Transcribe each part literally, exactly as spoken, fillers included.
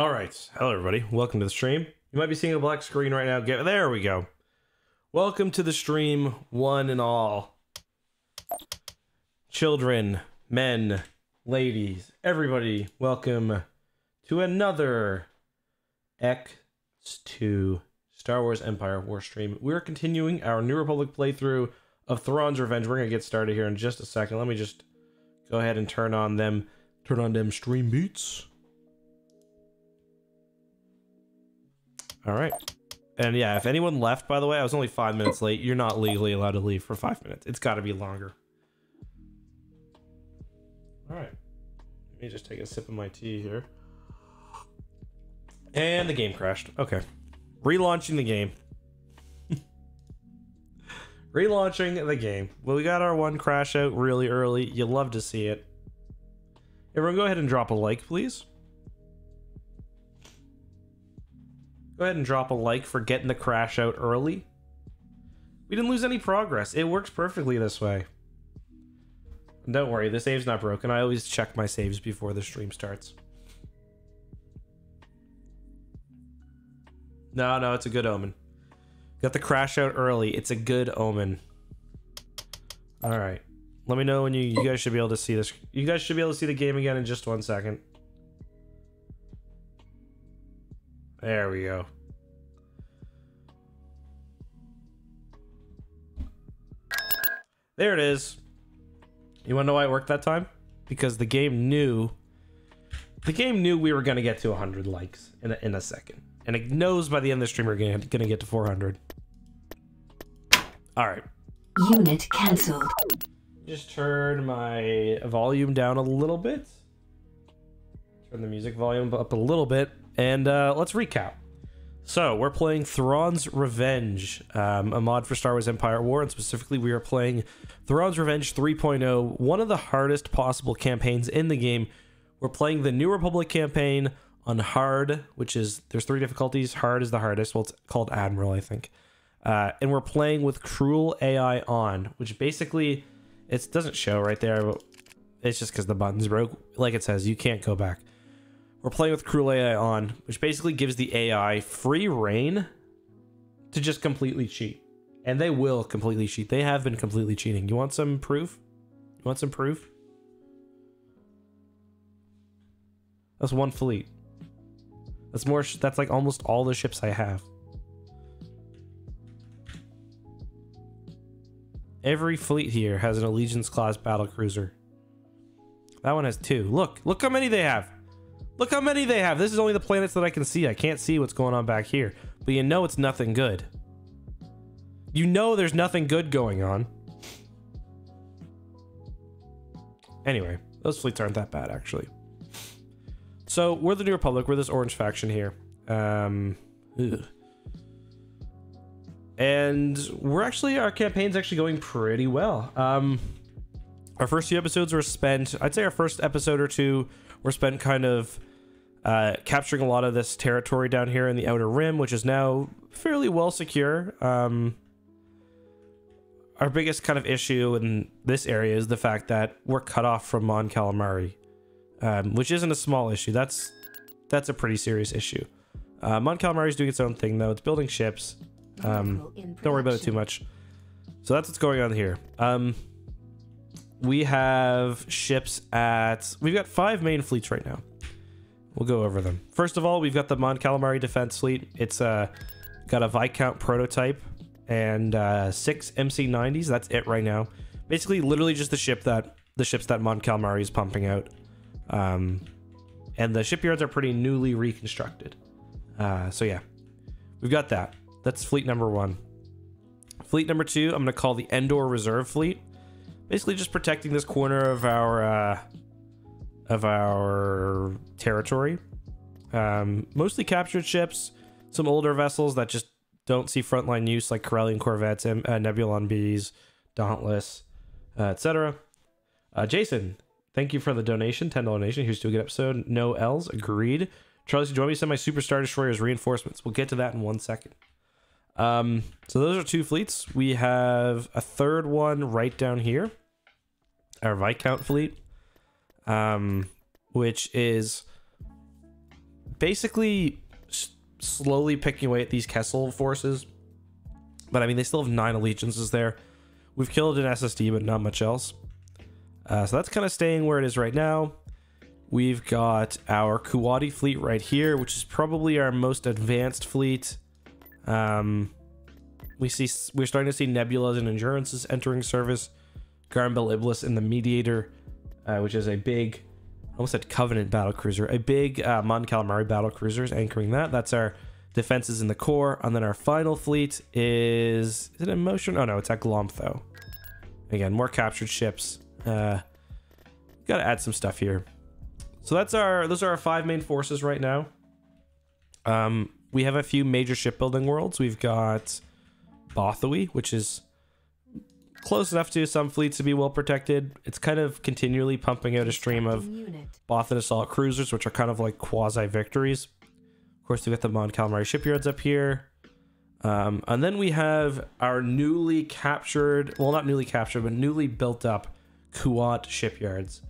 All right, hello everybody, welcome to the stream. You might be seeing a black screen right now. Get there we go. Welcome to the stream, one and all. Children, men, ladies, everybody, welcome to another X two Star Wars Empire at War stream. We're continuing our New Republic playthrough of Thrawn's Revenge. We're gonna get started here in just a second. Let me just go ahead and turn on them, turn on them stream beats. All right. And yeah, if anyone left, by the way, I was only five minutes late. You're not legally allowed to leave for five minutes. It's got to be longer. All right. Let me just take a sip of my tea here. And the game crashed. Okay. Relaunching the game. Relaunching the game. Well, we got our one crash out really early. You love to see it. Everyone, go ahead and drop a like, please. Go ahead and drop a like for getting the crash out early. We didn't lose any progress. It works perfectly this way. And don't worry, the save's not broken. I always check my saves before the stream starts. No, no, it's a good omen. Got the crash out early. It's a good omen. All right. Let me know when you, you guys should be able to see this. You guys should be able to see the game again in just one second. There we go. There it is. You want to know why it worked that time? Because the game knew the game knew we were going to get to one hundred likes in a, in a second. And it knows by the end of the stream we're going to get to four hundred. All right. Unit canceled. Just turn my volume down a little bit. Turn the music volume up a little bit. And uh, let's recap. So we're playing Thrawn's Revenge, um, a mod for Star Wars Empire at War, and specifically we are playing Thrawn's Revenge three point oh, one of the hardest possible campaigns in the game. We're playing the New Republic campaign on hard, which is, there's three difficulties. Hard is the hardest. Well, it's called Admiral, I think. Uh, and we're playing with Cruel A I on, which basically, it doesn't show right there, but it's just because the buttons broke. Like it says, you can't go back. We're playing with Cruel A I on, which basically gives the A I free reign to just completely cheat. And they will completely cheat. They have been completely cheating. You want some proof? You want some proof? That's one fleet. That's more, that's like almost all the ships I have. Every fleet here has an Allegiance class battlecruiser. That one has two. Look, look how many they have. Look how many they have. This is only the planets that I can see. I can't see what's going on back here. But you know it's nothing good. You know there's nothing good going on. Anyway, those fleets aren't that bad, actually. So, we're the New Republic. We're this orange faction here. Um, ugh. And we're actually, our campaign's actually going pretty well. Um, our first few episodes were spent, I'd say our first episode or two were spent kind of... Uh, capturing a lot of this territory down here in the Outer Rim, which is now fairly well secure. Um, our biggest kind of issue in this area is the fact that we're cut off from Mon Calamari, um, which isn't a small issue. That's that's a pretty serious issue. Uh, Mon Calamari is doing its own thing though. It's building ships. Um, don't worry about it too much. So that's what's going on here. Um, we have ships at... We've got five main fleets right now. We'll go over them. First of all, we've got the Mon Calamari Defense Fleet. It's uh, got a Viscount prototype and uh, six M C nineties. That's it right now. Basically, literally just the ship that the ships that Mon Calamari is pumping out. Um, and the shipyards are pretty newly reconstructed. Uh, so yeah, we've got that. That's fleet number one. Fleet number two, I'm going to call the Endor Reserve Fleet. Basically just protecting this corner of our... Uh, of our territory. Um, mostly captured ships, some older vessels that just don't see frontline use, like Corellian Corvettes, M uh, Nebulon Bs, Dauntless, uh, et cetera. Uh, Jason, thank you for the donation, ten dollar donation. Here's to a good episode. No L's, agreed. Charles, do you want me to send my Super Star Destroyers reinforcements? We'll get to that in one second. Um, so those are two fleets. We have a third one right down here, our Viscount fleet. Um, which is basically s slowly picking away at these Kessel forces. But I mean, they still have nine allegiances there. We've killed an S S D, but not much else. Uh, so that's kind of staying where it is right now. We've got our Kuwati fleet right here, which is probably our most advanced fleet. Um, we see, we're starting to see Nebulas and Endurances entering service. Garn Bel Iblis and the Mediator, uh, which is a big, I almost said Covenant battlecruiser, a big uh, Mon Calamari battlecruiser is anchoring that. That's our defenses in the core. And then our final fleet is, is it in motion? Oh no, it's at Glomtho. Again, more captured ships. Uh, gotta add some stuff here. So that's our, those are our five main forces right now. Um, we have a few major shipbuilding worlds. We've got Bothawui, which is close enough to some fleets to be well protected. It's kind of continually pumping out a stream of Bothan assault cruisers, which are kind of like quasi victories. Of course, we got the Mon Calamari shipyards up here. Um, and then we have our newly captured, well, not newly captured, but newly built up Kuat shipyards.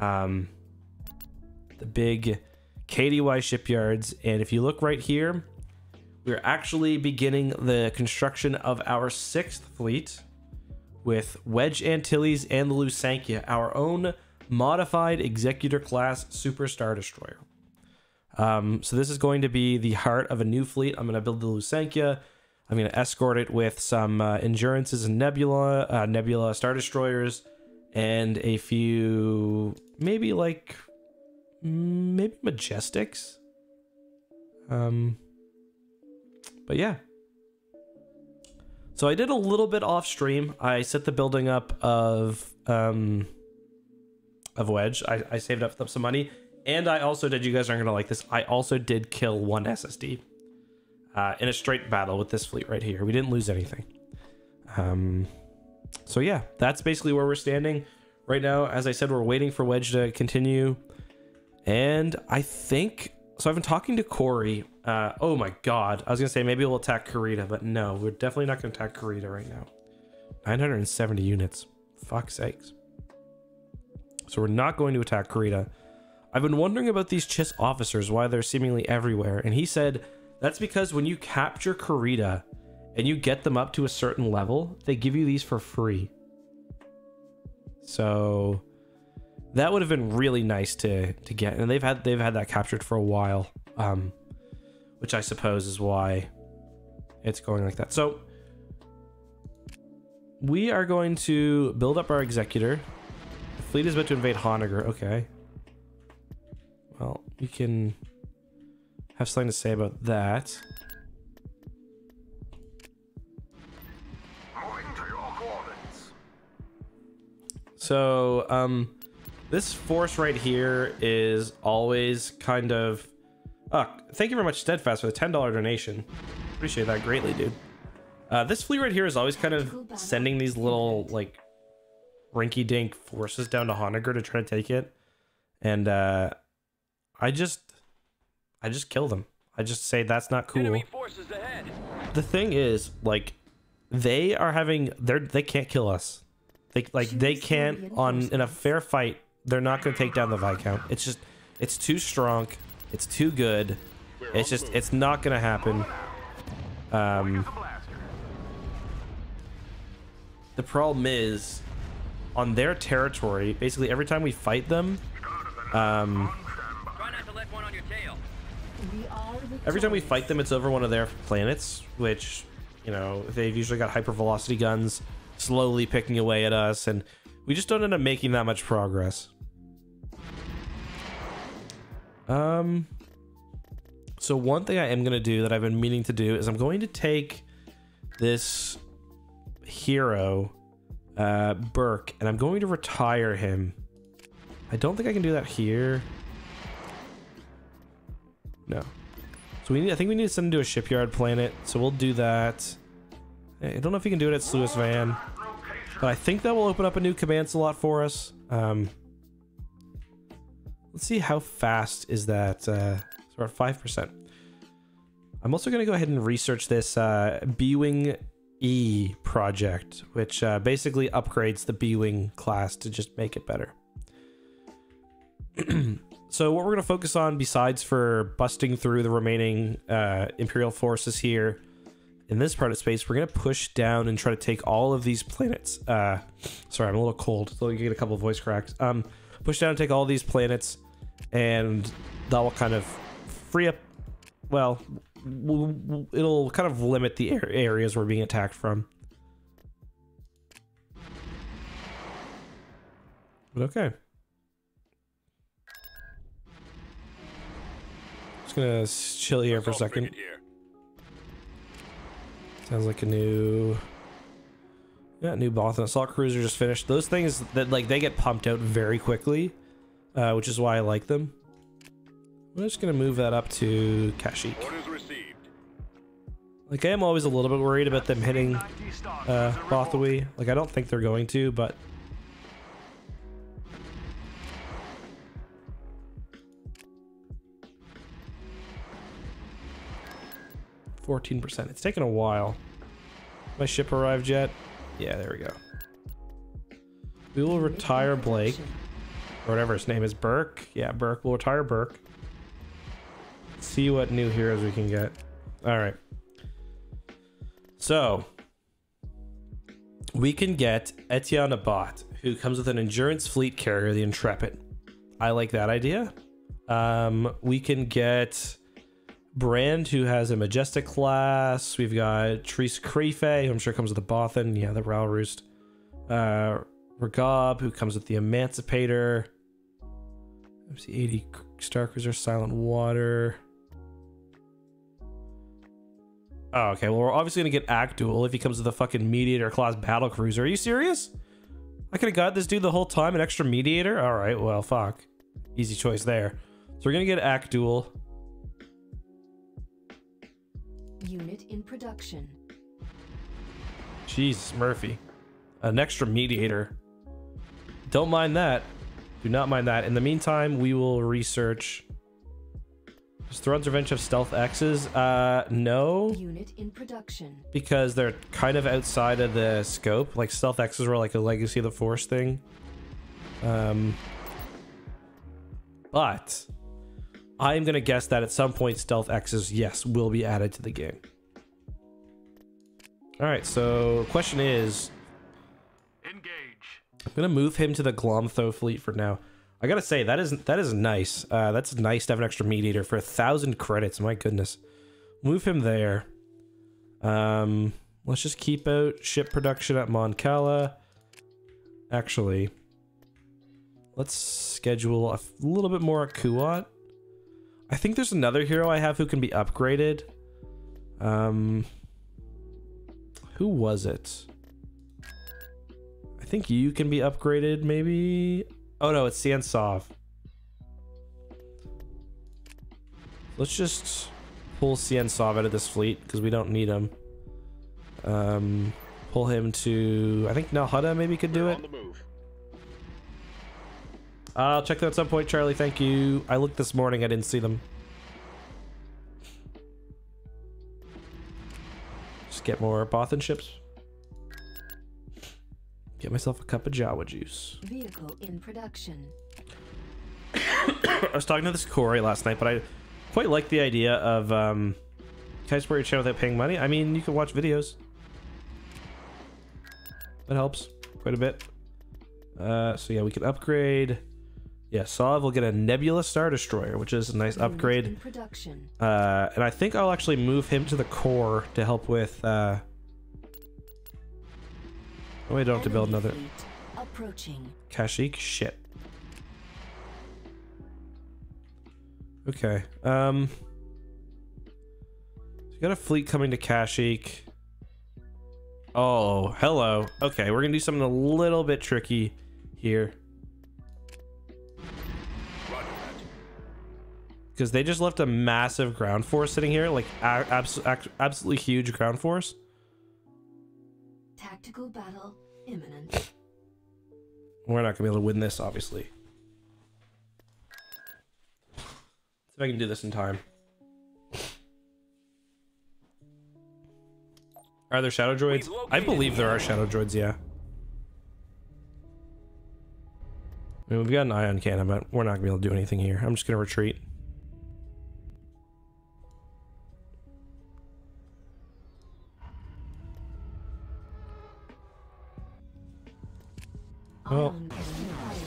Um, the big K D Y shipyards. And if you look right here, we're actually beginning the construction of our sixth fleet with Wedge Antilles and the Lusankia, our own modified Executor class Super Star Destroyer. Um, so this is going to be the heart of a new fleet. I'm going to build the Lusankia. I'm going to escort it with some uh, Endurances and Nebula, uh, Nebula Star Destroyers, and a few, maybe like, maybe Majestics. Um, but yeah. So I did a little bit off stream. I set the building up of um, of Wedge. I, I saved up some money. And I also did, you guys aren't going to like this, I also did kill one S S D uh, in a straight battle with this fleet right here. We didn't lose anything. Um, so yeah, that's basically where we're standing right now. As I said, we're waiting for Wedge to continue. And I think... So I've been talking to Corey. Uh, oh my god. I was going to say maybe we'll attack Carida, but no, we're definitely not going to attack Carida right now. nine hundred seventy units. Fuck's sakes. So we're not going to attack Carida. I've been wondering about these Chiss officers, why they're seemingly everywhere. And he said that's because when you capture Carida and you get them up to a certain level, they give you these for free. So... that would have been really nice to to get, and they've had they've had that captured for a while, um, which I suppose is why it's going like that. So we are going to build up our Executor. The fleet is about to invade Honoghr. Okay. Well, you can have something to say about that. Going to your coordinates. So, um. This force right here is always kind of... Uh, thank you very much, Steadfast, for the ten dollar donation. Appreciate that greatly, dude. Uh, this fleet right here is always kind of sending these little, like, rinky-dink forces down to Honoghr to try to take it. And, uh... I just... I just kill them. I just say that's not cool. Enemy forces ahead. The thing is, like, they are having... They're, they can't kill us. They, like, they can't, on in a fair fight... They're not going to take down the Viscount. It's just, it's too strong. It's too good. It's just, it's not going to happen. Um, the problem is, on their territory, basically every time we fight them, um, every time we fight them, it's over one of their planets, which, you know, they've usually got hypervelocity guns slowly picking away at us, and we just don't end up making that much progress. Um, so one thing I am going to do that I've been meaning to do is I'm going to take this hero, uh, Burke, and I'm going to retire him. I don't think I can do that here. No. So we need, I think we need to send him to a shipyard planet. So we'll do that. I don't know if you can do it at Sluis Van, but I think that will open up a new command slot for us. Um, Let's see how fast is that. Uh, so we're at five percent. I'm also going to go ahead and research this uh, B-Wing E project, which uh, basically upgrades the B-Wing class to just make it better. So what we're going to focus on, besides for busting through the remaining uh, Imperial forces here in this part of space, we're going to push down and try to take all of these planets. Uh, sorry, I'm a little cold, so you get a couple of voice cracks. Um, push down and take all these planets, and that will kind of free up, well, it'll kind of limit the areas we're being attacked from. But okay. Just gonna chill here for a second. Sounds like a new, yeah, new Bothan assault cruiser just finished. Those things that like they get pumped out very quickly, uh, which is why I like them. I'm just gonna move that up to Kashyyyk. Orders received. Like I am always a little bit worried about them hitting uh, Bothawui. Like I don't think they're going to, but. fourteen percent. It's taken a while. My ship arrived yet? Yeah, there we go. We will retire Blake. Or whatever his name is. Burke? Yeah, Burke. We'll retire Burke. Let's see what new heroes we can get. Alright. So. We can get Etienne Abbott, who comes with an endurance fleet carrier, the Intrepid. I like that idea. Um, we can get Brand, who has a Majestic class. We've got Therese Crefe, who I'm sure comes with the Bothan. Yeah, the Ralroost. Uh, Ragab, who comes with the Emancipator. M C eighty Starcruiser, Silent Water. Oh, okay. Well, we're obviously going to get Akdual if he comes with the fucking Mediator class Battlecruiser. Are you serious? I could have got this dude the whole time, an extra Mediator? Alright, well, fuck. Easy choice there. So we're going to get Akdual. Unit in production. Jesus, Murphy. An extra mediator. Don't mind that. Do not mind that. In the meantime, we will research. Does Thrawn's Revenge have stealth X's? Uh, no. Unit in production. Because they're kind of outside of the scope. Like, stealth X's were like a Legacy of the Force thing. Um, but I'm going to guess that at some point, Stealth X's, yes, will be added to the game. Alright, so question is... Engage. I'm going to move him to the Glomtho fleet for now. I got to say, that is that is nice. Uh, that's nice to have an extra Mediator for a thousand credits. My goodness. Move him there. Um, let's just keep out ship production at Mon Cala. Actually, let's schedule a little bit more at Kuat. I think there's another hero I have who can be upgraded. Um, who was it? I think you can be upgraded, maybe? Oh no, it's Sien Sovv. Let's just pull Sien Sovv out of this fleet, because we don't need him. Um, pull him to... I think Nalhada maybe could do it. I'll check that at some point, Charlie. Thank you. I looked this morning. I didn't see them. Just get more Bothan ships. Get myself a cup of Jawa juice. Vehicle in production. I was talking to this Corey last night, but I quite like the idea of... Um, can I support your channel without paying money? I mean, you can watch videos. That helps quite a bit. Uh, so yeah, we can upgrade... Yeah, Sov will get a Nebula Star Destroyer, which is a nice upgrade. Uh, and I think I'll actually move him to the core to help with... Uh... Oh, I don't have to build another... Kashyyyk? Shit. Okay. Um, so you got a fleet coming to Kashyyyk. Oh, hello. Okay, we're going to do something a little bit tricky here. Because they just left a massive ground force sitting here, like abs absolutely huge ground force. Tactical battle imminent. We're not gonna be able to win this, obviously. See if I can do this in time. Are there shadow droids? I believe there are shadow droids. Yeah. I mean, we've got an ion cannon, but we're not gonna be able to do anything here. I'm just gonna retreat. Well,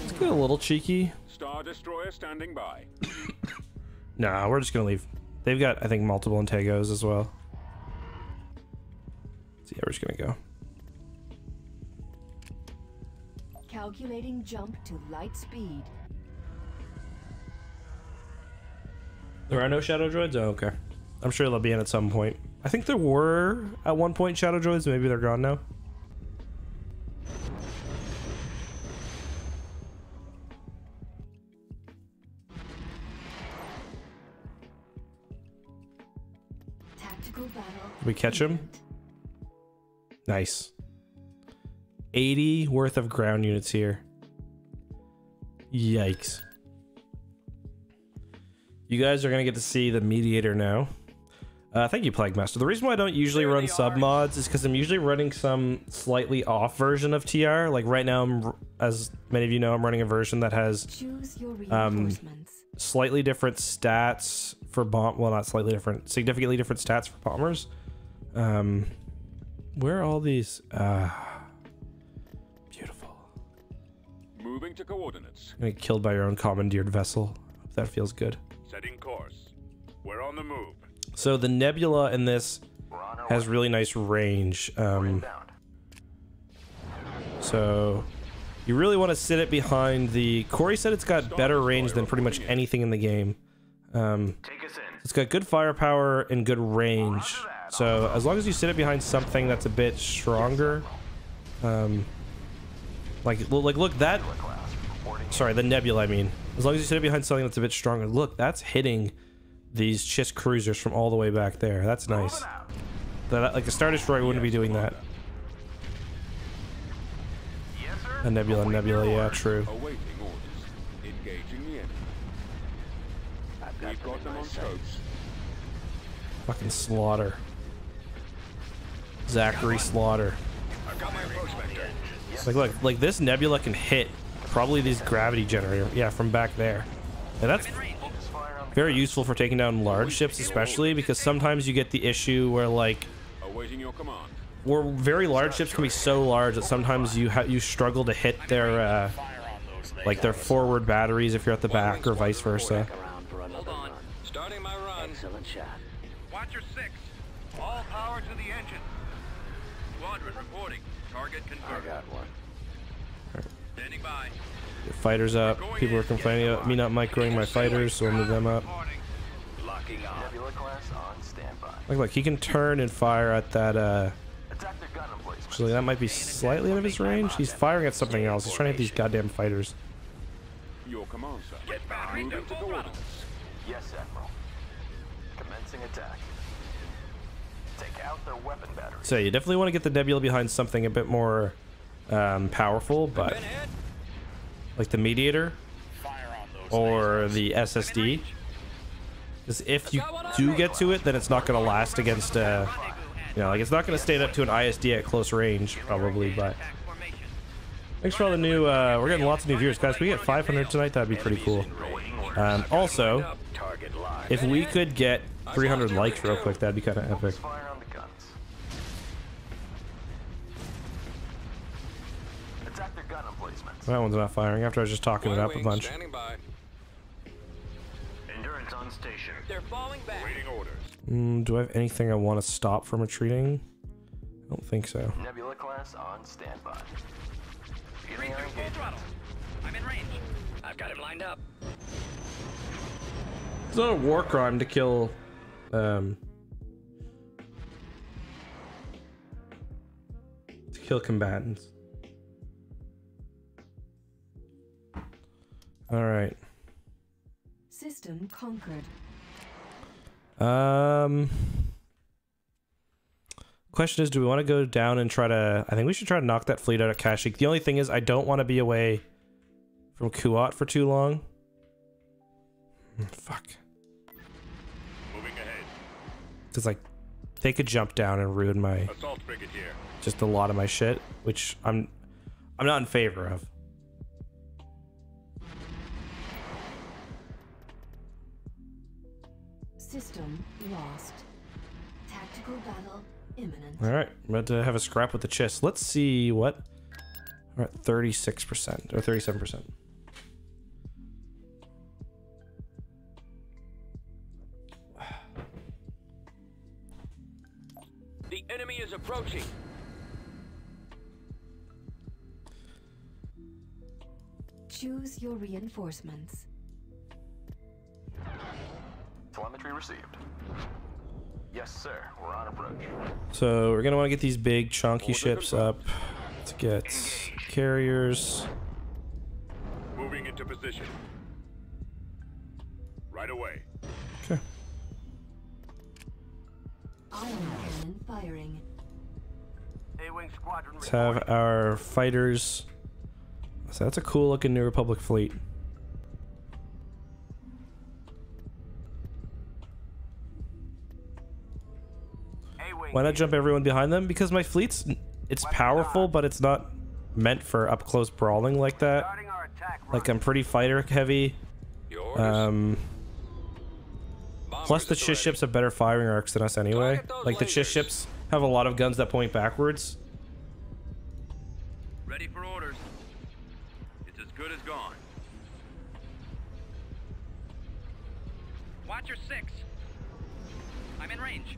let's get a little cheeky. Star Destroyer standing by. Nah, we're just gonna leave. They've got, I think, multiple Integos as well. So yeah, we're just gonna go. Calculating jump to light speed. There are no shadow droids? Oh, okay. I'm sure they'll be in at some point. I think there were at one point shadow droids. Maybe they're gone now. Tactical battle. Did we catch him? Nice. eighty worth of ground units here. Yikes. You guys are going to get to see the Mediator now. Uh, thank you, Plague Master. The reason why I don't usually there run submods is because I'm usually running some slightly off version of T R. Like right now, I'm, as many of you know, I'm running a version that has um, slightly different stats for bomb. Well, not slightly different, significantly different stats for bombers. Um, where are all these? Uh, Moving to coordinates. You're gonna get killed by your own commandeered vessel. Hope that feels good. Setting course. We're on the move. So the Nebula in this has really nice range. Um, so you really want to sit it behind the. Corey said it's got better range than pretty much anything in the game. Um, it's got good firepower and good range. So as long as you sit it behind something that's a bit stronger. Um, Like, like, look, that... Sorry, the Nebula, I mean. As long as you sit behind something that's a bit stronger. Look, that's hitting these Chiss cruisers from all the way back there. That's nice. That, like, a Star Destroyer wouldn't be doing that. A Nebula, Nebula, yeah, true. Fucking slaughter. Zachary Slaughter. I've got my prospector. Like, look, like this Nebula can hit probably these gravity generator, yeah, from back there. And that's very useful for taking down large ships, especially because sometimes you get the issue where, like, where very large ships can be so large that sometimes you ha you struggle to hit their, uh, like, their forward batteries if you're at the back or vice versa. Hold on. Starting my run. Excellent shot. Watch your six. All power to the engine. Squadron reporting. Target confirmed. I got one. Right. Standing by. The fighters up. People are complaining about me not microing my fighters, so we'll move them up. Locking on. Nebula class on standby. Look, look, he can turn and fire at that. Uh, actually, that might be slightly out of his range. He's firing at something else. He's trying to hit these goddamn fighters. Your command, sir. Get battery to the orders. Yes, Admiral. Commencing attack. Take out their weapon battery. So you definitely want to get the Nebula behind something a bit more um, powerful, but like the Mediator or the S S D, because if you do get to it, then it's not going to last against, uh, you know, like it's not going to stand up to an I S D at close range probably. But thanks for all the new. Uh, we're getting lots of new viewers, guys. If we get five hundred tonight, that'd be pretty cool. Um, also, if we could get three hundred likes real quick, that'd be kind of epic. That one's not firing after I was just talking it up a bunch. Endurance on station. They're falling back. Waiting orders. Mm, do I have anything I want to stop from retreating? I don't think so. Nebula class on standby. I'm in range. I've got it lined up. It's not a war crime to kill um to kill combatants. All right. System conquered. Um question is, do we want to go down and try to, I think we should try to knock that fleet out at Kashyyyk. The only thing is I don't want to be away from Kuat for too long. Fuck. Moving ahead. Cause like they could jump down and ruin my assault brigadier. Just a lot of my shit, which I'm I'm not in favor of. System lost. Tactical battle imminent. All right, I'm about to have a scrap with the Chiss. Let's see what. All right, thirty-six percent or thirty-seven percent. The enemy is approaching. Choose your reinforcements. Telemetry received. Yes, sir. We're on approach. So we're gonna want to get these big chunky ships up. Let's get carriers. Moving into position. Right away. Okay. Firing. Let's have our fighters. So that's a cool looking New Republic fleet. Why not jump everyone behind them? Because my fleet's, it's powerful, but it's not meant for up close brawling like that. Like, I'm pretty fighter heavy. Um, plus the Chiss ships have better firing arcs than us anyway. Like the Chiss ships have a lot of guns that point backwards. Ready for orders. It's as good as gone. Watch your six. I'm in range.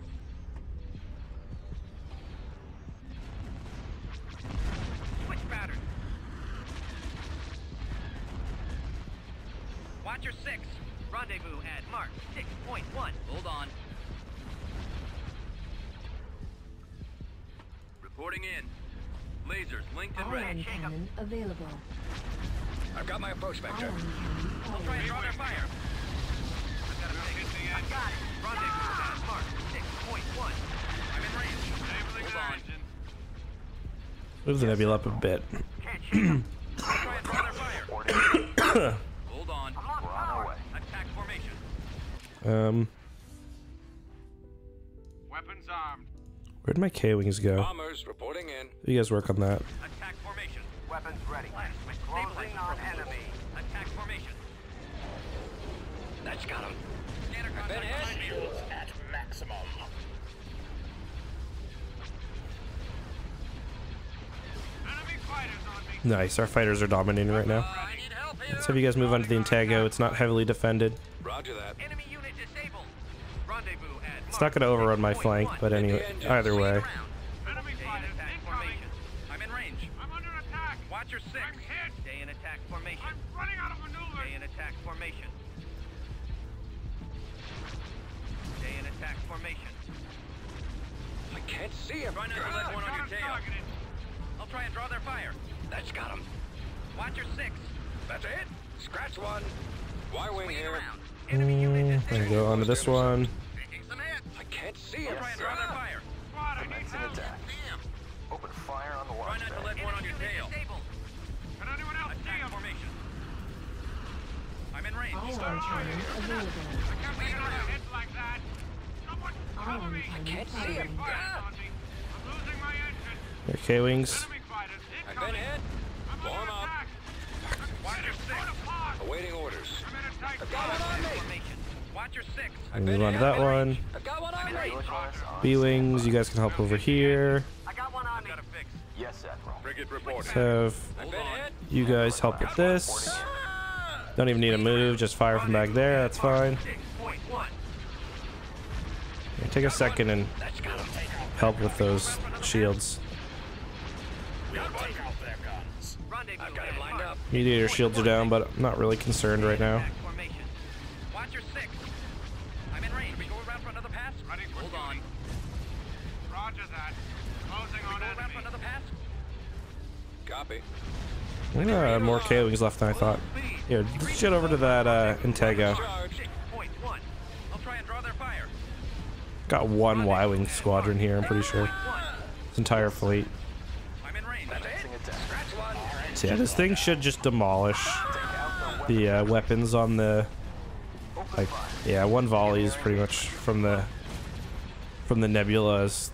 Pattern. Watch your six. Rendezvous at mark six point one. Hold on. Reporting in. Lasers linked and ready. Cannon available. I've got my approach vector. I'll try and draw their fire. I've got a big thing. I've got it. Rendezvous at mark six point one. I'm in range. Enabling their engine. Move the Nebula up a bit. Hold on. Attack formation. Um. Weapons armed. Where'd my K-Wings go? Bombers reporting in. You guys work on that. Attack formation. Weapons ready. Closing on enemy. Attack formation. That's got him. Shields at maximum. Nice, our fighters are dominating right now. Let's have you guys move on to the Intago. It's not heavily defended. Roger that. It's not gonna overrun my flank, but anyway, either way. I'm in range. I'm under attack. Watch your six. Stay in attack formation. I'm running out of maneuvers. Stay in attack formation. Stay in attack formation. I can't see him. Run another one on your tail. I'll try and draw their fire. That's got him. Watch your six. That's it. Scratch one. Y-Wing here. Enemy unit. I'm gonna go onto this one. I can't see him. I'll try and draw their fire. Squad, I need help. Open fire on the wall. Try not to let one on your tail. Can anyone else see him? Formation. I'm in range. I can't be hit like that. Someone cover me. I can't see him. I'm losing my engine. Okay, K-Wings. I've been hit. Blow him up. Awaiting orders. I've got one on me. Watch your six. I'm gonna move on to that one. I've got one on me. B-Wings, you guys can help over here. I got one on me. Yes, Admiral. Frigate report. Have you guys help with this. Don't even need to move. Just fire from back there. That's fine. Take a second and help with those shields. Mediator shields are down, but I'm not really concerned right now. Watch your six. I'm in range. We go around for another pass. Hold on. Roger that. Closing on around for another pass. Copy. Yeah, more K-Wings left than I thought. Here, shit over to that uh, Intego. I'll try and draw their fire. Got one Y-Wing squadron here, I'm pretty sure. This entire fleet. Yeah, this thing should just demolish the uh, weapons on the. Like, yeah, one volley is pretty much from the from the Nebula is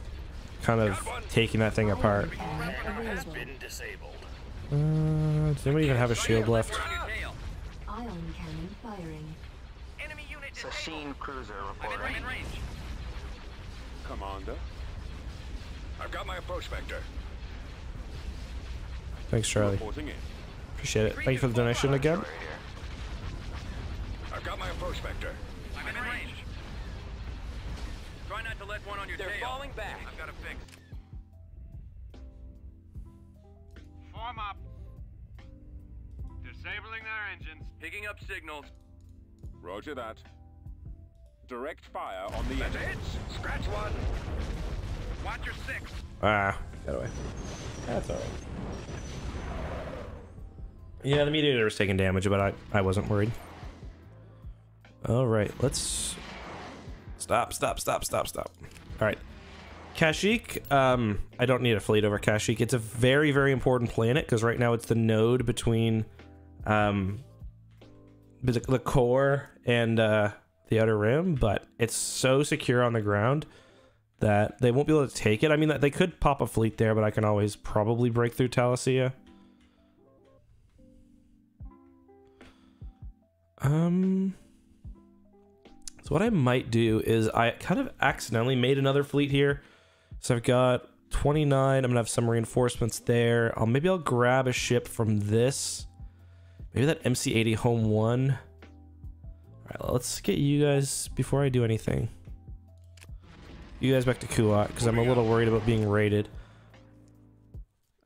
kind of taking that thing apart. Uh, does anybody even have a shield left? Ion cannon firing. Enemy unit machine cruiser reporting. I'm in range. Commander. I've got my approach vector. Thanks, Charlie. Appreciate it. Thank you for the donation again. I've got my approach vector. I'm in range. Try not to let one on your tail. They're falling back. I've got a fix. Form up. Disabling their engines. Picking up signals. Roger that. Direct fire on the engine. Scratch one. Watch your six. Ah, got away. That's all right. Yeah, the Mediator was taking damage, but I I wasn't worried. All right, let's stop, stop, stop, stop, stop. All right, Kashyyyk. Um, I don't need a fleet over Kashyyyk. It's a very, very important planet because right now it's the node between, um, the, the core and uh, the outer rim. But it's so secure on the ground that they won't be able to take it. I mean, they could pop a fleet there, but I can always probably break through Talasia. Um. So what I might do is I kind of accidentally made another fleet here. So I've got twenty-nine. I'm gonna have some reinforcements there. I'll maybe I'll grab a ship from this. Maybe that M C eighty home one. All right, let's get you guys before I do anything. You guys back to Kuat because I'm a little worried about being raided.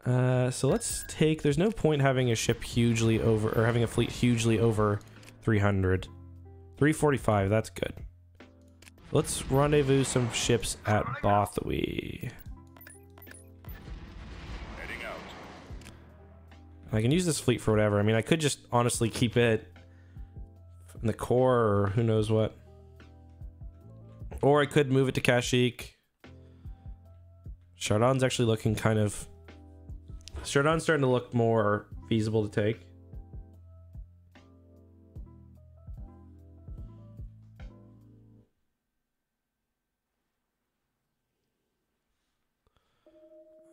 Uh, so let's take. There's no point having a ship hugely over or having a fleet hugely over three hundred. three forty-five, that's good. Let's rendezvous some ships at Bothawui. Heading out. I can use this fleet for whatever. I mean, I could just honestly keep it in the core or who knows what. Or I could move it to Kashyyyk. Shardon's actually looking kind of... Shardon's starting to look more feasible to take.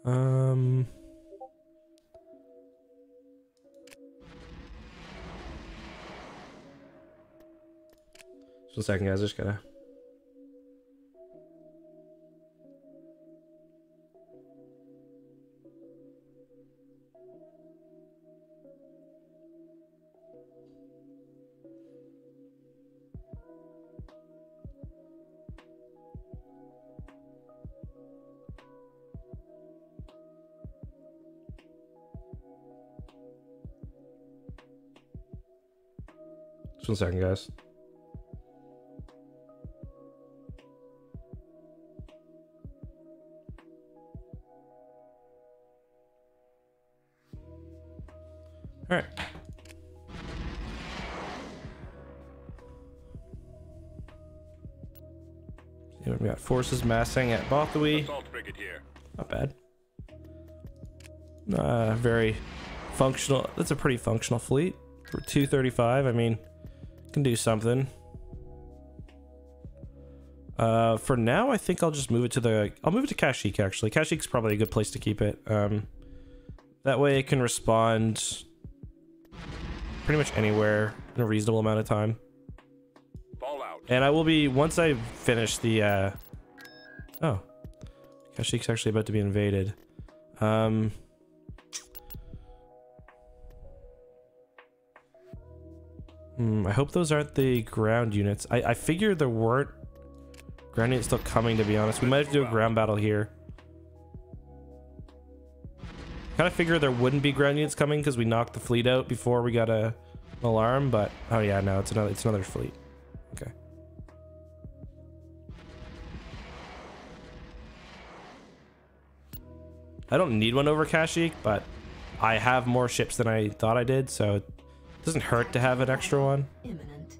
Um, just one second, guys. I just gotta. One second, guys. All right. See what we got. Forces massing at Bothawui. Not bad. Uh, very functional. That's a pretty functional fleet. For two thirty-five, I mean. Can do something. Uh, for now, I think I'll just move it to the... I'll move it to Kashyyyk, actually. Kashyyyk's probably a good place to keep it. Um, that way it can respond pretty much anywhere in a reasonable amount of time. Fallout. And I will be... Once I finish the... Uh, oh. Kashyyyk's actually about to be invaded. Um... I hope those aren't the ground units. I, I figure there weren't ground units still coming, to be honest. We might have to do a ground battle here. Kind of figure there wouldn't be ground units coming because we knocked the fleet out before we got a, an alarm, but oh yeah, no, it's another it's another fleet. Okay. I don't need one over Kashyyyk, but I have more ships than I thought I did, so doesn't hurt to have an extra one. Imminent.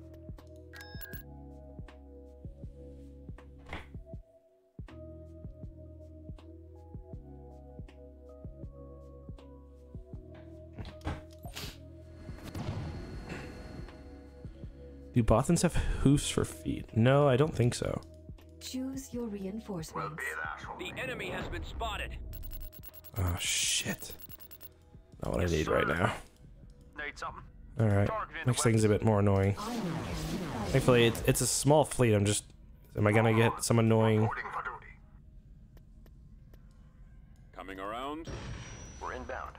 Do Bothans have hoofs for feet? No, I don't think so. Choose your reinforcements. The enemy has been spotted. Oh shit! Not what yes, I need sir. right now. Need something. All right, makes things a bit more annoying. Thankfully, it's, it's a small fleet. I'm just... Am I gonna get some annoying... Coming around. We're inbound.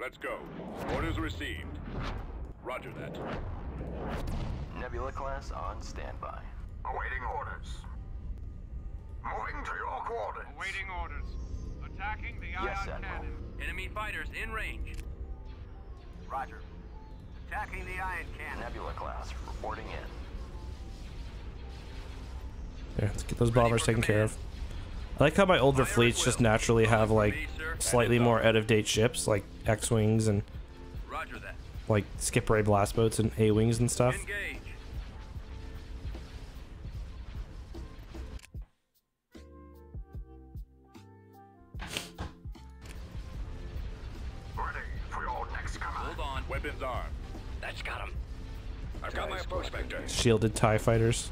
Let's go. Orders received. Roger that. Nebula class on standby. Awaiting orders. Moving to your quarters. Awaiting orders. Attacking the ion yes, cannon. Enemy fighters in range. Roger. Attacking the ion cannon. Nebula class reporting in. Yeah, let's get those bombers taken care of. I like how my older fleets just naturally have like slightly more out-of-date ships, like X-Wings and like skip ray blast boats and A-Wings and stuff. That's got him. I've got my prospector. Shielded TIE fighters.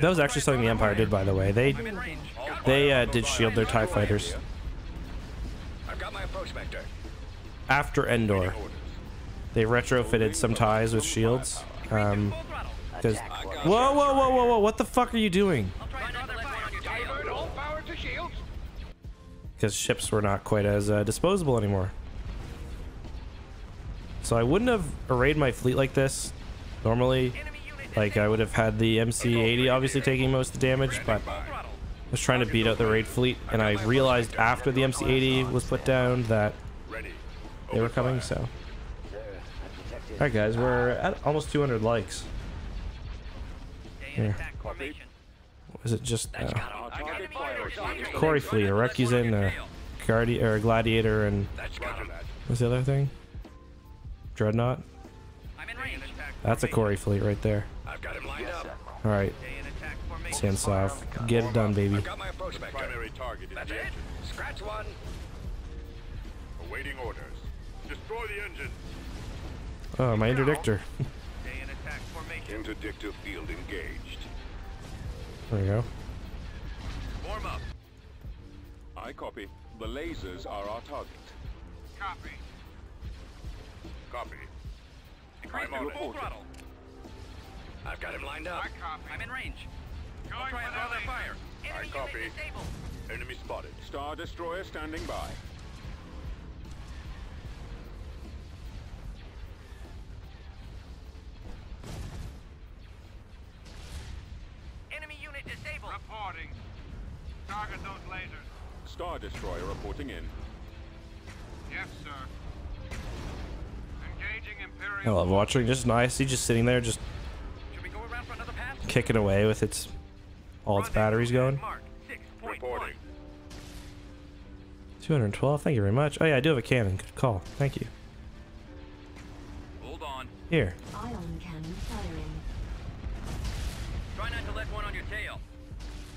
That was actually something the Empire did, by the way. They they uh, did shield their TIE fighters. I've got my approach vector. After Endor, they retrofitted some TIEs with shields. Um, because whoa, whoa, whoa, whoa, whoa! What the fuck are you doing? Because ships were not quite as uh, disposable anymore. So I wouldn't have arrayed my fleet like this normally. Like, I would have had the M C eighty obviously taking most of the damage, but I was trying to beat out the raid fleet, and I realized after the M C eighty was put down that they were coming, so... Alright guys, we're at almost two hundred likes. Here. What is it just... Uh, Corey fleet, a Recusant, a Guardi or a Gladiator, and... What's the other thing? Dreadnought? That's a Corey fleet right there. I've got him lined up. All right, Sien Sovv, get it done, baby. Primary target is the engine. Scratch one. Awaiting orders. Destroy the engine. Oh, my Interdictor. Interdictor field engaged. There we go. Warm up. I copy. The lasers are our target. Copy. Copy. I'm on full throttle. I've got him lined up. I'm in range. Going for another fire. I copy. Enemy spotted. Star Destroyer standing by. Enemy unit disabled. Reporting. Target those lasers. Star Destroyer reporting in. Yes, sir. I love watching, just nice. He's just sitting there, just kicking away with its all its batteries going. two hundred twelve, thank you very much. Oh yeah, I do have a cannon. Good call. Thank you. Hold on. Here. Ion cannon firing. Try not to let one on your tail.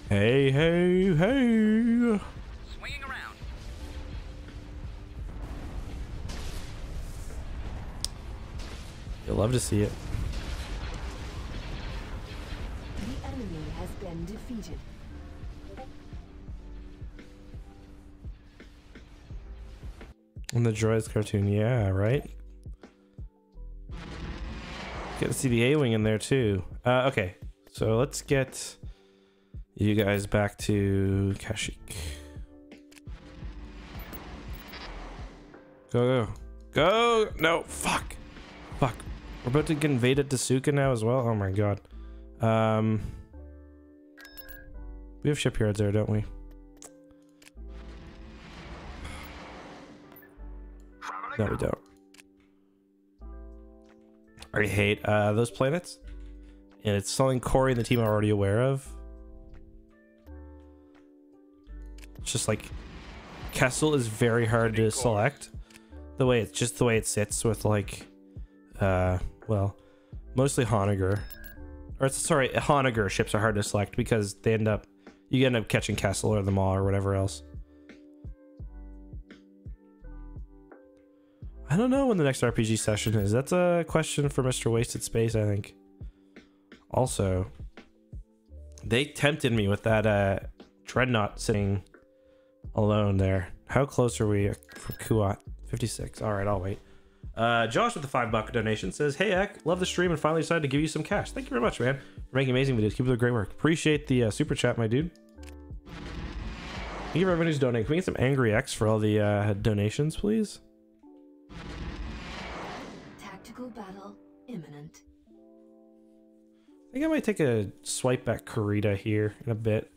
Hey, hey, hey. Swinging around. You'll love to see it. The enemy has been defeated. And the droids cartoon, yeah, right? Get to see the A-Wing in there too. Uh, okay, so let's get you guys back to Kashyyyk. Go, go. Go! No, fuck! Fuck. We're about to get invaded to Suka now as well. Oh my god. Um, we have shipyards there, don't we? No, we don't. I hate uh, those planets, and it's something Corey and the team are already aware of. It's just like Kessel is very hard to select. The way it's just the way it sits with like. Uh, well, mostly Honoghr, or sorry, Honoghr ships are hard to select because they end up, you end up catching Kessel or the Maw or whatever else. I don't know when the next R P G session is. That's a question for Mister Wasted Space, I think. Also, they tempted me with that uh, Dreadnought sitting alone there. How close are we from Kuat? fifty-six. All right, I'll wait. Uh, Josh with the five buck donation says, "Hey Eck, love the stream and finally decided to give you some cash. Thank you very much, man, for making amazing videos. Keep up the great work." Appreciate the uh, super chat, my dude. Thank you for everyone who's donating. Can we get some angry X for all the uh, donations, please? Tactical battle imminent. I think I might take a swipe at Carida here in a bit.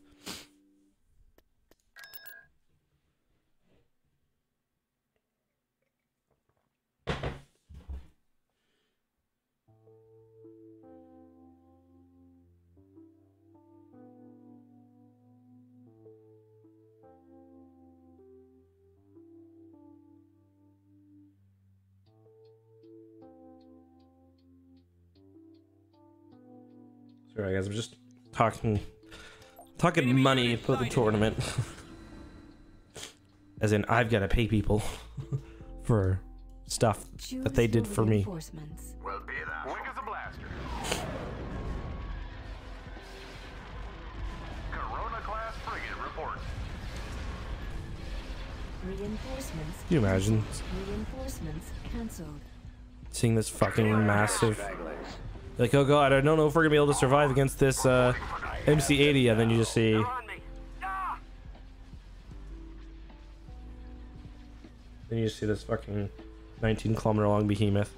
Sorry guys, I'm just talking talking money for the tournament. As in, I've got to pay people for stuff that they did for me. Well, be that. Wing is a blaster. Corona class frigate report. Reinforcements. Can you imagine reinforcements canceled. Seeing this fucking massive... Like, oh god, I don't know if we're gonna be able to survive against this uh, M C eighty, and then you just see Then you just see this fucking nineteen kilometer long behemoth.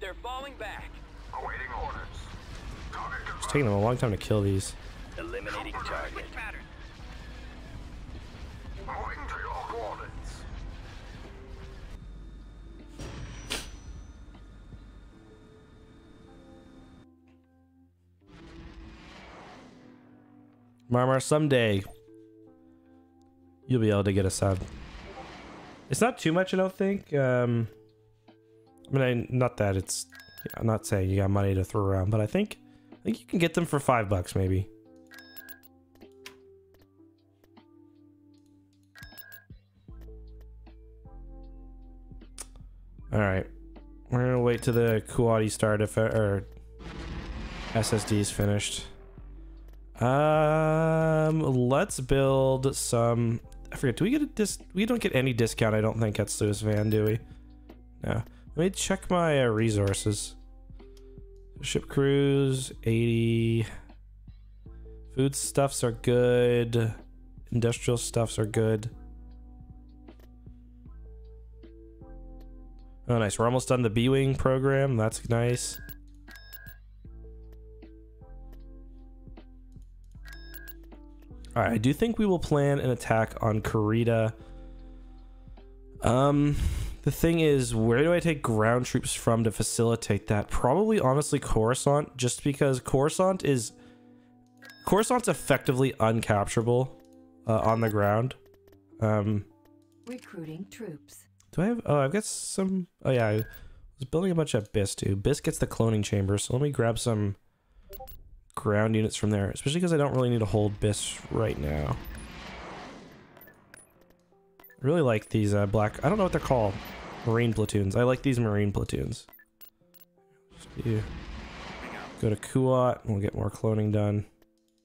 They're falling back. Awaiting orders. It's taking them a long time to kill these. Eliminating target. Marmar, someday you'll be able to get a sub. It's not too much, I don't think. Um, I mean, I, not that it's. I'm not saying you got money to throw around, but I think I think you can get them for five bucks, maybe. All right, we're gonna wait till the Kuat start if or S S D is finished. Um, let's build some. I forget. Do we get a dis? We don't get any discount, I don't think, at Suisvan, do we? No. Let me check my uh, resources. Ship crews eighty. Food stuffs are good. Industrial stuffs are good. Oh, nice. We're almost done the B-Wing program. That's nice. All right, I do think we will plan an attack on Carida. Um, the thing is, where do I take ground troops from to facilitate that? Probably, honestly, Coruscant, just because Coruscant is... Coruscant's effectively uncapturable uh, on the ground. Um, Recruiting troops. Do I have... Oh, I've got some... Oh, yeah, I was building a bunch of B I S, too. B I S gets the cloning chamber, so let me grab some... ground units from there, especially because I don't really need to hold B I S right now. I really like these uh, black, I don't know what they're called, marine platoons. I like these marine platoons. So go to Kuat and we'll get more cloning done.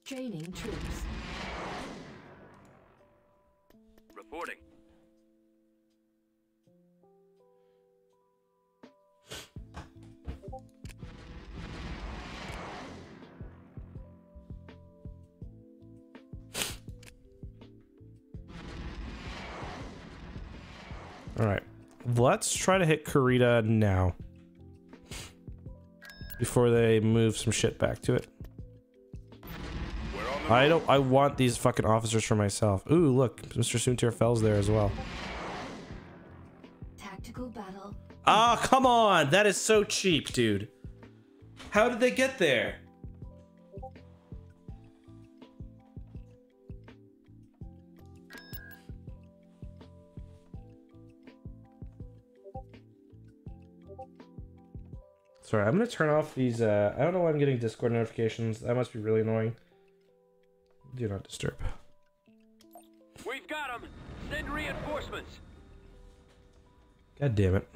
Training troops. Reporting. All right, let's try to hit Carida now before they move some shit back to it. I don't. I want these fucking officers for myself. Ooh, look, Mister Soontir Fell's there as well. Tactical battle. Ah, oh, come on! That is so cheap, dude. How did they get there? Sorry, I'm gonna turn off these, uh, I don't know why I'm getting Discord notifications. That must be really annoying. Do not disturb. We've got them! Send reinforcements! God damn it.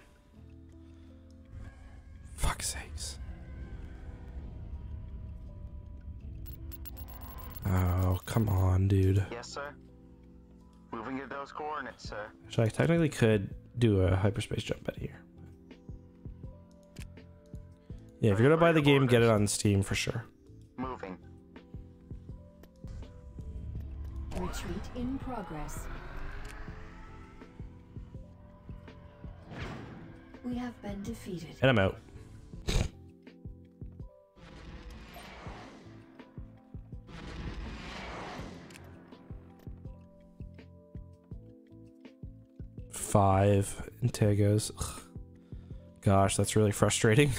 Fuck's sakes. Oh, come on, dude. Yes, sir. Moving at those coordinates, sir. So I technically could do a hyperspace jump out of here. Yeah, if you're gonna buy the game, get it on Steam for sure. Moving. Retreat in progress. We have been defeated. And I'm out. Five Integos. Ugh. Gosh, that's really frustrating.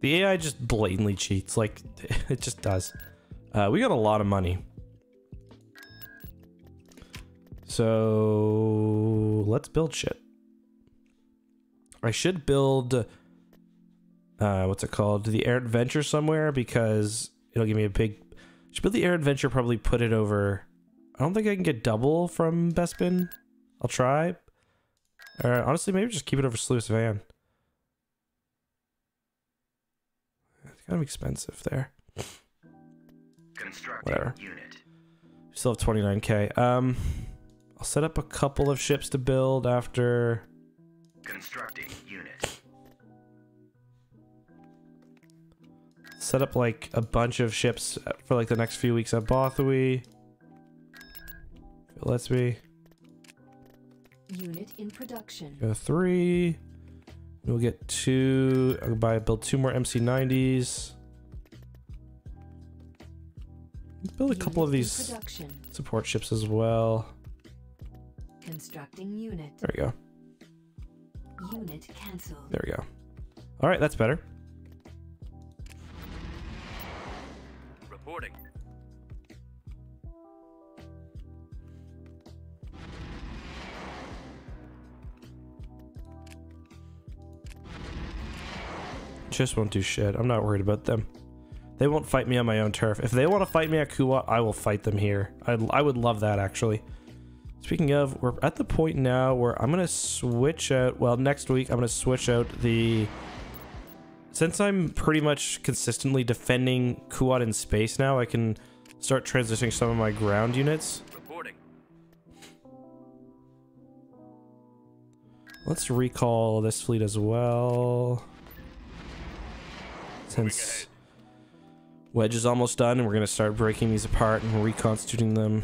The A I just blatantly cheats. Like, it just does. Uh, we got a lot of money. So let's build shit. I should build, uh, what's it called? The Air Adventure somewhere, because it'll give me a big... I should build the Air Adventure, probably put it over... I don't think I can get double from Bespin. I'll try. Or uh, honestly, maybe just keep it over Sluice Van. It's kind of expensive there. Whatever. Unit. Still have twenty-nine K. Um, I'll set up a couple of ships to build after... Constructing unit. Set up like a bunch of ships for like the next few weeks at Bothawui. It lets me. Unit in production. Go three. We'll get two. I'll buy build two more M C nineties. Let's build a unit couple of these production. Support ships as well. Constructing unit. There we go. Unit cancelled. There we go. All right, that's better. Reporting. Chiss won't do shit. I'm not worried about them. They won't fight me on my own turf. If they want to fight me at Kuat, I will fight them here. I I would love that, actually. Speaking of, we're at the point now where I'm going to switch out, well, next week I'm going to switch out the... Since I'm pretty much consistently defending Kuat in space now, I can start transitioning some of my ground units. Reporting. Let's recall this fleet as well. Since Wedge is almost done, and we're going to start breaking these apart and reconstituting them.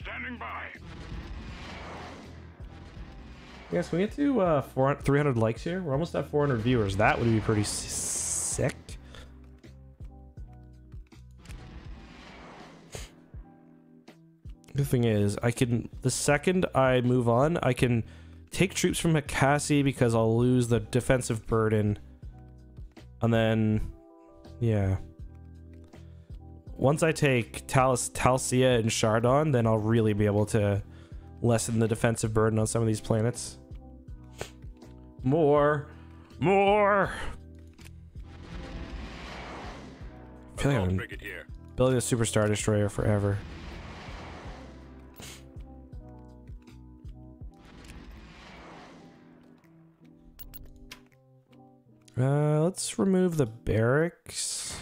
Standing by. Yes, we get to uh, four hundred, three hundred likes here. We're almost at four hundred viewers. That would be pretty sick. The thing is, I can the second I move on, I can take troops from Hakassi because I'll lose the defensive burden, and then yeah. Once I take Talis, Talcia and Shardon, then I'll really be able to lessen the defensive burden on some of these planets. More! More! I feel like I'm building a Super Star Destroyer forever. Uh, let's remove the barracks.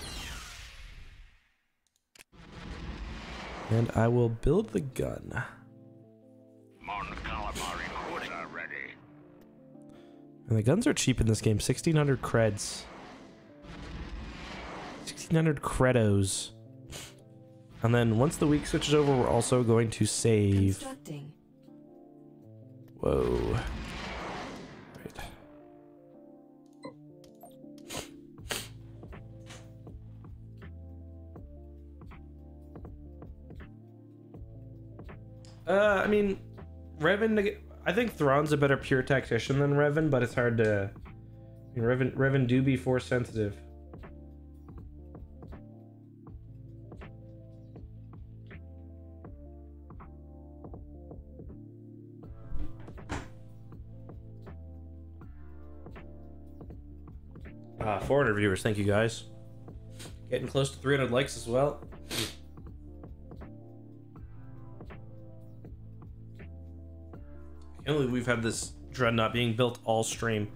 And I will build the gun. Mon Calamari orders are ready. And the guns are cheap in this game. sixteen hundred creds. sixteen hundred credos. And then once the week switches over, we're also going to save. Whoa. Uh, I mean, Revan, I think Thrawn's a better pure tactician than Revan, but it's hard to... I mean, Revan, Revan do be force sensitive. Ah, four hundred viewers, thank you guys. Getting close to three hundred likes as well. Only we've had this dreadnought being built all stream.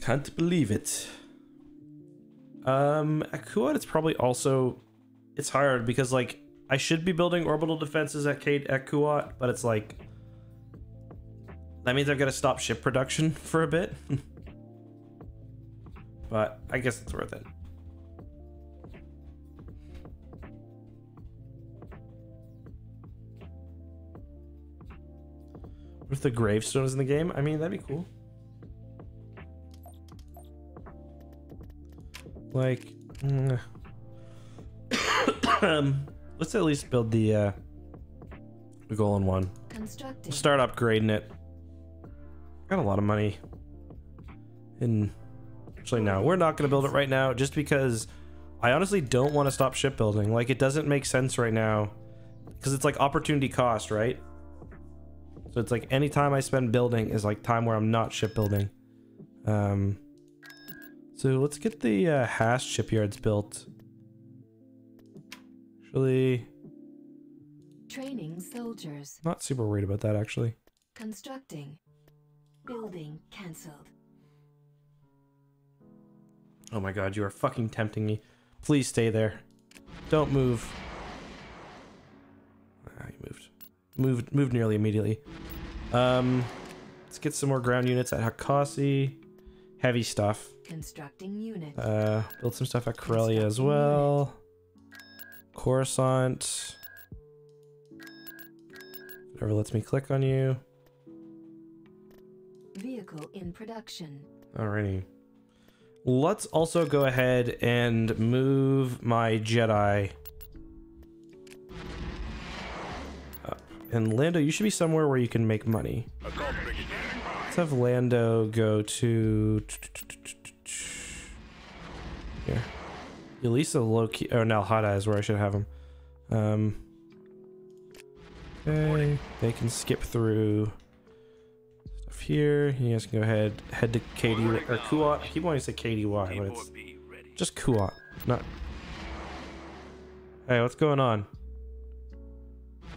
Can't believe it. Um, at Kuat, it's probably also... It's hard because, like, I should be building orbital defenses at K at Kuat, but it's like that means I've got to stop ship production for a bit. But I guess it's worth it. With the gravestones in the game, I mean, that'd be cool. Like, mm. um, let's at least build the uh, the Golan one. We'll start upgrading it. Got a lot of money. And actually, no, we're not going to build it right now, just because I honestly don't want to stop shipbuilding. Like, it doesn't make sense right now, because it's like opportunity cost, right? So it's like any time I spend building is like time where I'm not shipbuilding. Um, so let's get the uh, Haas shipyards built. Actually, training soldiers. Not super worried about that actually. Constructing, building cancelled. Oh my god, you are fucking tempting me. Please stay there. Don't move. Ah, you moved. Moved, moved nearly immediately. Um, let's get some more ground units at Hakasi. Heavy stuff. Constructing unit. Uh, build some stuff at Corellia as well. Unit. Coruscant. Whatever lets me click on you. Vehicle in production. Alrighty. Let's also go ahead and move my Jedi. And Lando, you should be somewhere where you can make money. Let's have Lando go to... Here. Elisa Loki... Oh, Nalhada is where I should have him. Um, okay. They can skip through stuff here. You guys can go ahead, head to K D Y, or Kuat. I keep wanting to say K D Y, but it's just Kuat. Not... Hey, what's going on?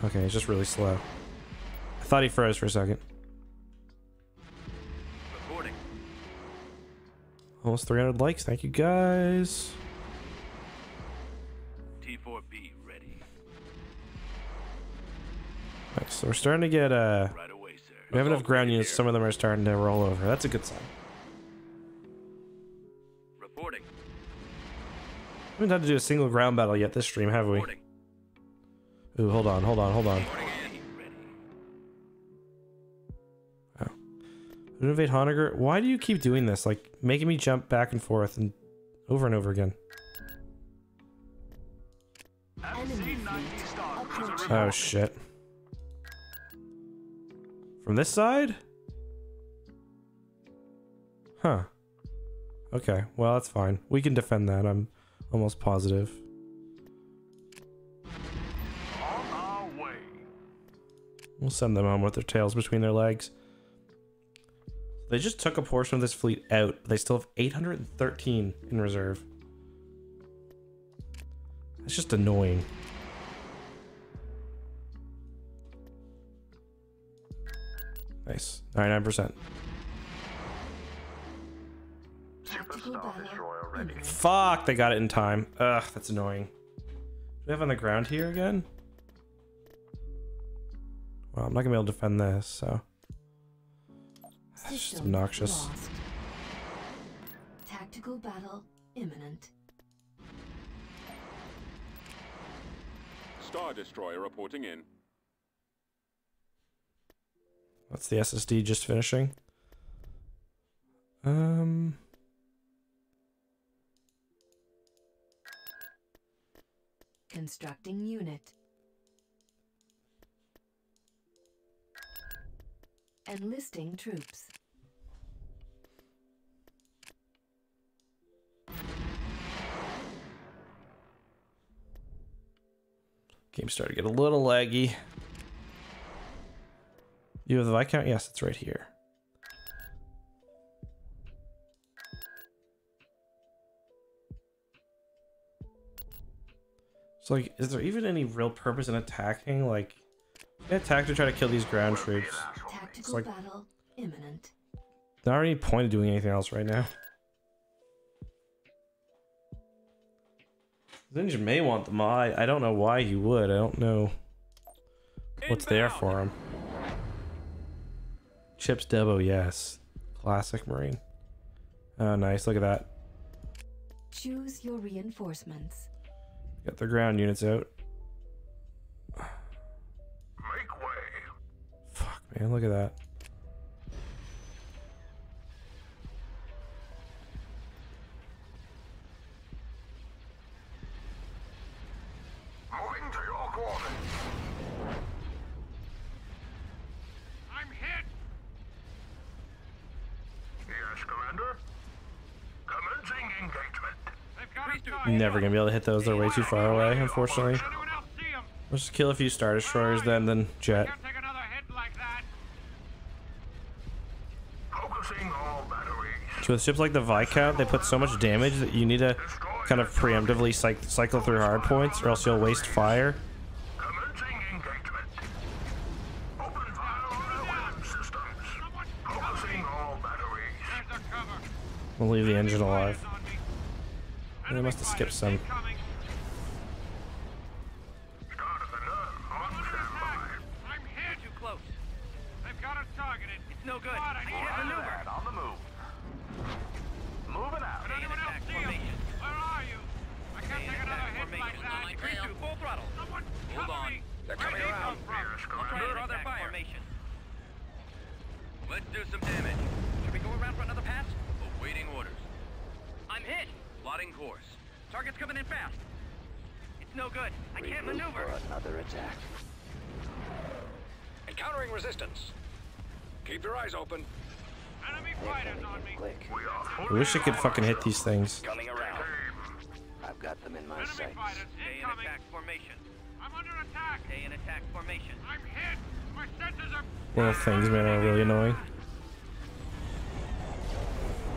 Okay, it's just really slow. I thought he froze for a second. Recording. Almost three hundred likes. Thank you, guys. T four B ready. Alright, so we're starting to get uh right away, sir. We have enough ground units. Some of them are starting to roll over. That's a good sign. Reporting. We haven't had to do a single ground battle yet this stream, have we? Reporting. Ooh, hold on, hold on, hold on. Oh. Innovate Honoghr. Why do you keep doing this? Like, making me jump back and forth and over and over again. Oh, shit. From this side? Huh. Okay, well, that's fine. We can defend that, I'm almost positive. We'll send them home with their tails between their legs. They just took a portion of this fleet out. They still have eight hundred thirteen in reserve. That's just annoying. Nice. ninety-nine percent. Fuck, they got it in time. Ugh, that's annoying. Do we have on the ground here again? Well, I'm not gonna be able to defend this, so it's just obnoxious. Lost. Tactical battle imminent. Star Destroyer reporting in. What's the S S D just finishing? Um. Constructing unit. Enlisting troops. Game started to get a little laggy. You have the Viscount? Yes, it's right here. So, like, is there even any real purpose in attacking? Like, attack to try to kill these ground troops. It's like, battle imminent. Not any point of doing anything else right now. Zinger may want the Maw. I, I don't know why he would. I don't know what's there for him. Chips Debo, yes. Classic Marine. Oh, nice. Look at that. Choose your reinforcements. Got their ground units out. Make way. Fuck, man. Look at that. Never gonna be able to hit those. They're way too far away, unfortunately. Let's just kill a few Star Destroyers then, then jet. So with ships like the Viscount, they put so much damage that you need to kind of preemptively cycle through hard points, or else you'll waste fire. We'll leave the engine alive. They must have skipped some. I wish I could fucking hit these things. Coming around. I've got them in my sights. Stay in attack formation. I'm under attack. Stay in attack formation. I'm hit. My sensors are. Little things, man, are really annoying.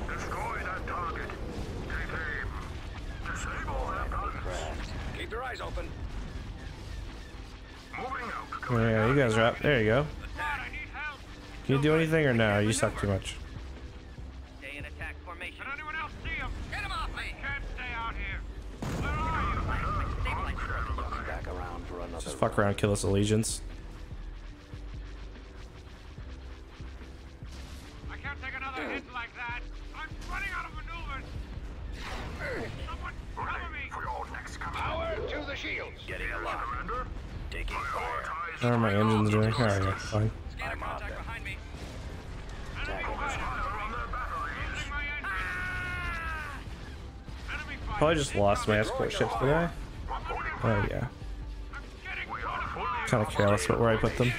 Destroy that target. Keep aim. Disable that gun. Keep your eyes open. Moving out. Yeah, you guys are up. There you go. Can you do anything or no? You suck too much. Just fuck around, kill us Allegiance. I can't take another hit like that. I'm running out of maneuvers. Someone cover me. For your next power to the shields. Getting a lot. Taking fire. How are my engines doing? All right, that's fine. I'm on them. Probably just lost my escort ships today. Oh yeah. Kind of careless about where I put them. Get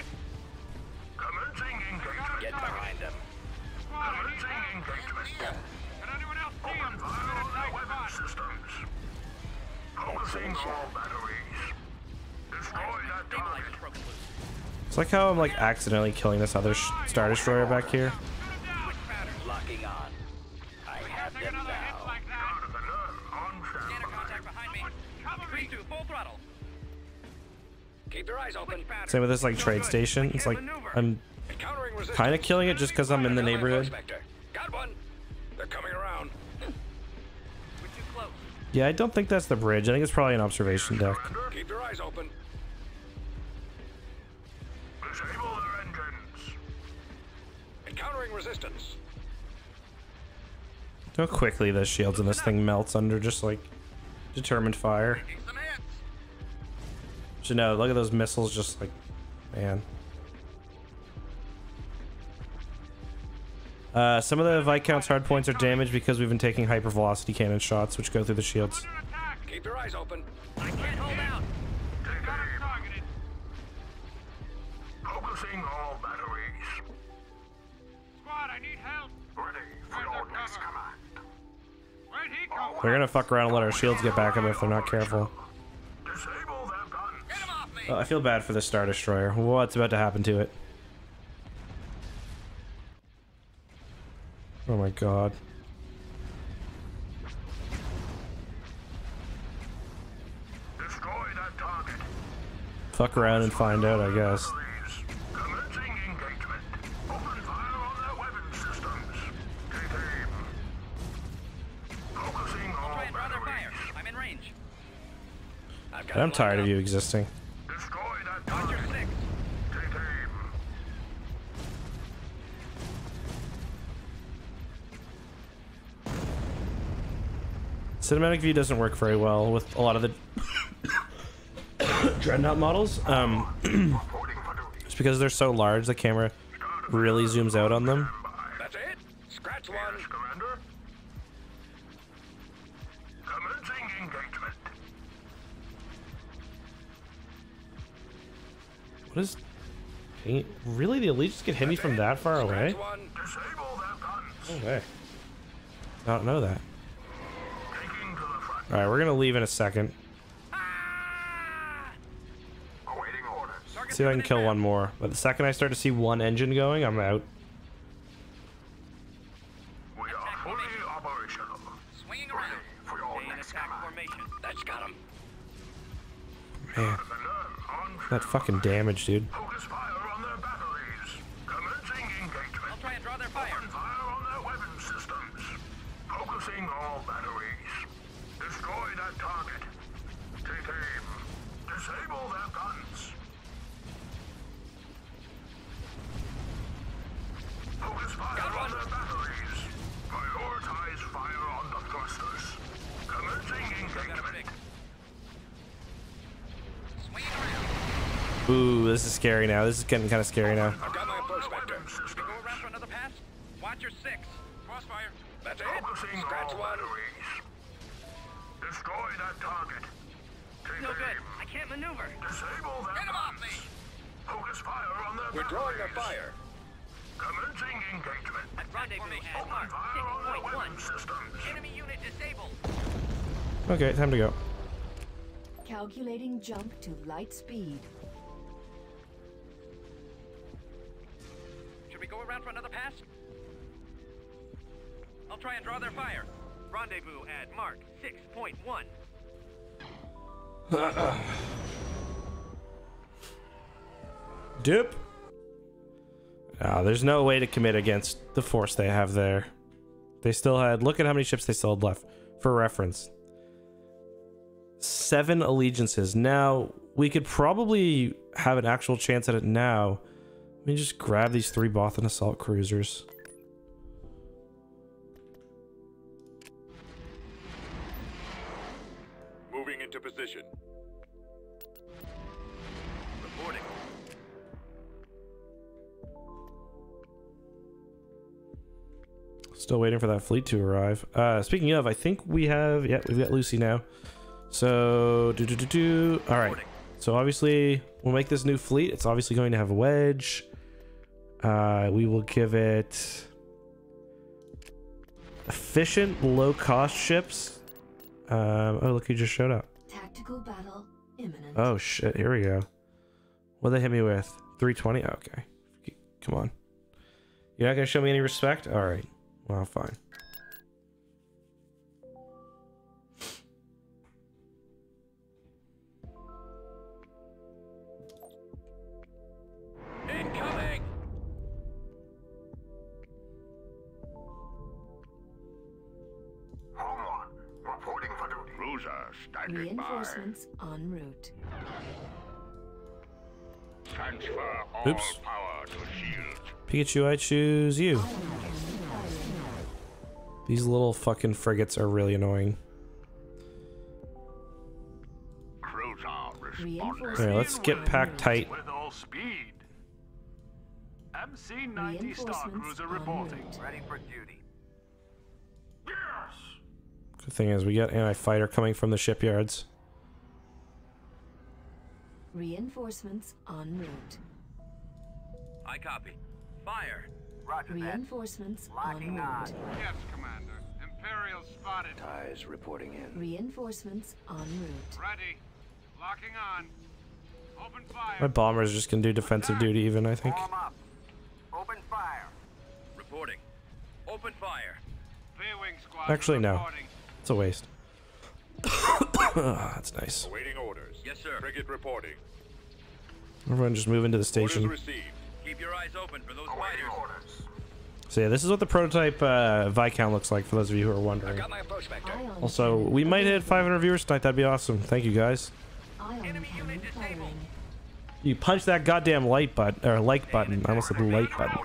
behind them. It's like how I'm like accidentally killing this other Star Destroyer back here. Same with this like trade station. It's like I'm kind of killing it just because I'm in the neighborhood. Yeah, I don't think that's the bridge. I think it's probably an observation deck. Keep your eyes open. Disable their engines. Encountering resistance. How quickly the shields in this thing melts under just like determined fire. You know, look at those missiles, just like, man. Uh, some of the Viscount's hard points are damaged because we've been taking hypervelocity cannon shots, which go through the shields. Keep your eyes open. I can't hold out. Focusing all batteries. Squad, I need help. Ready for your next command. Where'd he go? They're gonna fuck around and let our shields get back up if they're not careful. Oh, I feel bad for the Star Destroyer. What's about to happen to it? Oh my god. Destroy that target. Fuck around and find out, I guess. Commencing engagement. Open fire on their weapon systems. Take aim. Focusing on batteries. I'm in range. But I'm tired of you existing. Destroy that dodger stick. Take aim. Cinematic view doesn't work very well with a lot of the Dreadnought models. Um, it's because they're so large, the camera really zooms out on them. That's it. Scratch one. Commander. Commencing engagement. What is... Really? The Allegiance get hit me from that far away? Okay. I don't know that. Alright, we're gonna leave in a second. See if I can kill one more. But the second I start to see one engine going, I'm out. We are fully operational. Swinging around for your next attack formation. That's got him. Man, that fucking damage, dude. Focus fire on their batteries. Commencing engagement. I'll try and draw their fire. Open fire on their weapon systems. Focusing all batteries. Destroy that target. Take aim. Disable their guns. Focus fire on their batteries. Prioritize fire on the thrusters. Commencing engagement. Ooh, this is scary now. This is getting kind of scary now. I've got my approach vector. Go around for another pass. Watch your six. Crossfire. That's it. Focusing Scratch all one. Batteries. Destroy that target. Take no aim. Good. I can't maneuver. Disable that. Get them off me. Focus fire on their We're batteries. Drawing a fire. Commencing engagement. I've rendezvous has marked. six point one. Systems. Enemy unit disabled. Okay, time to go. Calculating jump to light speed. Should we go around for another pass? I'll try and draw their fire. Rendezvous at mark six point one. Dip. Oh, there's no way to commit against the force they have there. They still had, look at how many ships they still had left. For reference, seven allegiances. Now, we could probably have an actual chance at it now. Let me just grab these three Bothan assault cruisers. Moving into position. Reporting. Still waiting for that fleet to arrive. Uh, speaking of, I think we have, yeah, we've got Lucy now. So, do do do do. All right. So obviously, we'll make this new fleet. It's obviously going to have a wedge. Uh, we will give it efficient, low-cost ships. Um, oh, look who just showed up. Tactical battle imminent. Oh shit! Here we go. What they hit me with? three twenty. Oh, okay. Come on. You're not gonna show me any respect? All right. Well, fine. Reinforcements en route. Transfer all Oops. Power to shield. Pikachu, I choose you. These little fucking frigates are really annoying. Alright, let's get packed tight. With all speed. M C ninety Star Cruiser reporting. Ready for duty. Yes! The thing is, we got anti-fighter coming from the shipyards. Reinforcements en route. I copy. Fire. Roger Reinforcements that. Reinforcements en route. On. Yes, Commander. Imperial spotted. T I Es reporting in. Reinforcements en route. Ready. Locking on. Open fire. My bombers just can do defensive duty even, I think. Warm up. Open fire. Reporting. Open fire. B-Wing squad Actually, no. Reporting. It's a waste. Oh, that's nice. Awaiting orders. Yes, sir. Frigate reporting. Everyone just move into the station. Orders received. Keep your eyes open for those orders. So yeah, this is what the prototype uh, Viscount looks like for those of you who are wondering. Also, we might hit five hundred viewers tonight. That'd be awesome. Thank you guys. Enemy unit disabled. You punch that goddamn light button or like button. I almost said light button.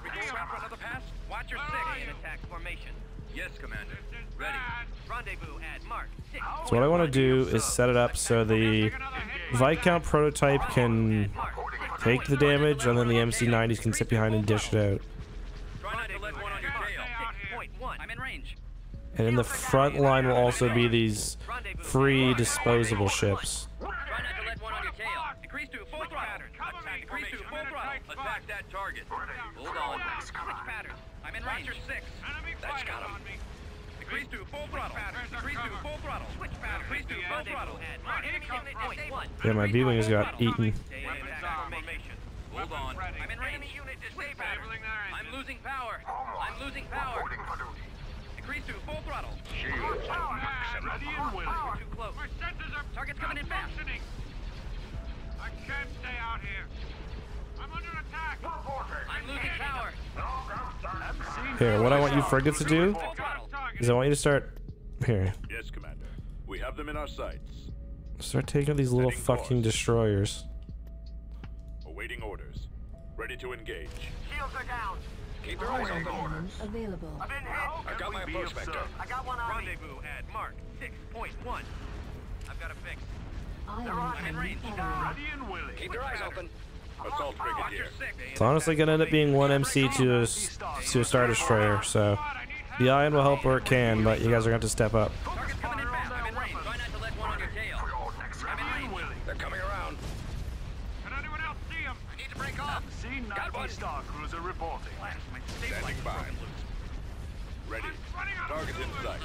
Watch your six in attack formation. Yes, Commander. Ready. Rendezvous at mark six. So what I want to do is set it up so the Viscount prototype can take the damage, and then the M C nineties can sit behind and dish it out. And in the front line will also be these free disposable ships. Attack that target. Hold on. Switch patterns. I'm in range. six. That's got him. Decrease to full throttle. Decrease to full throttle. Switch patterns. Decrease to full throttle. Yeah, my B-Wing has got eaten. Hold on. I'm in range. I'm losing power. I'm losing power. Decrease to full throttle. Shields. Too close. Target's coming in fast. I can't stay out here. I'm under attack. I'm losing power. Here, what I want you frigates to do is I want you to start here. Yes, Commander. We have them in our sights. Start taking out these little fucking destroyers. Awaiting orders. Ready to engage. Shields are down. Keep your eyes on the orders. Available. I've been hit. I got my approach vector. I got one on rendezvous at mark six point one. I've got a fix. I'm in range. Ready and willing. Keep your eyes open. Assault brigadier. It's honestly gonna end up being one M C to a, to a Star Destroyer, so the Ion will help where it can, but you guys are gonna have to step up. Target's coming in fast. I'm in range. Try not to let one on your tail. I'm in range. They're coming around. Can anyone else see them? I need to break off. Got one. Star Cruiser reporting. Standing by. Ready. Target in sight.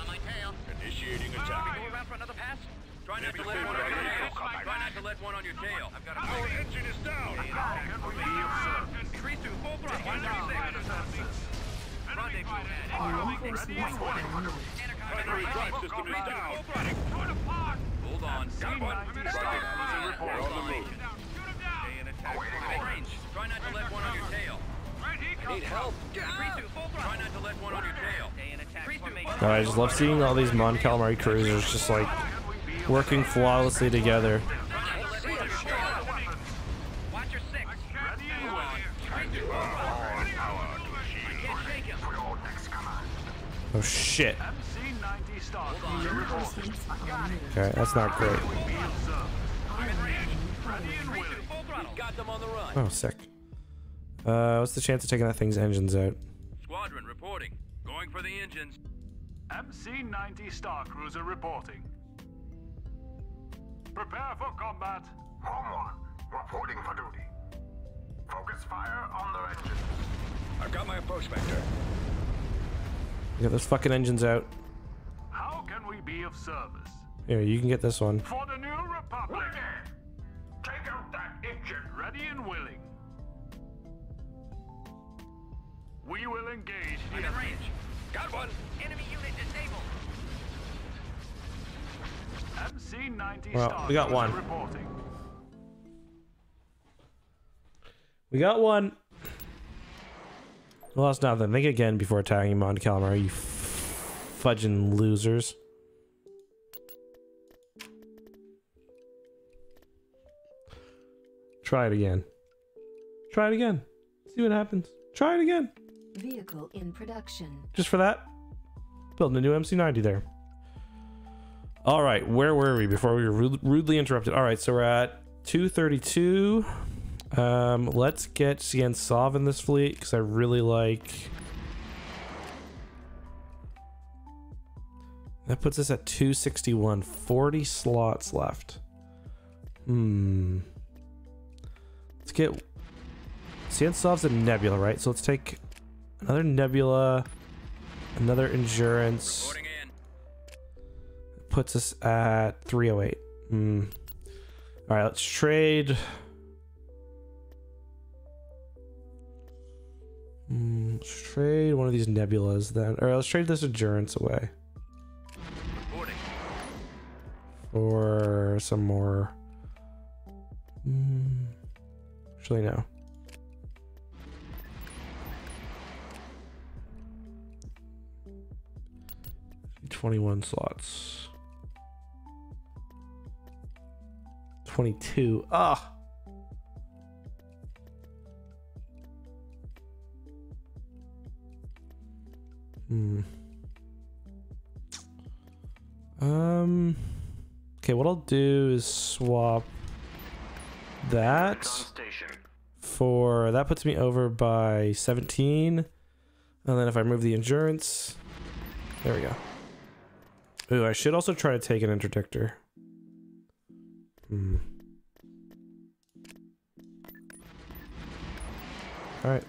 Initiating attack. Go around for another pass. Try not to let one on your tail. Try not to let one on your tail. I've got a Our engine is down. Increase to full throttle. Primary drive system is down. Hold on. Got one. We're on the move. Stay in attack. I'm in range. Try not to let one on your tail. I need help. Try not to let one on your tail. Stay in attack. I just love seeing all these Mon Calamari cruisers just like working flawlessly together. Oh shit. Okay, that's not great. Oh, sick. Uh, what's the chance of taking that thing's engines out? Squadron reporting. Going for the engines. M C ninety Star Cruiser reporting. Prepare for combat. Home one, reporting for duty. Focus fire on their engines. I've got my approach vector. Get those fucking engines out. How can we be of service? Here, you can get this one. For the new republic. Ready. Take out that engine. Ready and willing. We will engage. I'm in range. Got one. Enemy unit disabled. Well, we got one. We got one. We lost nothing. Think again before attacking Mon Calamari, you fudging losers. Try it again. Try it again. See what happens. Try it again. Vehicle in production. Just for that, building a new M C ninety there. All right, where were we before we were rudely interrupted? All right, so we're at two thirty-two. Um, let's get Sien Sovv in this fleet because I really like... That puts us at two sixty-one, forty slots left. Hmm. Let's get... Sien Sovv's a Nebula, right? So let's take another Nebula, another Endurance. Puts us at three oh eight. Mm. All right, let's trade. Mm, let's trade one of these nebulas then. All right, let's trade this Endurance away for some more. Mm, actually, no. twenty-one slots. twenty-two. Ah. Hmm. Um. Okay, what I'll do is swap that for that puts me over by seventeen, and then if I move the endurance, there we go. Ooh, I should also try to take an interdictor. Hmm. All right.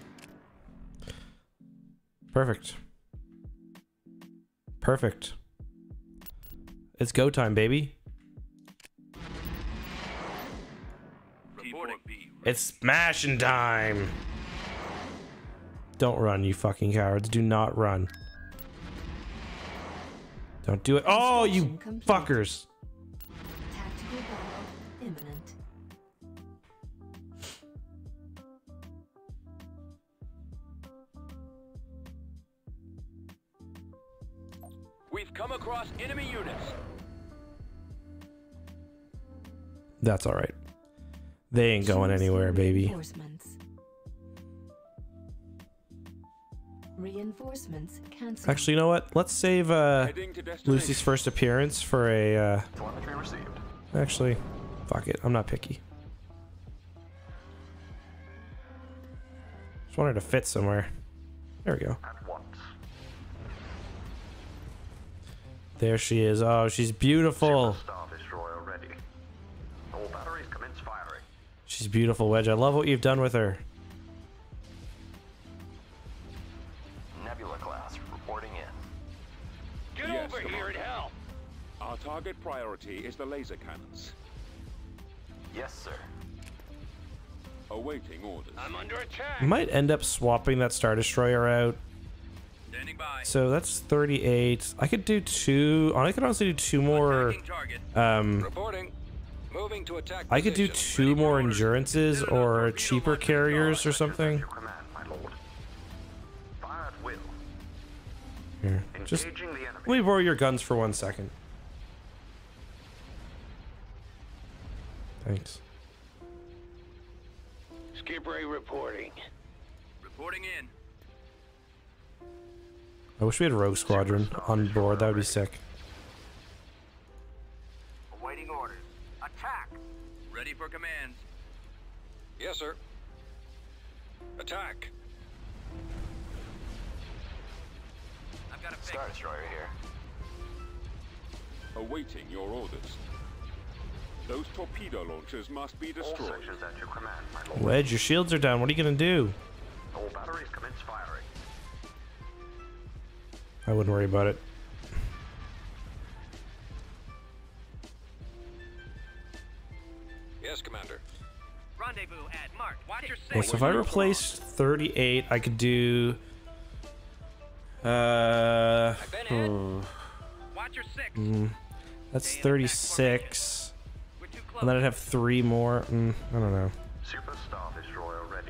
Perfect. Perfect. It's go time, baby. It's smashing time. Don't run, you fucking cowards. Do not run. Don't do it. Oh, you fuckers. Tactical battle imminent. We've come across enemy units. That's all right. They ain't going anywhere, baby. Reinforcements. Reinforcements canceled. Actually, you know what? Let's save uh, Lucy's first appearance for a. Uh, actually, fuck it. I'm not picky. Just wanted to fit somewhere. There we go. There she is. Oh, she's beautiful. She's beautiful, Wedge. I love what you've done with her. Nebula class reporting in. Get yes, over here and help. Our target priority is the laser cannons. Yes, sir. Awaiting orders. I'm under attack. We might end up swapping that Star Destroyer out. Standing by. So that's thirty-eight. I could do two. I could honestly do two more. Um. Reporting. Moving to attack I could do two more endurances or cheaper carriers or something. Here, just let me borrow your guns for one second. Thanks. Skipper reporting. Reporting in. I wish we had Rogue Squadron on board. That would be sick. Awaiting orders. Attack! Ready for commands. Yes, sir. Attack! I've got a Star Destroyer here. Awaiting your orders. Those torpedo launchers must be destroyed. At your command, my lord. Wedge, your shields are down. What are you gonna do? All batteries commence firing. I wouldn't worry about it. Yes, Commander. Rendezvous at mark. Watch your signal. So if I replaced thirty-eight, I could do. Uh. Oh. Watch your six. Mm, that's thirty-six. And then I'd have three more. Mm, I don't know. Super Star Destroyer ready.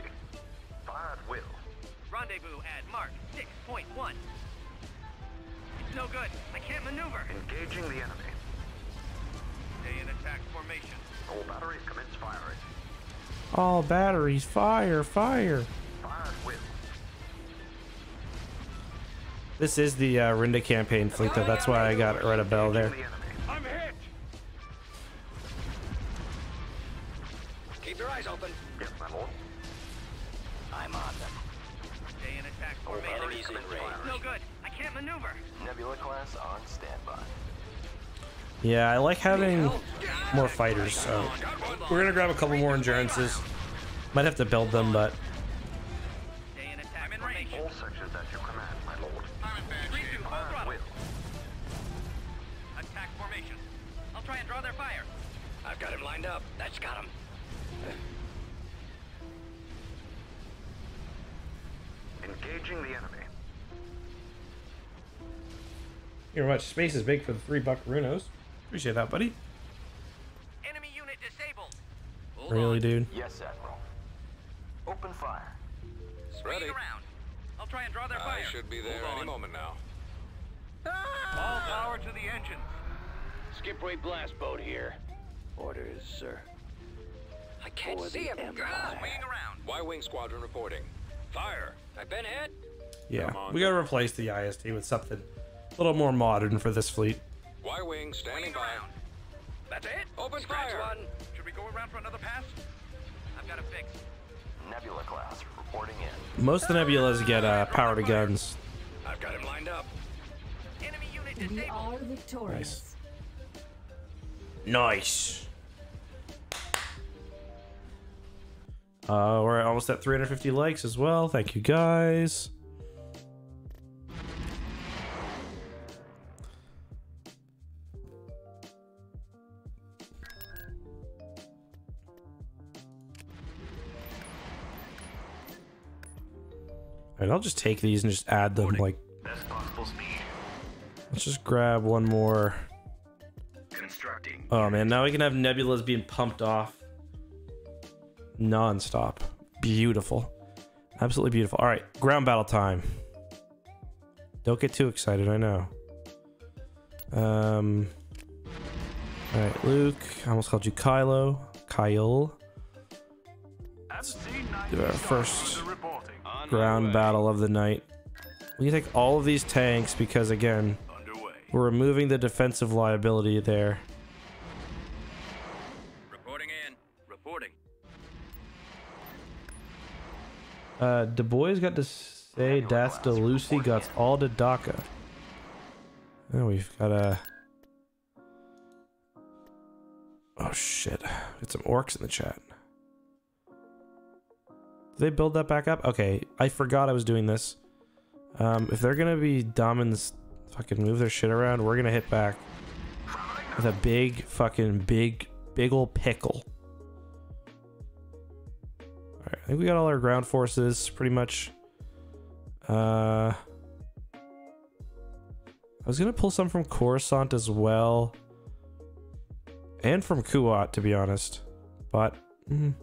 Fire at will. Rendezvous at mark six point one. It's no good. I can't maneuver. Engaging the enemy. Stay in attack formation. All batteries commence firing. All batteries fire, fire. Fired with. This is the uh, Rinda campaign fleet, though. That's why I got Red a Bell there. I'm hit. Keep your eyes open. Yes, my lord. I'm on them. Stay in attack formation. Enemies in range. No good. I can't maneuver. Nebula class on standby. Yeah, I like having more fighters, so we're gonna grab a couple more endurances. Might have to build them, but all sections at your command, my lord. Attack formation. I'll try and draw their fire. I've got him lined up. That's got him. Engaging the enemy. You're much space is big for the three buck runos. Appreciate that, buddy. Enemy unit disabled. Hold really, on. Dude? Yes, Admiral. Open fire. Ready. Around. I'll try and draw their I fire. I should be there Hold any on. moment now. Ah! All power to the engines. Skipway blast boat here. Orders, sir. I can't see him. God, wing around. Y-Wing squadron reporting. Fire. I've been hit. Yeah, we gotta replace the I S T with something a little more modern for this fleet. Y-Wing standing by. That's it. Open fire. One. Should we go around for another pass? I've got a fix. Nebula class reporting in. Most of the Nebulas get uh, power to guns. I've got him lined up. Enemy unit disabled. We are victorious. Nice. Nice. Uh, we're almost at three hundred fifty likes as well. Thank you guys. Alright, I'll just take these and just add them like. Best possible speed. Let's just grab one more. Constructing. Oh man, now we can have nebulas being pumped off non-stop. Beautiful. Absolutely beautiful. Alright, ground battle time. Don't get too excited, I know. Um Alright, Luke. I almost called you Kylo. Kyle. Let's do our first ground battle of the night. We can take all of these tanks because again, we're removing the defensive liability there. Uh, Du Bois got to say that's the Lucy got all the DACA. And we've got a. Oh shit. Got some orcs in the chat. Did they build that back up? Okay. I forgot I was doing this. Um, if they're gonna be dumb and fucking move their shit around, we're gonna hit back with a big fucking big, big ol' pickle. Alright, I think we got all our ground forces, pretty much. Uh, I was going to pull some from Coruscant as well. And from Kuat, to be honest. But, mm,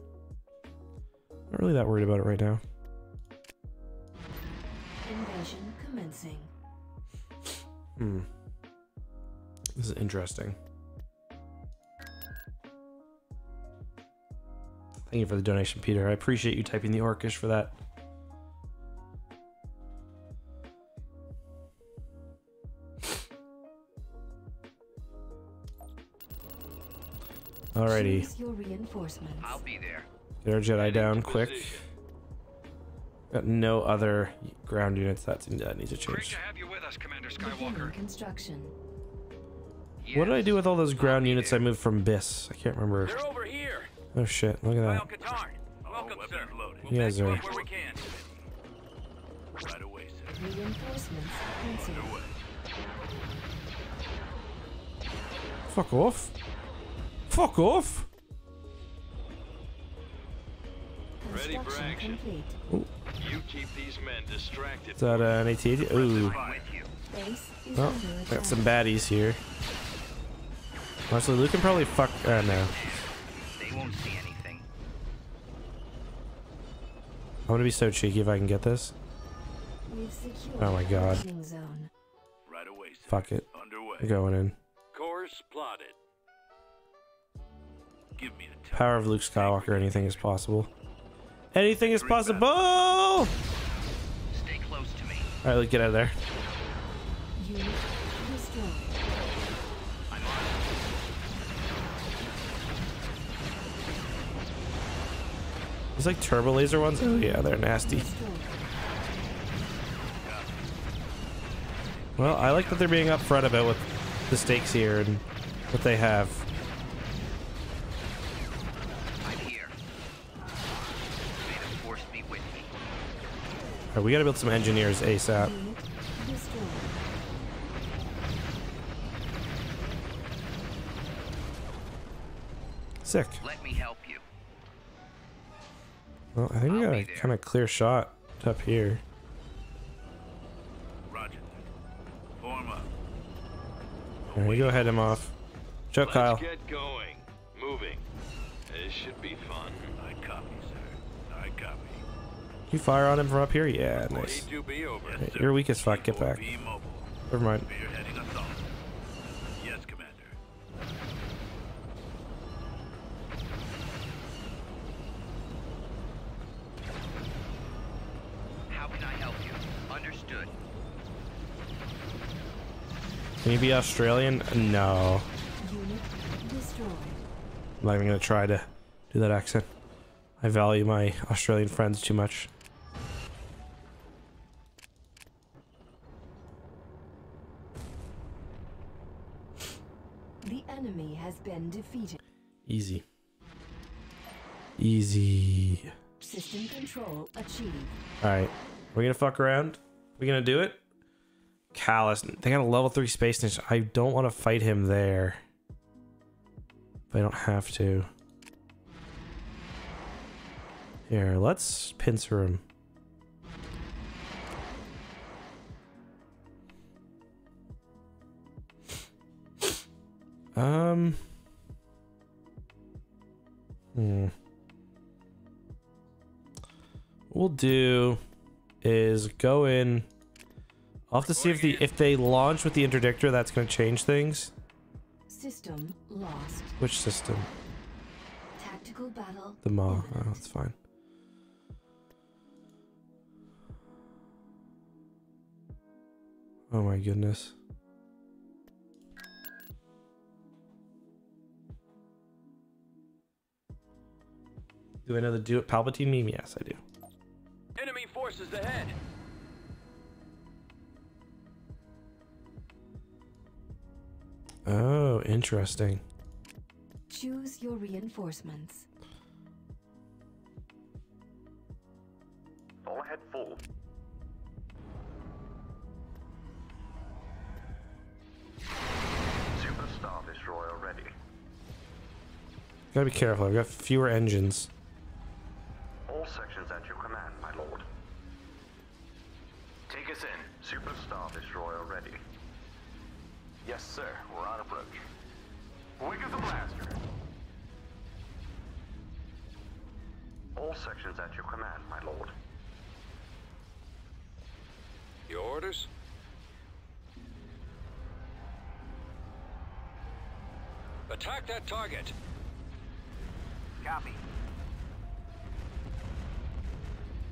not really that worried about it right now. Invasion commencing. Hmm. This is interesting. Thank you for the donation, Peter. I appreciate you typing the orcish for that. Alrighty. Your reinforcements. I'll be there. Get our Jedi down quick. Got no other ground units that need to change. Great to have you with us, Commander Skywalker. Construction. Yes. What did I do with all those ground units I moved from Biss? I can't remember. They're over here. Oh shit, look at that. Welcome, sir. You guys are... Right away, sir. Fuck off. Fuck off! Ready for action. Ooh. You keep these men distracted. Is that uh, an A T A T? Ooh. Oh, I got some baddies here. Honestly, Luke can probably fuck... Uh, no. Won't see anything. I'm gonna be so cheeky if I can get this. Oh my god. Right away, fuck it. Underway. We're going in. Course plotted. Give me the power of Luke Skywalker. Anything is possible. Anything is possible. Stay close to me. All right, Luke, get out of there. You It's like turbo laser ones. Oh yeah, they're nasty. Well, I like that they're being upfront about what the stakes here and what they have. Alright, we gotta build some engineers ASAP. Sick. Let me help you. Well, I think we got a kind of clear shot up here. Roger. Form up. Right, we go head him off. Chuck Kyle. Let's get going. Moving. This should be fun. I copy, sir. I copy. You fire on him from up here? Yeah, nice. Right, you're weak as fuck. Get back. Never mind. Can you be Australian? No. I'm not even gonna try to do that accent. I value my Australian friends too much. The enemy has been defeated. Easy. Easy. System control achieved. Alright. We're gonna fuck around. We're gonna do it. Callus. They got a level three space ninja. I don't want to fight him there. But I don't have to. Here, let's pincer him. Um. Hmm. What we'll do is go in. I'll have to see if the if they launch with the Interdictor, that's going to change things. System lost. Which system? Tactical battle. The Maw. Oh, that's fine. Oh my goodness. Do I know the do it Palpatine meme? Yes, I do. Enemy forces ahead. Oh, interesting. Choose your reinforcements. All ahead full. Super Star Destroyer ready. Gotta be careful, I've got fewer engines. All sections at your command, my lord. Take us in. Super Star Destroyer ready. Yes, sir. We're on approach. Wing of the blaster. All sections at your command, my lord. Your orders? Attack that target. Copy.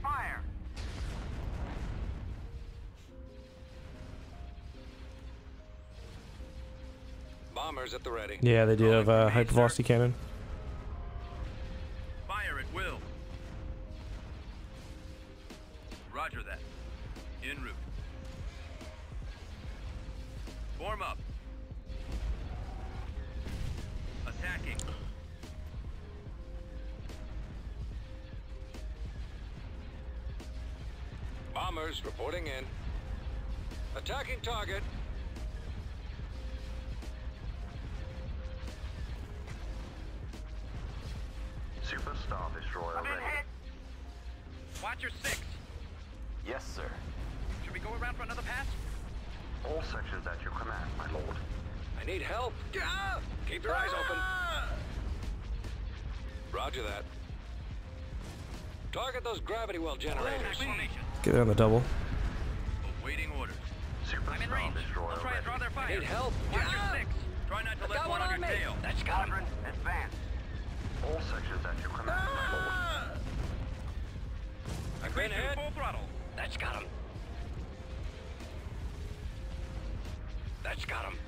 Fire. Bombers at the ready. Yeah, they do have a uh, hypervelocity cannon. Fire at will. Roger that. En route. Form up. Attacking. Bombers reporting in. Attacking target. Super Star Destroyer ready. Watch your six. Yes, sir. Should we go around for another pass? All sections at your command, my lord. I need help. Ah! Keep your eyes open. Ah! Roger that. Target those gravity well generators. Get it on the double. Awaiting orders. Super I'm in Star range. Destroyer I'll try ready. And draw their fire. I need help. Watch ah! your six. Try not to I let one on, on your me. Tail. That's Squadron, advance. All sections at your command, ah! my lord. I've been hit. Full throttle. That's got him. That's got him.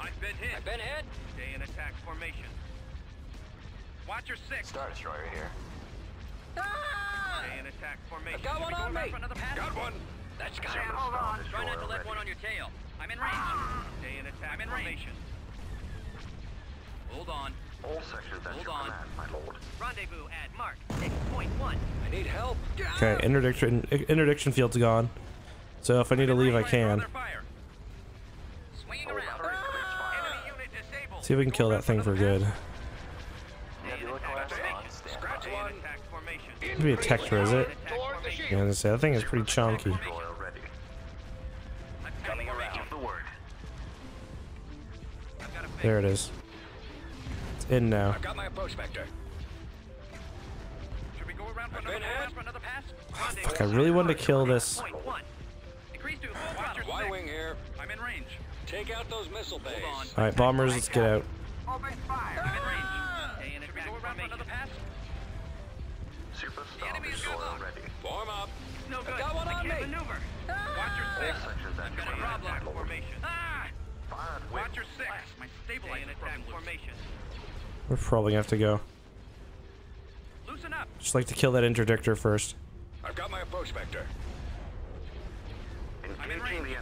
I've been hit. I've been hit. Stay in attack formation. Watch your six. Star Destroyer here. Ah! Stay in attack formation. I've got one on me. Got one. That's got him. Yeah, hold on. Try not to let one on your tail. I'm in range. Ah! Stay in attack I'm in formation. Range. Hold on. All sections at your command, my lord. Rendezvous at mark six point one. I need help. Okay, interdiction interdiction field's gone. So if I need to leave, I can. Swinging around. Enemy unit disabled. See if we can kill that thing for good. It'd be a Tector, is it? Yeah, I was gonna say, that thing is pretty chunky. There it is. In now. I've got my approach vector. Should we go around for another pass? For another pass? Oh, fuck, I really wanted to kill this. Y-Wing here. I'm in range. Take out those missile bays. Alright, bombers, let's get out. Open fire. I'm in range. Should we go around for another pass? Super Star Destroyer ready. Form up. No good. Got one on me. Maneuver. Watch your six. I've got a problem. Formation. Ah! Watch your six. My stabilizing attack formation. We're probably gonna have to go. Loosen up. Just like to kill that Interdictor first. I've got my approach vector. I'm in range. The enemy.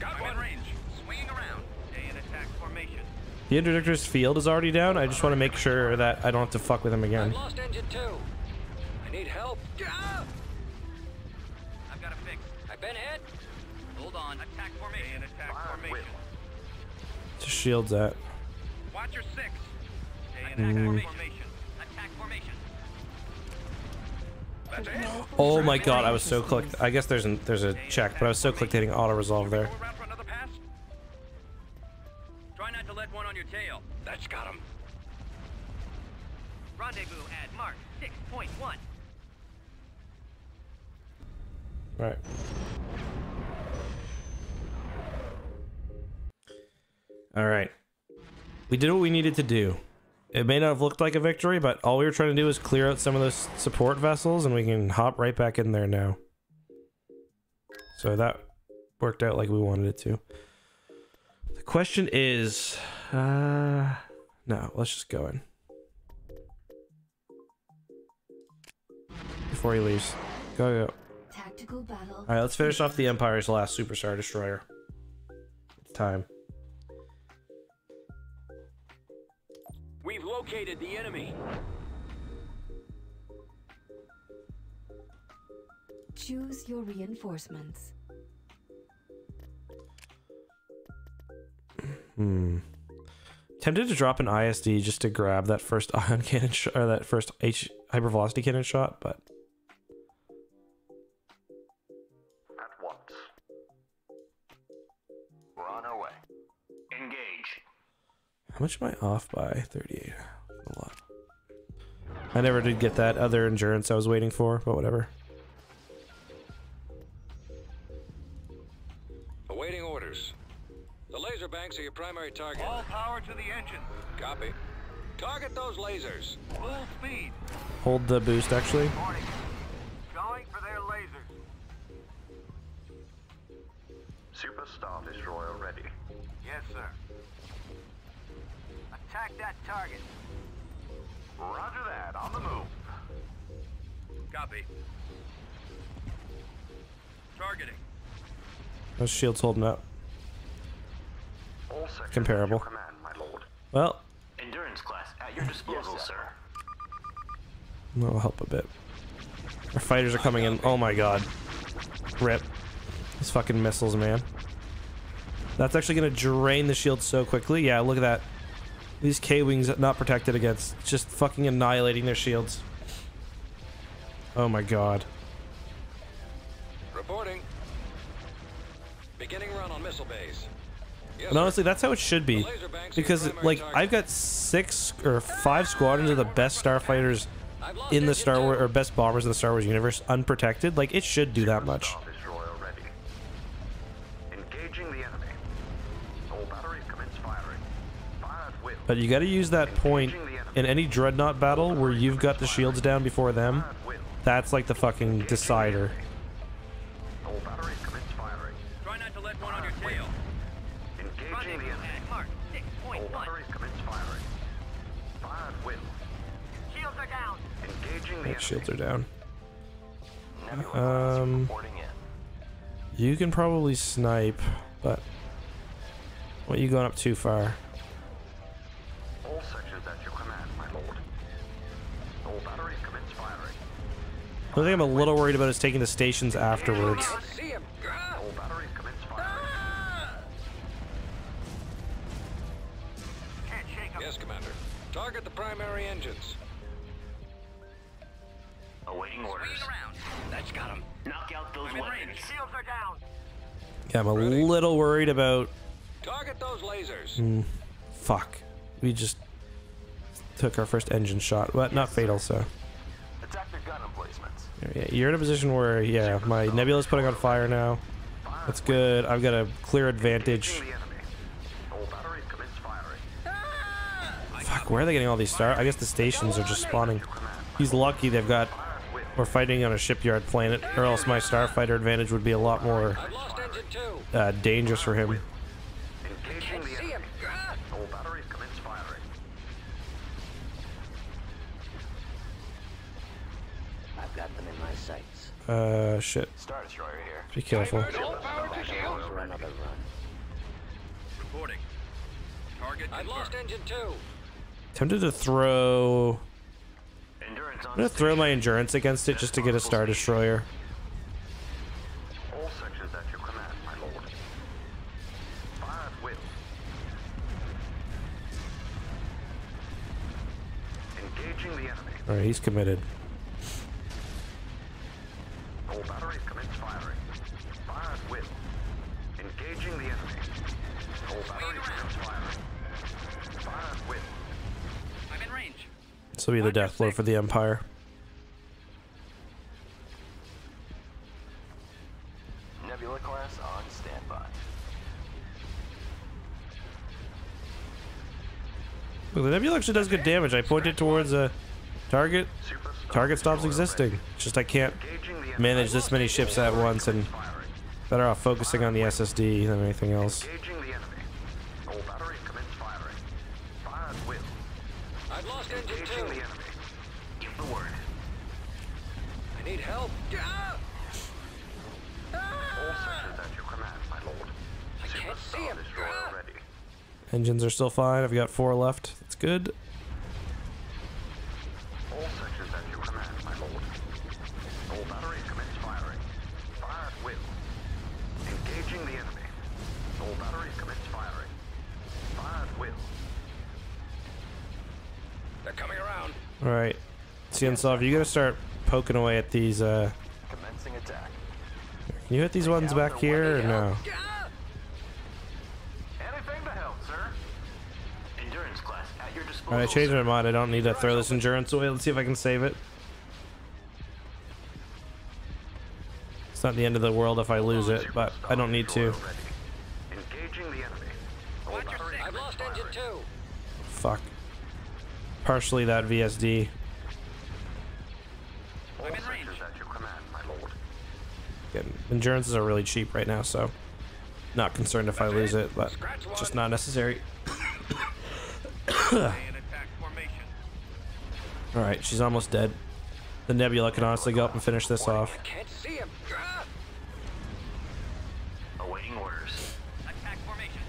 Got I'm one. In range. Swinging around. Stay in attack formation. The Interdictor's field is already down. I just want to make sure that I don't have to fuck with him again. I lost engine two. I need help. Ah! I've got a fix. I've been hit. Hold on. Attack formation. Attack formation. Just shields that. Watch your six. Stay in attack mm. formation. Attack formation. Oh my god, I was so clicked. I guess there's an, there's a check, but I was so clicked hitting auto resolve there. Try not to let one on your tail. That's got him. Rendezvous at mark six point one. Right. All right. We did what we needed to do. It may not have looked like a victory, but all we were trying to do is clear out some of those support vessels, and we can hop right back in there now. So that worked out like we wanted it to. The question is... Uh, no, let's just go in. Before he leaves. Go, go. Tactical battle. All right, let's finish off the Empire's last Superstar Destroyer. It's time. We've located the enemy. Choose your reinforcements. Hmm. Tempted to drop an I S D just to grab that first ion cannon sh or that first H hypervelocity cannon shot, but at once. We're on our way. Engage. How much am I off by? thirty-eight. A lot. I never did get that other endurance I was waiting for, but whatever. Awaiting orders. The laser banks are your primary target. All power to the engine. Copy. Target those lasers. Full speed. Hold the boost, actually. Morning. Going for their lasers. Super Star Destroyer ready. Yes, sir. Attack that target. Roger that. On the move. Copy. Targeting. Those shields holding up. All comparable. Command, my lord. Well. Endurance class at your disposal, yes, sir. That'll help a bit. Our fighters are coming in. Oh my god. Rip. These fucking missiles, man. That's actually gonna drain the shield so quickly. Yeah, look at that. These K-Wings not protected against, just fucking annihilating their shields. Oh my god. Reporting. Beginning run on missile base. Yes, and honestly, that's how it should be. Because, like, I've got six or five squadrons of the best starfighters in the Star Wars, or best bombers in the Star Wars universe, unprotected. Like, it should do that much. But you gotta use that point in any Dreadnought battle where you've got the shields down before them. That's like the fucking decider. Try not to let one on your tail. Engaging the enemy. Mark six point one. Batteries commence firing. Fired will. Shields are down. Engaging the enemy. Shields are down. Um, you can probably snipe, but what are you going up too far? The only thing I'm a little worried about is taking the stations afterwards. Yes, Commander. Target the primary engines. Awaiting orders. That's got him. Knock out those weapons. Shields are down. Yeah, I'm a little worried about. Target those lasers. Mm, fuck. We just took our first engine shot, but not fatal, so. Yeah, you're in a position where, yeah, my Nebula's putting on fire now. That's good. I've got a clear advantage. Fuck, where are they getting all these stars? I guess the stations are just spawning. He's lucky they've got... We're fighting on a shipyard planet, or else my starfighter advantage would be a lot more uh, dangerous for him. I've got them in my sights. Uh, shit. Star Destroyer here. Be careful. Reporting. Target. I've lost engine two. Tempted to throw. Endurance on. I'm gonna throw my endurance against it just to get a Star Destroyer. All sections at your command, my lord. Fire at will. Engaging the enemy. All right, he's committed. All batteries commence firing. Fire at will. Engaging the enemy. All batteries commence firing. Fire at will. I'm in range. This will be the death blow for the Empire. Nebula class on standby. Well, the Nebula actually does good damage. I pointed towards a target. Target stops existing. It's just I can't manage this many ships at once, and better off focusing on the S S D than anything else. Engines are still fine. I've got four left. That's good. All sections at your command, my lord. All batteries commence firing. Fire at will. Engaging the enemy. All batteries commence firing. Fire at will. They're coming around. All right, Sien Sovv, you gotta start poking away at these. Uh... Commencing attack. Can you hit these ones back here or no? Alright, I changed my mind. I don't need to throw this endurance away. Let's see if I can save it. It's not the end of the world if I lose it, but I don't need to. I've lost engine two. Fuck. Partially that V S D. Yeah, endurances are really cheap right now, so not concerned if I lose it, but just not necessary. All right, she's almost dead. The Nebula can honestly go up and finish this off. I can't see him. Awaiting orders. Attack formation.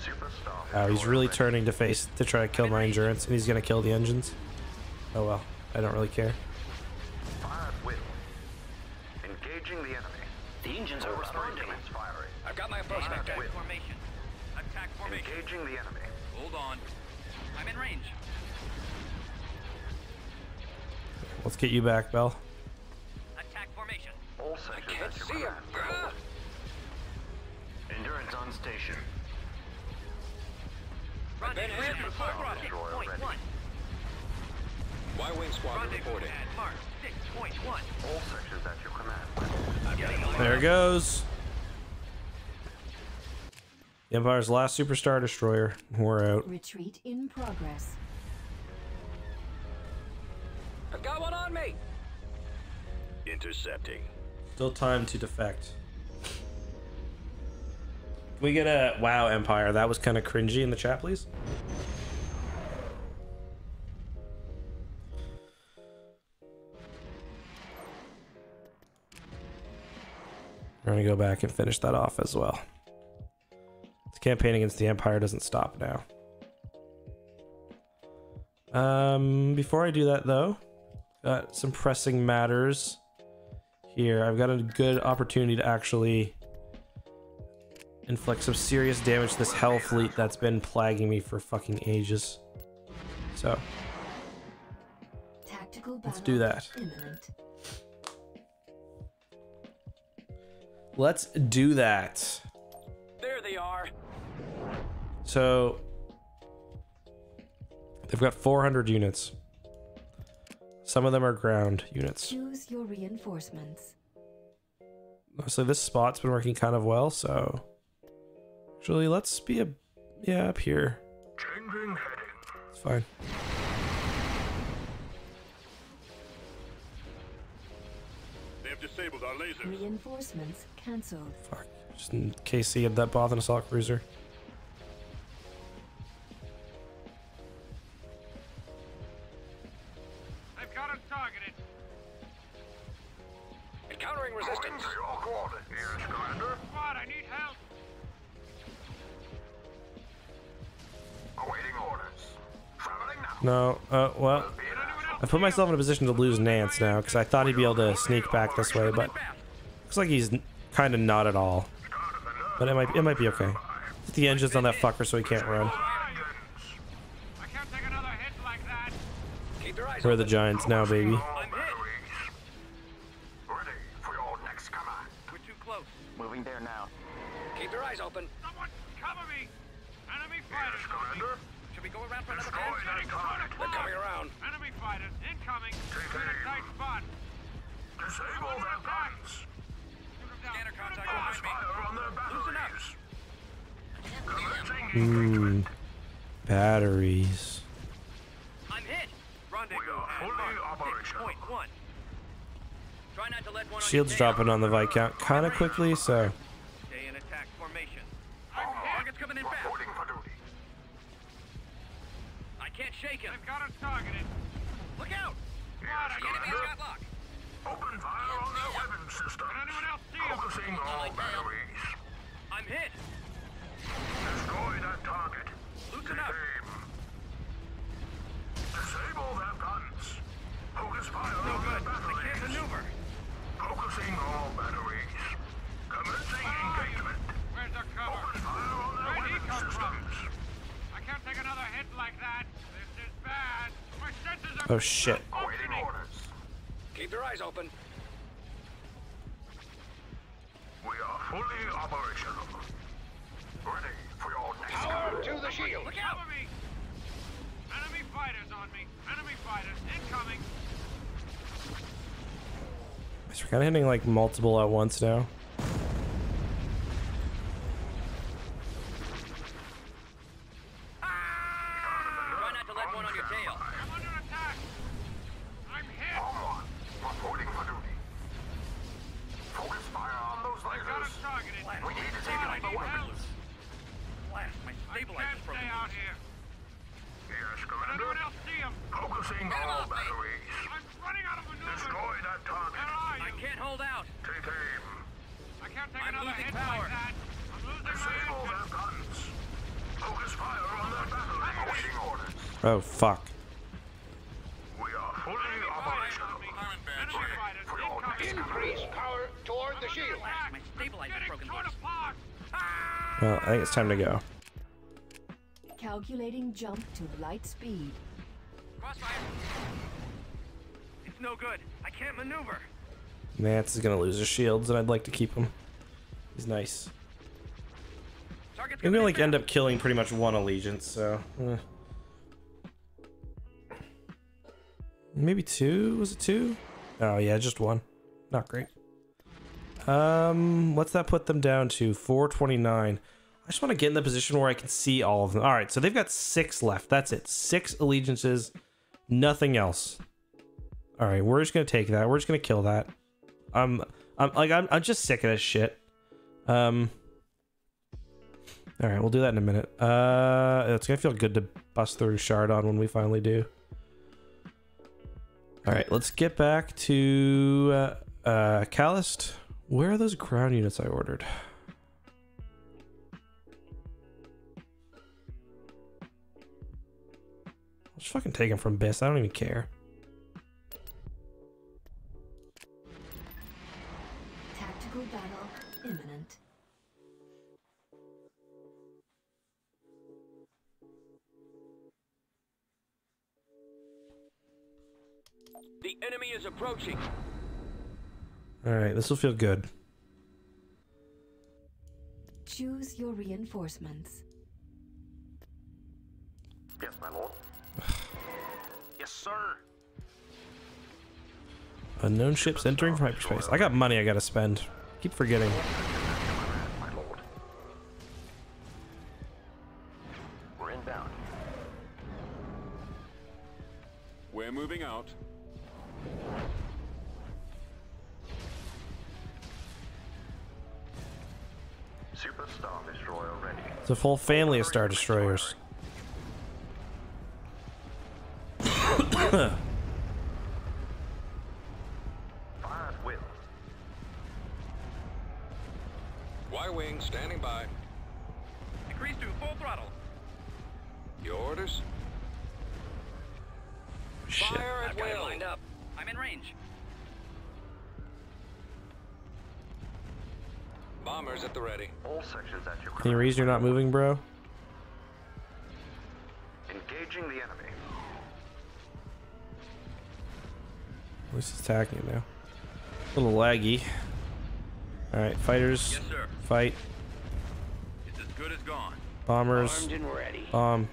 Superstar. Oh, he's really turning to face to try to kill my endurance, and he's gonna kill the engines. Oh well, I don't really care. Fire at will. Engaging the enemy. The engines are responding. Firing. I've got my approach back. Attack formation. Attack formation. Engaging the enemy. Hold on. I'm in range. Let's get you back, Bell. Attack formation. All sections I can't at your see command. Him. Endurance on station. Rendezvous at six point one. Y-Wing squadron reporting. Mark six point one. All sections at your command. There it goes. The Empire's last Super Star Destroyer. We're out. Retreat in progress. I've got one on me. Intercepting. Still time to defect. Can we get a wow Empire? That was kind of cringy in the chat, please. We're gonna go back and finish that off as well. The campaign against the Empire doesn't stop now. Um, before I do that though, got some pressing matters here. I've got a good opportunity to actually inflict some serious damage to this Hell Fleet that's been plaguing me for fucking ages. So, let's do that. Let's do that. There they are. So, they've got four hundred units. Some of them are ground units. Choose your reinforcements. So this spot's been working kind of well, so actually let's be a yeah up here. Changing heading. It's fine. They have disabled our lasers. Reinforcements cancelled. Fuck. Just in case he had that bothering assault cruiser. Got him targeted. Encountering resistance. Your quarter. Here, Commander. Squad, I need help. Awaiting orders. Traveling now. No, uh, well, I put myself in a position to lose Nance now because I thought he'd be able to sneak back this way, but looks like he's kind of not at all. But it might, it might be okay. Put the engines on that fucker so he can't run. Where are the Giants now, baby? Hmm. Batteries. I'm hit. Shields dropping on the Viscount kind of quickly, so. Stay in attack formation. Target's coming in fast. I can't shake him. I've got him targeted. Look out! The enemy's got lock. Open fire on their weapon system. Can anyone else see him? Focusing all batteries. I'm hit. Destroy that target. Loosen up. Disable their guns. Focus fire no on good. Their batteries. They can't maneuver. Focusing all batteries. Commencing oh, engagement. Where's the cover? Open fire on their Where'd weapon systems. From? I can't take another hit like that. This is bad. My senses are... Oh, shit. Waiting orders. Keep your eyes open. We are fully operational. Ready for your next power to the shield. Look out! Enemy fighters on me. Enemy fighters incoming. So we're kind of hitting like multiple at once now. Ah! Try not to let one on your tail. I'm under attack. I'm hit. Reporting for duty. Focus fire on those lasers. We need to take out the weapons. My stabilizer problem. Stay out here. Yes, Commander. Anyone else see him? Focusing all batteries. I'm running out of maneuvers. Destroy that target. Where are you? I can't hold out. Take aim. I can't take I'm another hit power. Like that. I'm losing Disable my their guns. Focus fire on their batteries. Waiting orders. Oh, fuck. We are fully operational. Increase power toward the shield. My stabilizer broken. Well, I think it's time to go. Calculating jump to light speed. Crossfire. It's no good. I can't maneuver. Nance is gonna lose his shields, and I'd like to keep him. He's nice. Target's gonna like end up killing pretty much one Allegiance, so eh. Maybe two? Was it two? Oh yeah, just one. Not great. Um, what's that put them down to? four twenty-nine. I just want to get in the position where I can see all of them. All right, so they've got six left. That's it. Six Allegiances, nothing else. All right, we're just gonna take that. We're just gonna kill that. I'm, I'm like, I'm, I'm just sick of this shit. Um. All right, we'll do that in a minute. Uh, it's gonna feel good to bust through Shardon when we finally do. All right, let's get back to uh, uh, Callist. Where are those ground units I ordered? I'll just fucking take them from Biss. I don't even care. Tactical battle imminent. The enemy is approaching. Alright, this will feel good. Choose your reinforcements. Yes, my lord. Yes, sir. Unknown ships entering from hyperspace. I got money I gotta spend. Keep forgetting. My lord. We're inbound. We're moving out. Super Star Destroyer ready. It's a full family of Star Destroyers. Y-Wing standing by. Decrease to full throttle. Your orders? Shit. Fire at will. Lined up. I'm in range. Bombers at the ready. All sections at your command. Any reason you're not moving, bro? Engaging the enemy. What's attacking now? A little laggy. All right, fighters. Yes, sir. Fight. It's as good as gone. Bombers. Armed and ready. Bomb.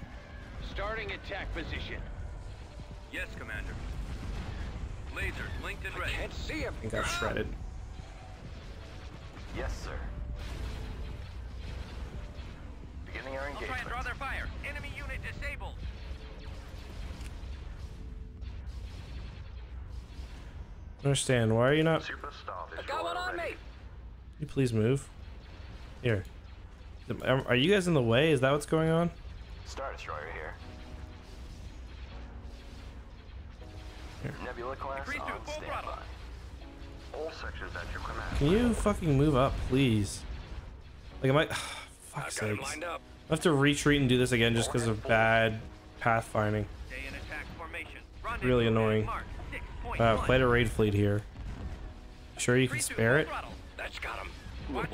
Starting attack position. Yes, Commander. Laser linked and ready. I can't see him. I got shredded. Yes, sir. Beginning our engagement. I'll try and draw their fire. Enemy unit disabled. I understand. Why are you not? I got one on me. Can you please move? Here. Are you guys in the way? Is that what's going on? Star Destroyer here. Nebula class on standby. All sections at your command. Can you fucking move up, please? Like, am I? Ugh, fuck's sake. I have to retreat and do this again just because of bad path finding. Really annoying. Wow, quite a raid fleet here. Sure, you can spare it?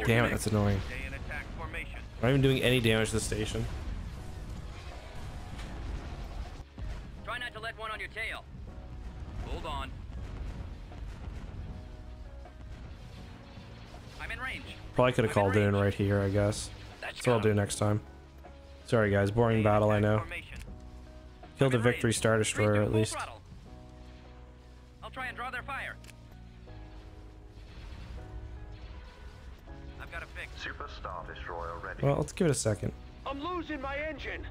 Damn it, that's annoying. I'm not even doing any damage to the station. Try not to let one on your tail. Hold on. I'm in range. Probably could have called in right here, I guess. That's what I'll do next time. Sorry guys, boring battle, I know. Killed a Victory Star Destroyer at least. I'll try and draw their fire. I've got a fix. Super Star Destroyer ready. Well, let's give it a second. I'm losing my engine.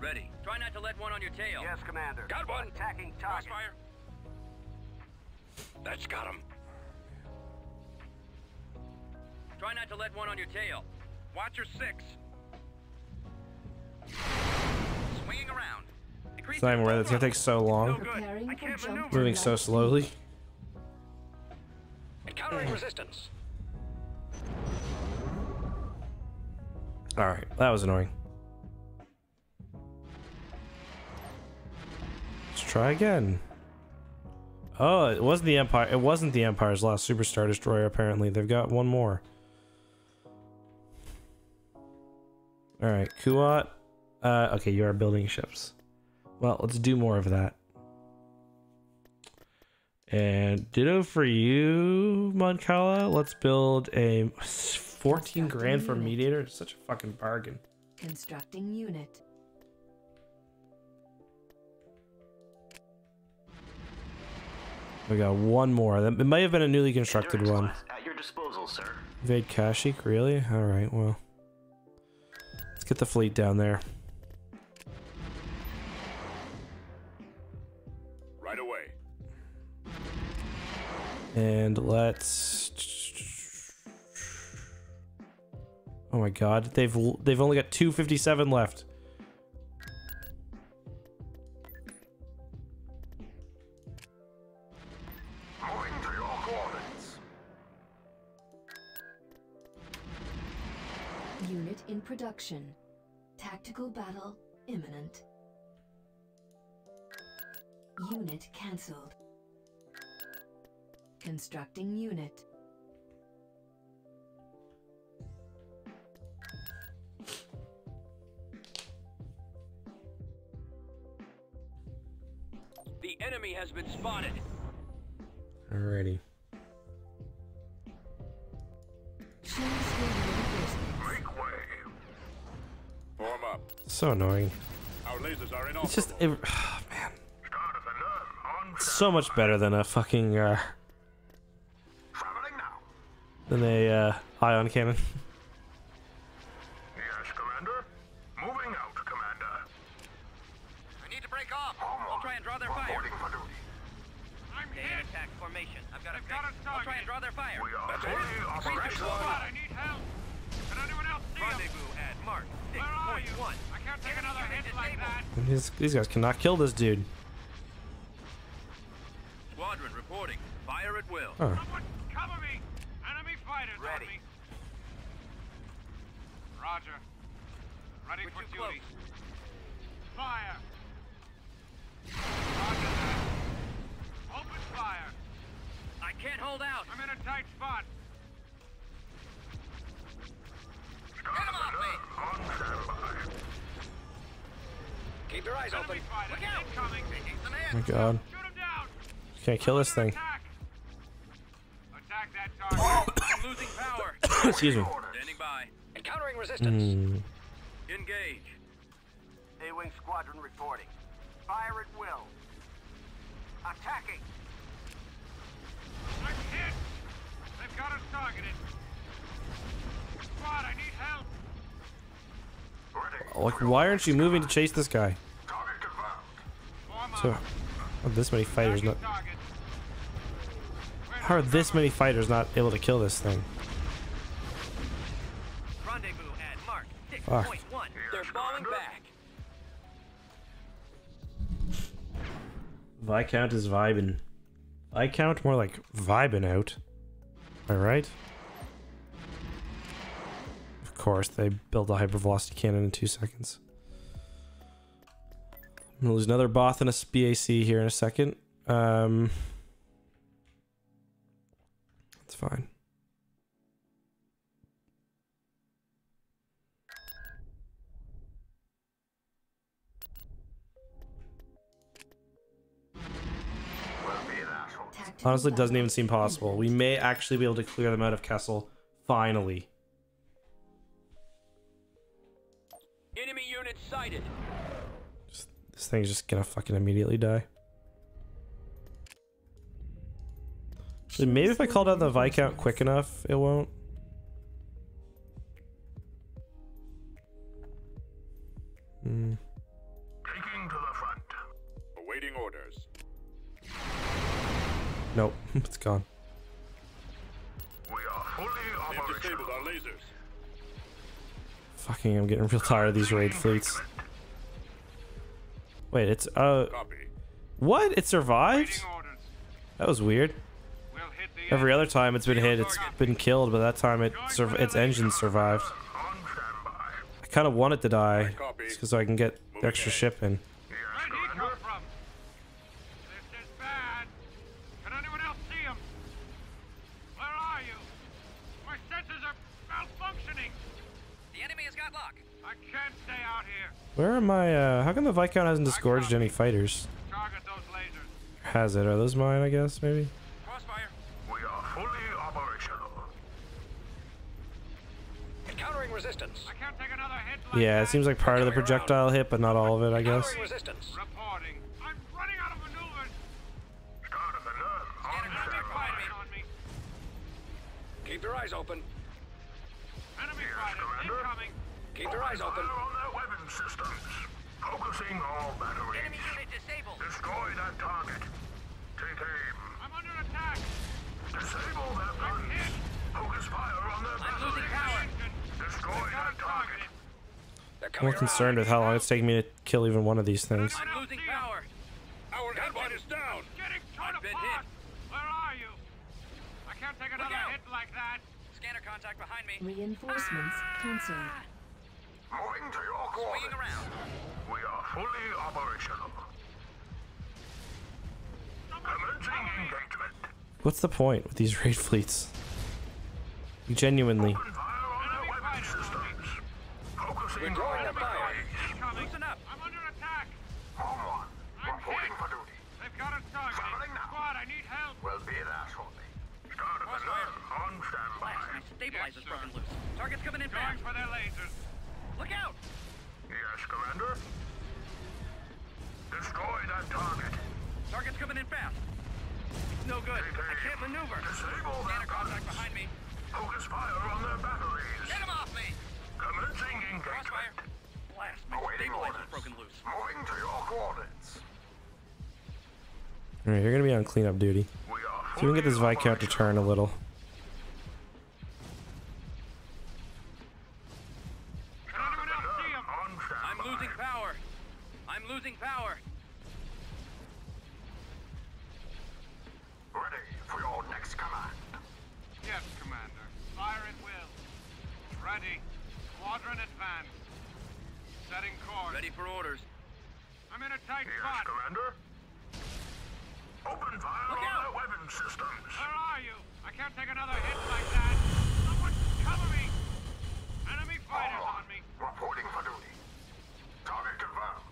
Ready. Try not to let one on your tail. Yes, Commander. Got one. Attacking target. Fire. That's got him. Try not to let one on your tail. Watch your six. Swinging around. It's not even worth it. It's gonna take so long. No, I can't moving so slowly. Encountering resistance. All right, that was annoying. Try again. Oh, it wasn't the Empire. It wasn't the Empire's last Super Star Destroyer. Apparently, they've got one more. All right, Kuat. Uh, okay, you are building ships. Well, let's do more of that. And ditto for you, Mon Cala. Let's build a fourteen grand for Mediator. It's such a fucking bargain. Constructing unit. We got one more. It may have been a newly constructed one. At your disposal, sir. Invade Kashyyyk, really? All right, well, let's get the fleet down there. Right away. And let's. Oh my God! They've they've only got two fifty-seven left. Unit in production. Tactical battle imminent. Unit cancelled. Constructing unit. The enemy has been spotted. Alrighty. So annoying. Our lasers are in it's just it, oh, man. It's so much better than a fucking uh now. Than a uh ion cannon. Yes, Commander. Moving out, Commander. I need to break off. I'll on. Try and draw their We're fire. For duty. I'm hit. In attack formation. I've got a I've got a I'll try and draw their fire. We are operational. I need help. Can anyone else see Rendezvous him? At mark. Where are you? I can't take another hit like that. These, these guys cannot kill this dude. Squadron reporting. Fire at will. Oh. Someone cover me. Enemy fighters ready. On me. Roger. Ready We're for duty. Close. Fire! Roger that. Open fire! I can't hold out. I'm in a tight spot. Get him off me! Keep your eyes open. Look out! Oh my god. Can't kill this thing. Attack that target. I'm losing power. Excuse me. Standing by. Encountering resistance. Mm. Engage. A-Wing squadron reporting. Fire at will. Attacking. I'm hit. They've got us targeted. Squad, I need help. Like, why aren't you moving to chase this guy? So, oh, this many fighters not. How are this many fighters not able to kill this thing? Rendezvous at mark six point one. They're falling back. Viscount is vibing. Viscount more like vibing out. Am I right? Of course, they build a hypervelocity cannon in two seconds. I'm gonna lose another Both and a B A C here in a second. Um, that's fine. Honestly, it doesn't even seem possible. We may actually be able to clear them out of Kessel. Finally. Enemy unit sighted. Just, this thing's just gonna fucking immediately die. Actually, maybe if I called out the Viscount quick enough, it won't. Hmm. Taking to the front. Awaiting orders. Nope, it's gone. We are fully disabled our lasers. Fucking, I'm getting real tired of these raid fleets. Wait, it's uh, Copy. What? It survived? That was weird. We'll hit the Every other time it's been hit, it's been killed, but that time it sur its engine survived. I kind of want it to die, just cause so I can get the extra ship in. Where are my, uh, how come the Viscount hasn't disgorged any fighters? Target those lasers. Has it? Are those mine, I guess, maybe? Crossfire. We are fully operational. Encountering resistance. I can't take another hit like yeah, it seems like part of the projectile hit, but not all of it, I guess. Resistance. Reporting. I'm running out of maneuvers. Start of the on me. Keep your eyes open. Enemy fighters incoming. Keep your eyes open. Systems. Focusing all batteries. Enemy unit disabled. Destroy that target. Take aim. I'm under attack. Disable that gun. Focus fire on their batteries. I'm losing power. Destroy that target. I'm more concerned with how long it's taking me to kill even one of these things. I'm losing power. Our gunfight is down. Getting torn apart. Where are you? I can't take another hit like that. Scanner contact behind me. Reinforcements cancelled. Moving to your quarters. We are fully operational. Commencing engagement. What's the point with these raid fleets? Genuinely. Open fire on weapon systems. Focusing on the batteries. Listen up. I'm under attack. Home one. Reporting for duty. They've got us targeted. Squad, I need help. We'll be there shortly. Start of the gun on standby. My stabilizer's broken loose. Target's coming in back. Going for their lasers. Look out! Yes, Commander. Destroy that target. Target's coming in fast. It's no good. I can't maneuver. Disable their guns. Behind me. Focus fire on their batteries. Get them off me! Commencing engagement. Crossfire. Blast. Awaiting orders. Broken loose. Moving to your coordinates. Alright, you're gonna be on cleanup duty. We are so we can get this Viscount to turn a little. Squadron advance. Setting course. Ready for orders. I'm in a tight yes, spot. Commander. Open fire Look on out. Their weapon systems. Where are you? I can't take another hit like that. Someone cover me. Enemy fighters on me. Reporting for duty. Target confirmed.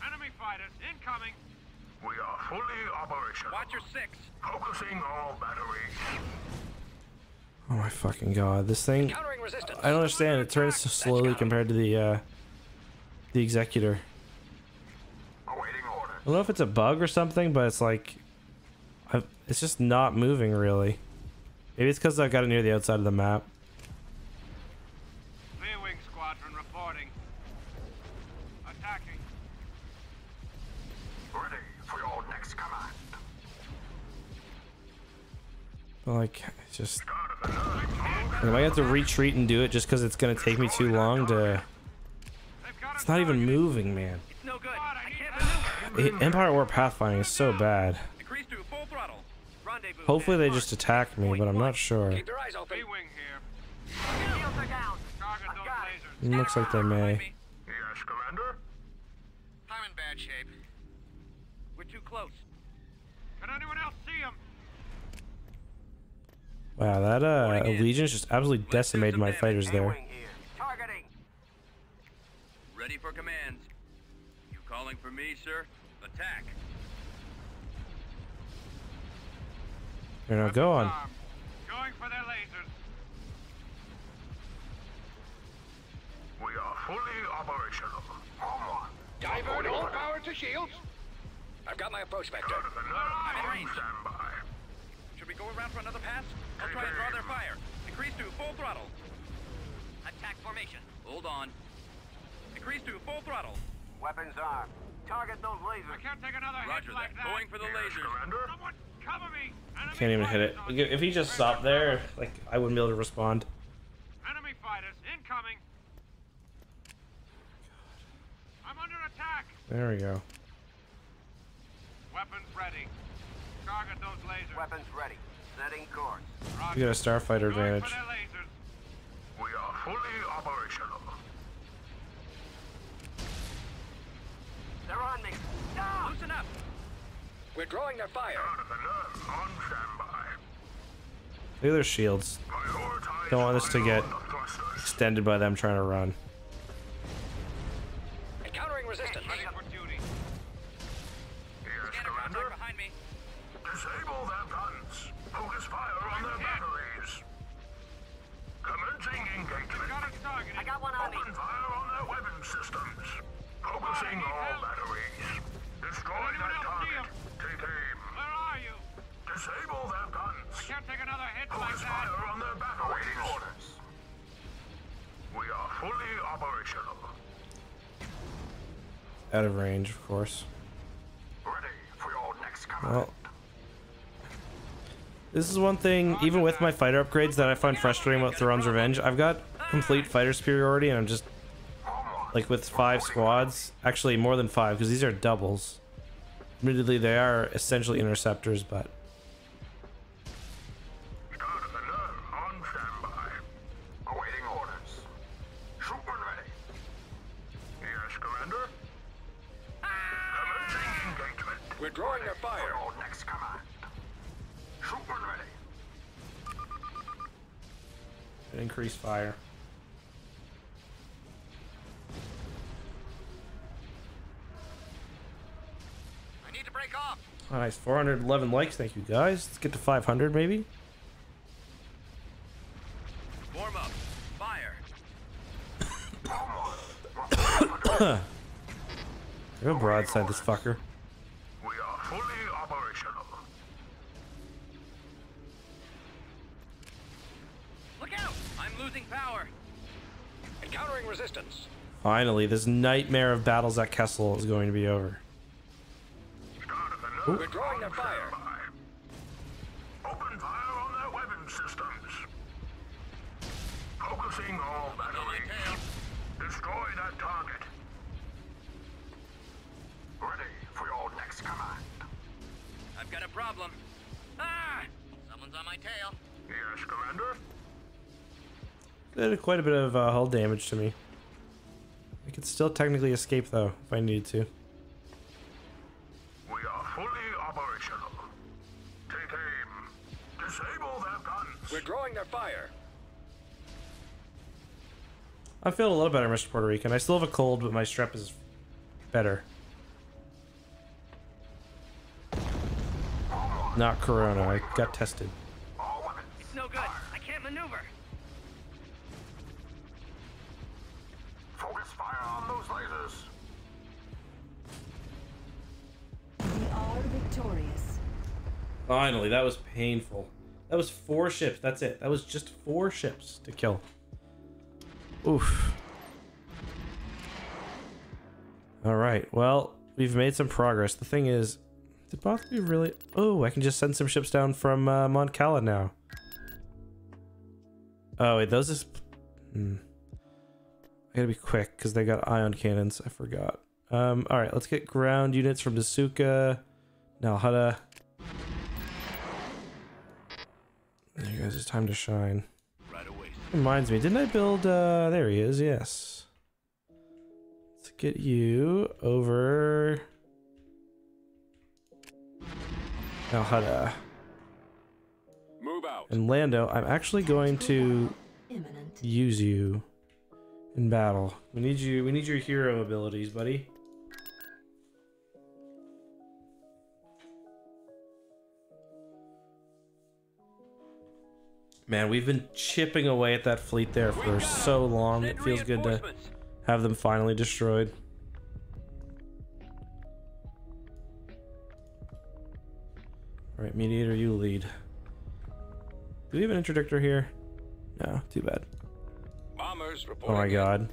Enemy fighters incoming. We are fully operational. Watch your six. Focusing all batteries. Oh my fucking god, this thing, I don't understand, it turns so slowly compared to the, uh, the Executor. I don't know if it's a bug or something, but it's like, I've, it's just not moving really. Maybe it's because I got it near the outside of the map. B-Wing squadron reporting. Attacking. Ready for your next command. But like, it's just... I might have to retreat and do it just because it's going to take me too long to... It's not even moving, man. Empire at War pathfinding is so bad. Hopefully they just attack me, but I'm not sure. It looks like they may. Yes, Commander. I'm in bad shape. We're too close. Can anyone else see him? Wow, that uh, Allegiance just absolutely decimated my fighters there. Ready for commands. You calling for me, sir? Attack. Here, now go on. Going for their lasers. We are fully operational. Divert all power to shields. I've got my approach vector. Stand by. Should we go around for another pass? I'll try and draw their fire. Increase to full throttle. Attack formation. Hold on. Increase to full throttle. Weapons armed. Target those lasers. I can't take another hit like that. Going for the lasers. Someone cover me. Enemy can't even hit it. If he just stopped there, like I wouldn't be able to respond. Enemy fighters incoming. I'm under attack. There we go. Weapons ready. Target those lasers. Weapons ready. Setting course. You got a starfighter advantage. We are fully operational. They're on me. No! Loosen up. We're drawing their fire. On standby. Look at their shields. Don't want this to get extended by them trying to run. Encountering resistance. Out of range, of course. Ready for your next command. Well, this is one thing, even with my fighter upgrades, that I find frustrating about Thrawn's Revenge. I've got complete fighter superiority, and I'm just like with five squads, actually more than five, because these are doubles. Admittedly, they are essentially interceptors, but. Increase fire. I need to break off. Oh, nice, four hundred eleven likes. Thank you guys. Let's get to five hundred maybe. Warm up. Fire. Go broadside this fucker. Finally, this nightmare of battles at Kessel is going to be over. Ooh. We're drawing their fire. Open fire on their weapon systems. Focusing all batteries. Destroy that target. Ready got a problem. Ah! Someone's on my tail. Yes, Commander? That did quite a bit of uh, hull damage to me. I could still technically escape, though, if I needed to. We are fully operational. Take aim. Disable their guns. We're drawing their fire. I feel a little better, Mister Puerto Rican. I still have a cold, but my strep is better. Not Corona. I got tested. It's no good. I can't maneuver. Focus fire on those lasers. We are victorious. Finally, that was painful. That was four ships. That's it. That was just four ships to kill. Oof. All right. Well, we've made some progress. The thing is, did Bothawui really? Oh, I can just send some ships down from uh, Mon Cala now. Oh wait, those is. Hmm. I gotta be quick because they got ion cannons. I forgot. Um. All right, let's get ground units from Dasuka, Nalhada. You guys, it's time to shine. Reminds me, didn't I build, uh, there he is, yes. Let's get you over... Nalhada. Move out. And Lando, I'm actually going to use you in battle. We need you, we need your hero abilities, buddy. Man, we've been chipping away at that fleet there for so long. It feels good to have them finally destroyed. All right, Mediator, you lead. Do we have an Interdictor here? No, too bad. Oh my God.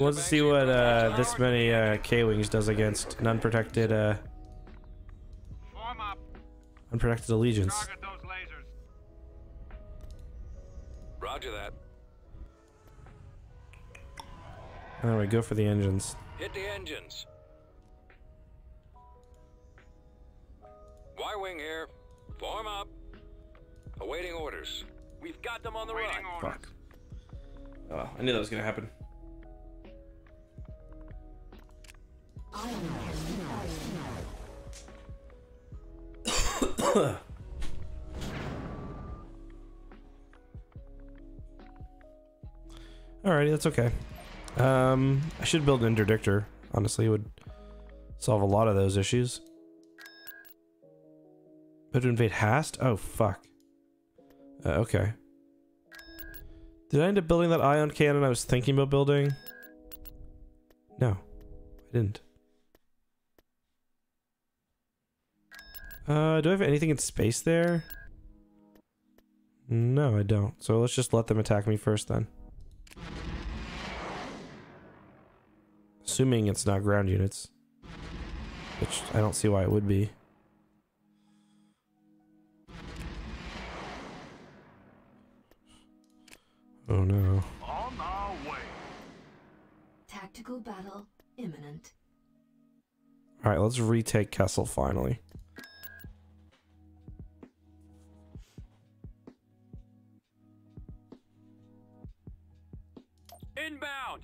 Let's see what uh, this many uh, K-Wings does against an unprotected, uh, unprotected Allegiance. Roger that. All right, go for the engines. Hit the engines. Y-Wing here. Form up. Awaiting orders. We've got them on the run. Fuck. Oh, I knew that was gonna happen. Alrighty, that's okay. Um, I should build an Interdictor. Honestly, it would solve a lot of those issues. But to invade Hast? Oh, fuck. Uh, okay. Did I end up building that ion cannon I was thinking about building? No, I didn't. Uh, do I have anything in space there? No, I don't. So let's just let them attack me first then. Assuming it's not ground units, which I don't see why it would be. Oh no. On our way. Tactical battle imminent. All right, let's retake Kessel finally. Inbound.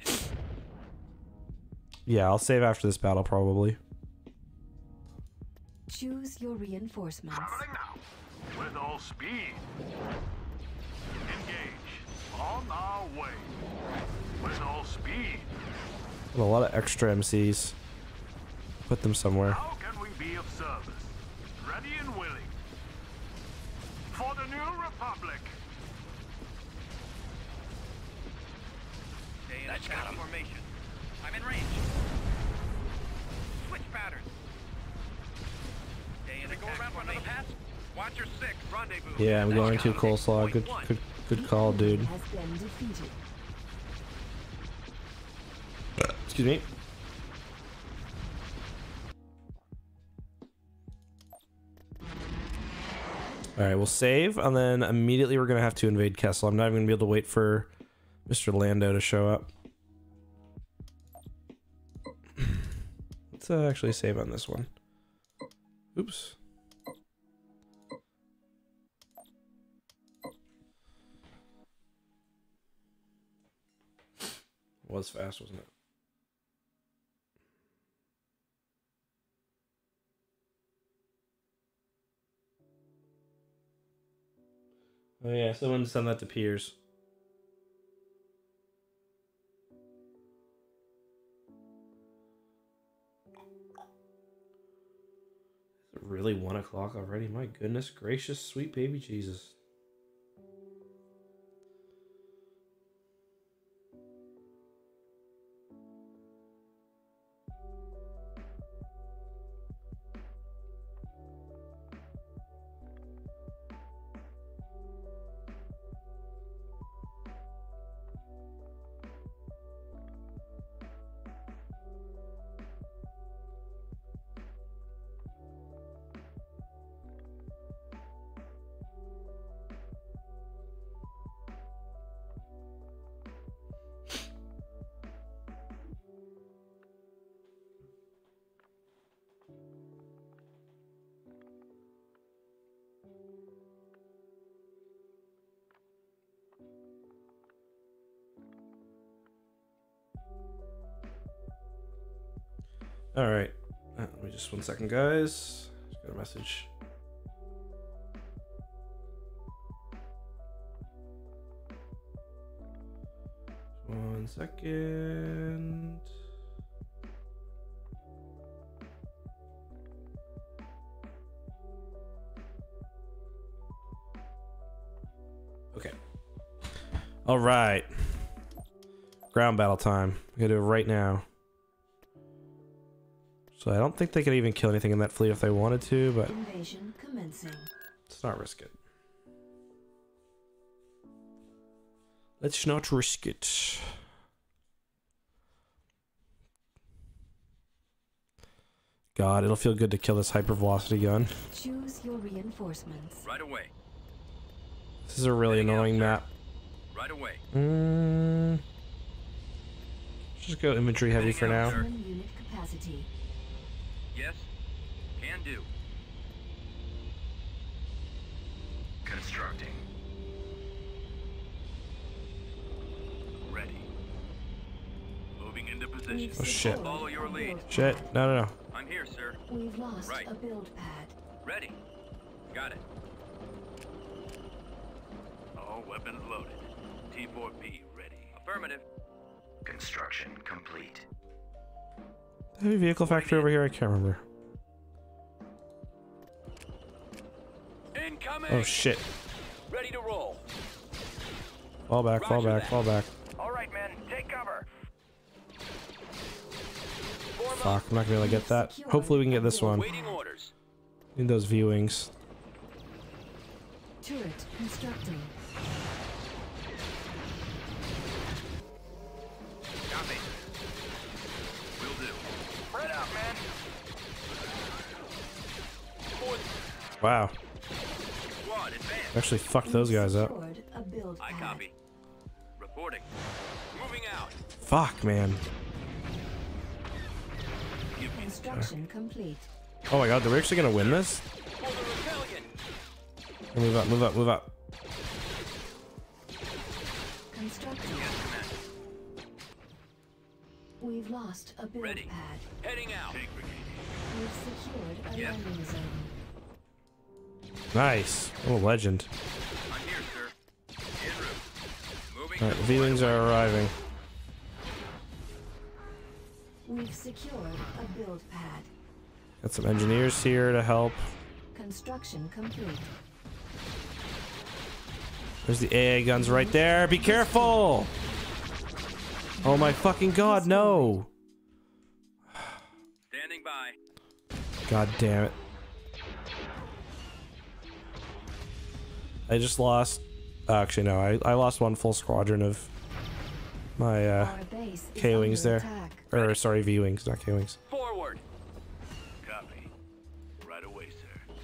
Yeah, I'll save after this battle, probably. Choose your reinforcements. Traveling now, with all speed. Engage, on our way, with all speed. And a lot of extra M Cs. Put them somewhere. How can we be of service? Ready and willing. For the new republic. That's got him. Formation. I'm in range. Switch patterns. Stay in the go around for another pass. Watch your six rendezvous. Yeah, I'm going to coleslaw. Good, good, good call, dude. Excuse me. All right, we'll save, and then immediately we're gonna have to invade Kessel. I'm not even gonna be able to wait for Mister Lando to show up. Let's uh, actually save on this one. Oops. was fast, wasn't it? Oh yeah, someone send that to Piers. Is it really one o'clock already? My goodness gracious, sweet baby Jesus. All right, let me just one second, guys. Just got a message. One second. Okay. All right. Ground battle time. I'm gonna do it right now. So I don't think they could even kill anything in that fleet if they wanted to, but invasion commencing. Let's not risk it. Let's not risk it. God, it'll feel good to kill this hypervelocity gun. Choose your reinforcements. Right away. This is a really Heading annoying map. Right away. Mm, just go imagery heavy Heading for out, now. Unit capacity. Yes, can do. Constructing. Ready. Moving into position. Oh shit. Follow your lead. Shit. No, no, no. I'm here, sir. We've lost right. a build pad. Ready. Got it. All weapons loaded. T four P ready. Affirmative. Construction complete. Heavy vehicle factory over here, I can't remember. Incoming. Oh shit. Ready to roll. Fall back, Roger fall back, that. fall back. Alright men, take cover. Fuck, I'm not gonna be able to get that. Hopefully we can get this one. Need those V-Wings. Turret constructing. Copy. Wow. Actually fucked those guys up. I copy. Reporting. Moving out. Fuck, man. Construction complete. Oh my god, they're actually gonna win this? Move up, move up, move up. Construction. We've lost a build Ready. pad. Heading out. We've secured a yep. landing zone. Nice. Oh, legend. I'm here, sir. Moving All right, V-Wings are arriving. We've secured a build pad. Got some engineers here to help. Construction complete. There's the A A guns right there. Be careful! Oh my fucking god, no! Standing by. God damn it. I just lost... Uh, actually, no, I, I lost one full squadron of my uh, K-Wings there. Or, sorry, V-Wings, not K-Wings. Forward. Copy. Right away, sir.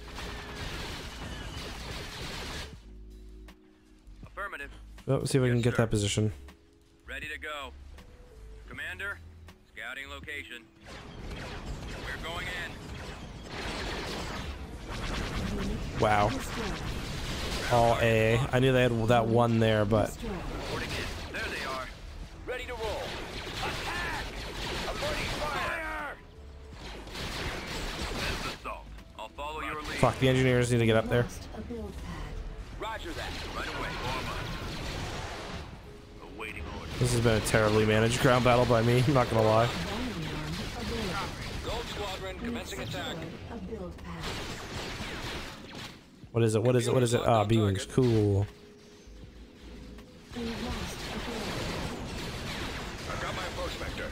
Affirmative. Oh, let's see if yes, I can get sir. that position. Ready to go. Commander, scouting location. We're going in. Wow. All A. I knew they had that one there, but. There they are. Ready to roll. Fuck, the engineers need to get up there. Roger that. Right away. Awaiting order. This has been a terribly managed ground battle by me, I'm not gonna lie. Gold Squadron commencing attack. What is it? What is it? What is it? Ah, B-Wings. Cool. I've got my approach vector.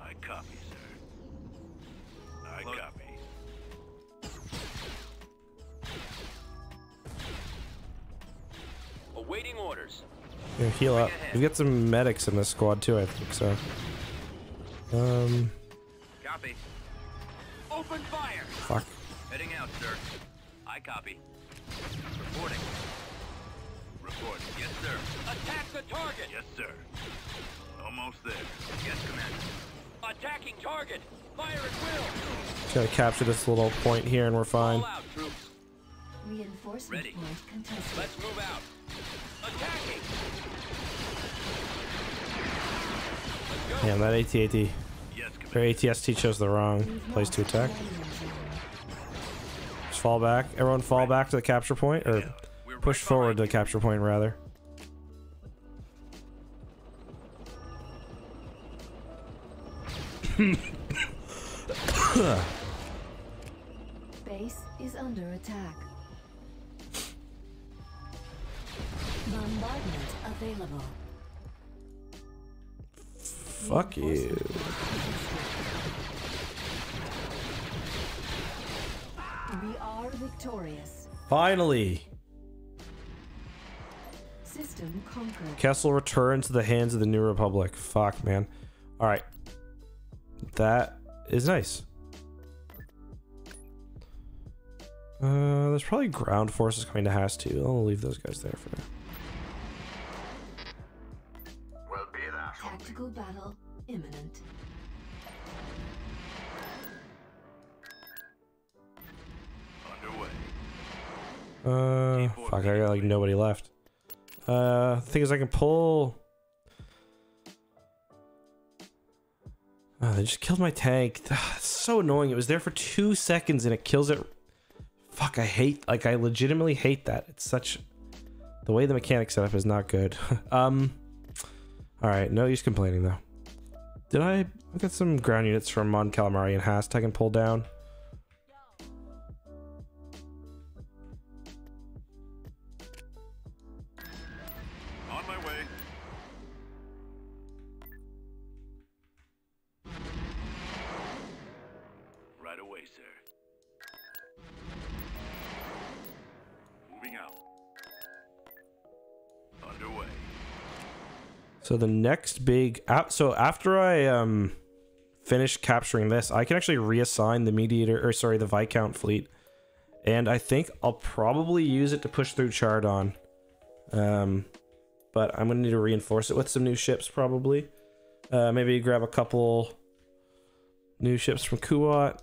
I copy, sir. I copy. Awaiting orders. Here, heal up. We've got some medics in this squad too, I think so. Um. Copy. Open fire. Fuck. Heading out, sir. I copy. Reporting. Report. Yes, sir. Attack the target. Yes, sir. Almost there. Yes, commander. Attacking target. Fire at will. Just gotta capture this little point here, and we're fine. All out, troops. Reinforcement ready. Point contested. Let's move out. Attacking. Damn, that AT-AT, yes, their A T S T chose the wrong place to attack. Just fall back. Everyone fall right. back to the capture point, or yeah, push right forward to the capture point, rather. Base is under attack. Bombardment available. Fuck you. We are victorious. Finally. System conquered. Kessel returned to the hands of the New Republic. Fuck, man. All right. That is nice. Uh, there's probably ground forces coming to Haas too. I'll leave those guys there for now. Tactical battle imminent. Underway. Uh, fuck, I got like nobody left. Uh, thing is, I can pull. Oh, they just killed my tank. That's so annoying. It was there for two seconds and it kills it. Fuck, I hate. Like, I legitimately hate that. It's such. The way the mechanic setup is not good. um. Alright, no use complaining though. Did I... I got some ground units from Mon Calamari and Hast I can pull down. On my way. Right away, sir. Moving out. Underway. So the next big app, so after I um finish capturing this, I can actually reassign the Mediator, or sorry, the Viscount fleet, and I think I'll probably use it to push through Chardon. Um, but I'm gonna need to reinforce it with some new ships probably. Uh, maybe grab a couple new ships from Kuat.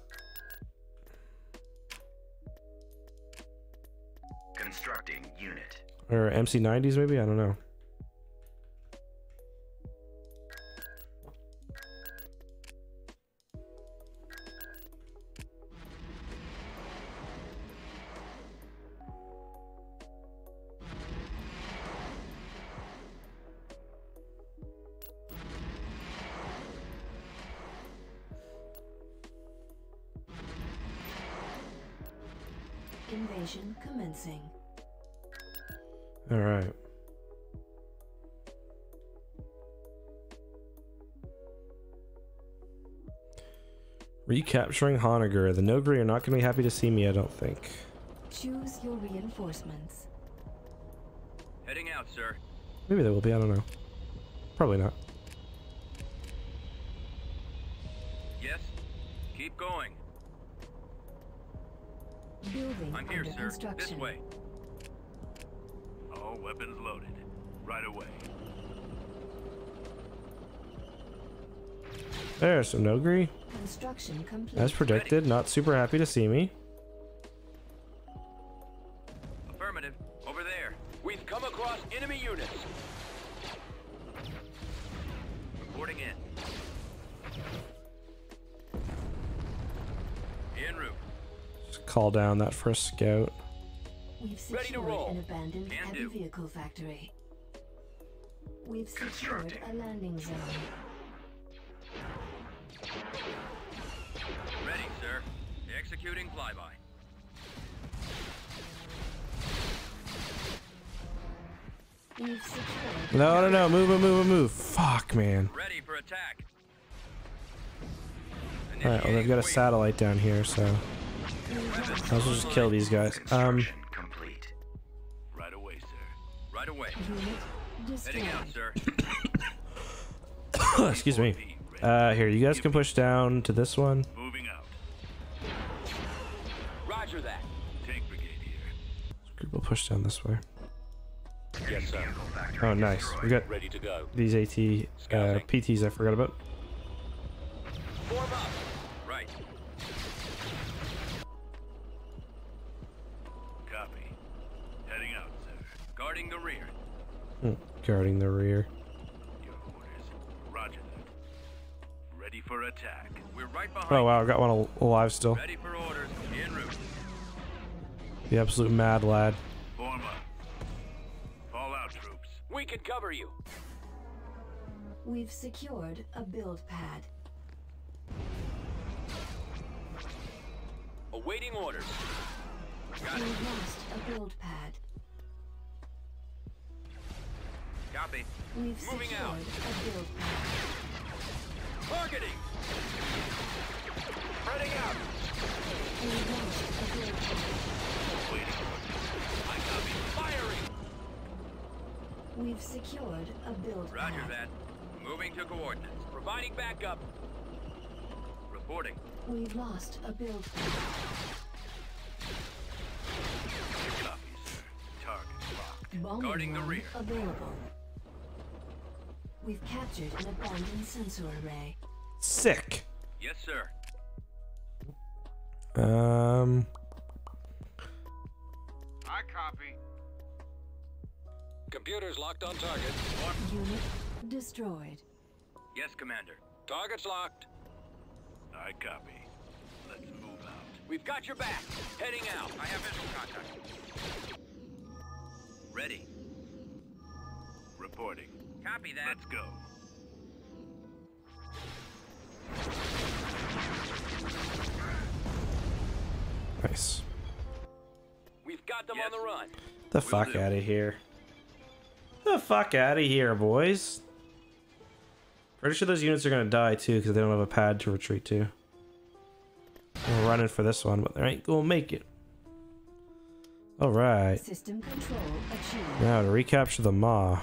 Constructing unit. Or M C nineties maybe, I don't know. Invasion commencing. All right. Recapturing Honoghr. The Nogri are not going to be happy to see me, I don't think. Choose your reinforcements. Heading out, sir. Maybe they will be, I don't know. Probably not. Yes. Keep going. Building I'm here, sir. This way. All weapons loaded. Right away. There's some Nogri. Construction complete. As predicted, not super happy to see me. Affirmative. Over there. We've come across enemy units. Reporting in. En route. call down that first scout. We've secured Ready to roll. an abandoned Can heavy do. vehicle factory. We've secured a landing zone. Ready, sir. Executing flyby. We've secured no, no, no. Move, move, move, move. Fuck, man. Ready for attack. All right, well, they've got a satellite down here, so I'll just kill these guys. Um. Complete. Right away, sir. Right away. Heading out, sir. Excuse me. Uh, here, you guys can push down to this one. Moving out. Roger that. Tank brigade here. We'll push down this way. Yes, sir. Oh, nice. We got ready to go. These AT uh, P Ts I forgot about. Form up. Right. Copy. Heading out, sir. Guarding the rear. Mm, guarding the rear. Your orders. Roger that. Ready for attack. We're right behind. Oh wow, I got one alive still. Ready for orders. En route. The absolute mad lad. Form up. Fall out, troops. We can cover you. We've secured a build pad. Awaiting orders. Got it. We lost a build pad. Copy. We've Moving out. A build pad. Targeting. Spreading out. We lost a build pad. Awaiting orders. I copy. Firing. We've secured a build Roger pad. Roger that. Moving to coordinates. Providing backup. Reporting. We've lost a build. Copy, sir. Target locked. Bombing Guarding the rear. Available. We've captured an abandoned sensor array. Sick. Yes, sir. Um. I copy. Computers locked on target. One. Unit destroyed. Yes, Commander. Target's locked. I copy. Let's move out. We've got your back. Heading out. I have visual contact. Ready. Reporting. Copy that. Let's go. Nice. We've got them yes. on the run. The we'll fuck do. out of here. The fuck out of here, boys. Pretty sure those units are gonna die too because they don't have a pad to retreat to. We're running for this one, but they ain't gonna make it. All right. System control achieved. Now to recapture the Maw.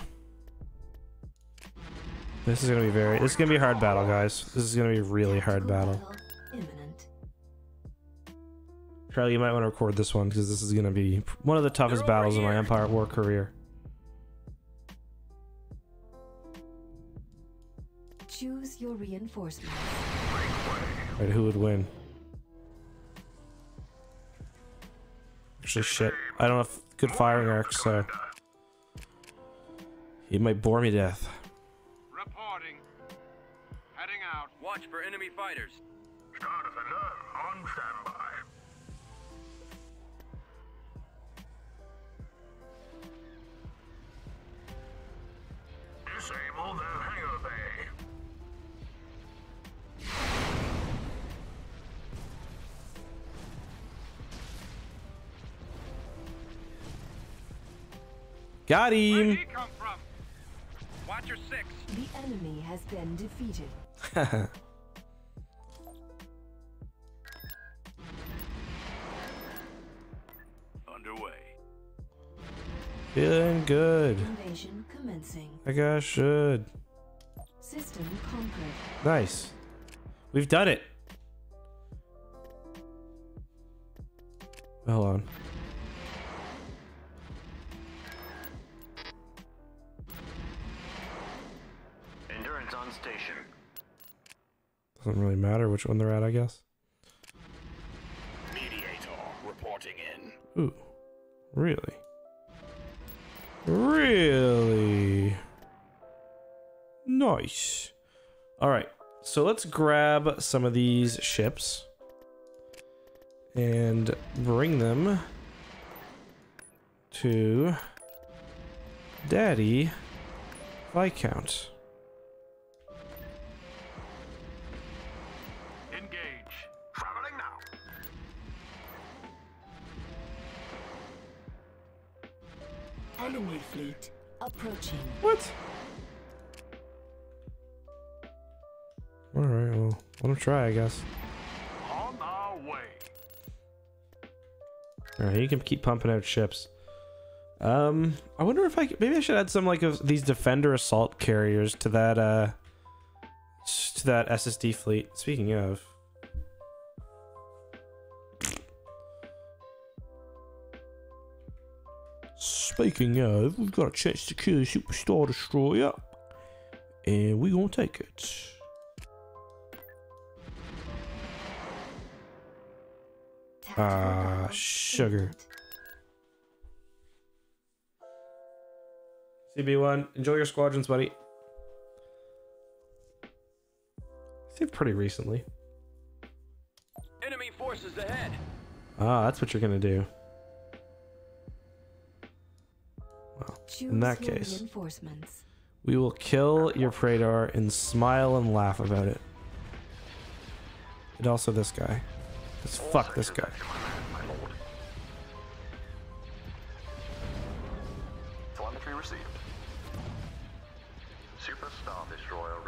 This is gonna be very. This is gonna be a hard battle, guys. This is gonna be a really hard battle. Charlie, you might want to record this one because this is gonna be one of the toughest battles in my Empire at War career. Choose your reinforcements. Right, who would win? Actually, shit. I don't have good firing arc, so he might bore me to death. Reporting. Heading out. Watch for enemy fighters. Start of alert. On standby. Disable their hangar bay. Got him. Watch your six. The enemy has been defeated. Underway. Feeling good. Invasion commencing. I guess I should. System conquered. Nice. We've done it. Hold on. On station. Doesn't really matter which one they're at, I guess. Mediator reporting in. Ooh. Really? Really? Nice. Alright, so let's grab some of these ships. and bring them to Daddy Viscount. Engage. Traveling now. Enemy fleet approaching. What? All right, well, let him try, I guess. On our way. All right, you can keep pumping out ships. Um, I wonder if I could, maybe I should add some like of these Defender assault carriers to that uh to that S S D fleet. Speaking of, speaking of, we've got a chance to kill a Superstar Destroyer, and we're gonna take it. Ah, uh, sugar. C B one, enjoy your squadrons, buddy. Saved pretty recently. Enemy forces ahead. Ah, that's what you're gonna do. Well, in that case, we will kill your Praetor and smile and laugh about it. And also this guy. Let's fuck this guy. Telemetry received. Super Star Destroyer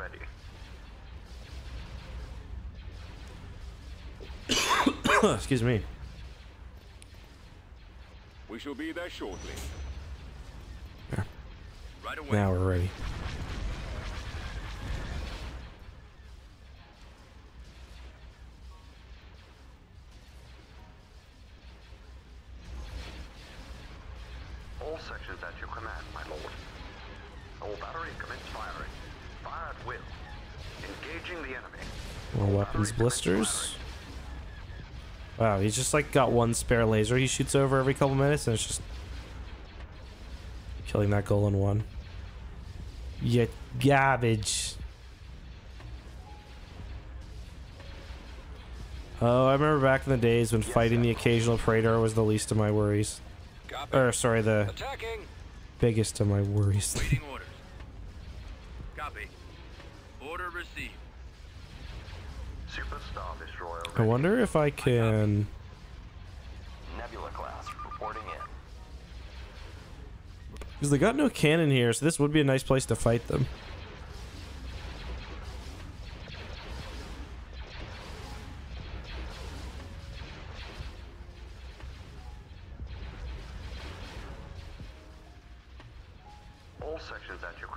ready. Excuse me. We shall be there shortly. There. Right away. Now we're ready. Sections at your command, my lord. All battery commence firing. Fire at will. Engaging the enemy. More weapons blisters. Wow, he's just like got one spare laser he shoots over every couple minutes, and it's just killing that goal in one. You garbage. Oh, I remember back in the days when fighting the occasional Praetor was the least of my worries. Or sorry, the attacking. Biggest of my worries. Waiting orders. Copy. Order received. Super Star Destroyer. I wonder if I can. Nebula class reporting in. Because they got no cannon here, so this would be a nice place to fight them.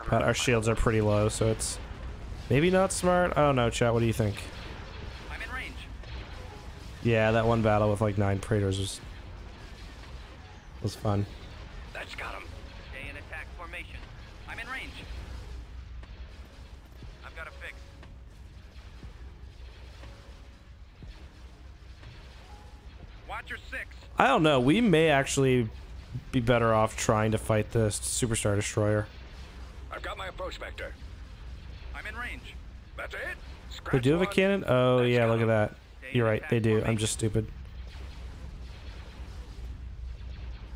But our shields are pretty low, so it's maybe not smart. I don't know, chat. What do you think? I'm in range. Yeah, that one battle with like nine Praetors was was fun. That's got him. Stay in attack formation. I'm in range. I've got a fix. Watch your six. I don't know. We may actually be better off trying to fight the Super Star Destroyer. I've got my approach vector. I'm in range. That's it. Scratch they do have a cannon? Oh, yeah, look at that. You're right, they do. I'm just stupid.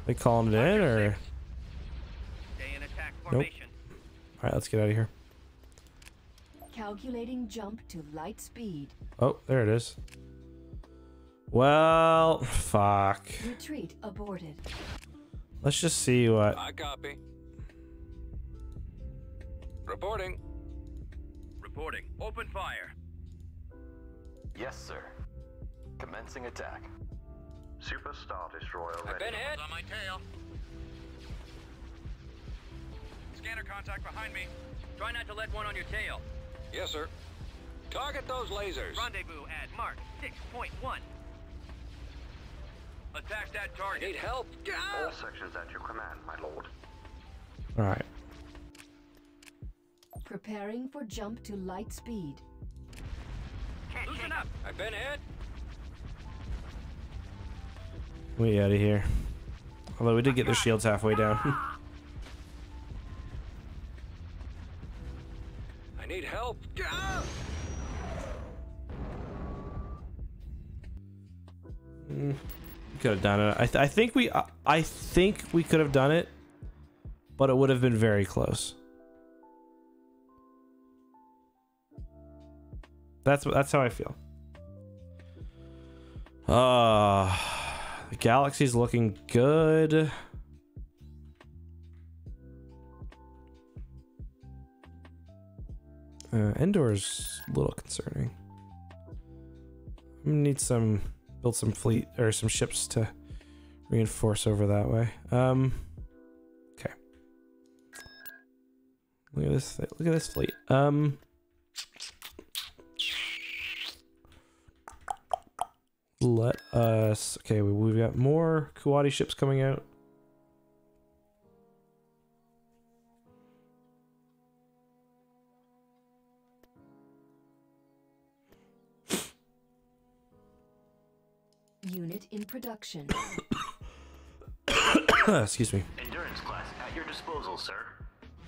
They calling it in, or? Nope. Alright, let's get out of here. Calculating jump to light speed. Oh, there it is. Well, fuck. Retreat aborted. Let's just see what. I copy. Reporting. Reporting. Open fire. Yes, sir. Commencing attack. Super Star Destroyer ready. I've been hit. On my tail. Scanner contact behind me. Try not to let one on your tail. Yes, sir. Target those lasers. Rendezvous at mark six point one. Attack that target. I need help. Ah! All sections at your command, my lord. All right. Preparing for jump to light speed. Loosen up! I've been hit! We out of here. Although we did get the shields halfway down. I need help! Mm, could have done it. I, th I think we. I, I think we could have done it, but it would have been very close. That's that's how I feel. Uh, the galaxy's looking good. Uh, Endor's a little concerning. I'm gonna need some, build some fleet or some ships to reinforce over that way. Um, okay. Look at this. Look at this fleet. Um, let us. Okay, we've got more Kuwati ships coming out. Unit in production. Excuse me. Endurance class at your disposal, sir.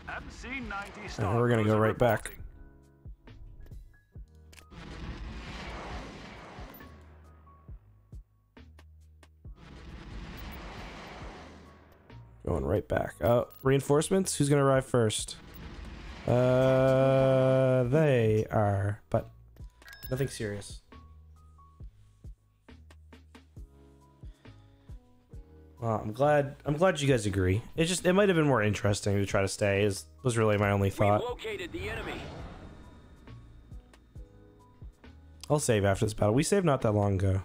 M C ninety. And we're gonna go right back. Going right back. Uh, reinforcements. Who's gonna arrive first? Uh, they are, but nothing serious. Well, I'm glad. I'm glad you guys agree. It just it might have been more interesting to try to stay. Is was really my only thought. We located the enemy. I'll save after this battle. We saved not that long ago.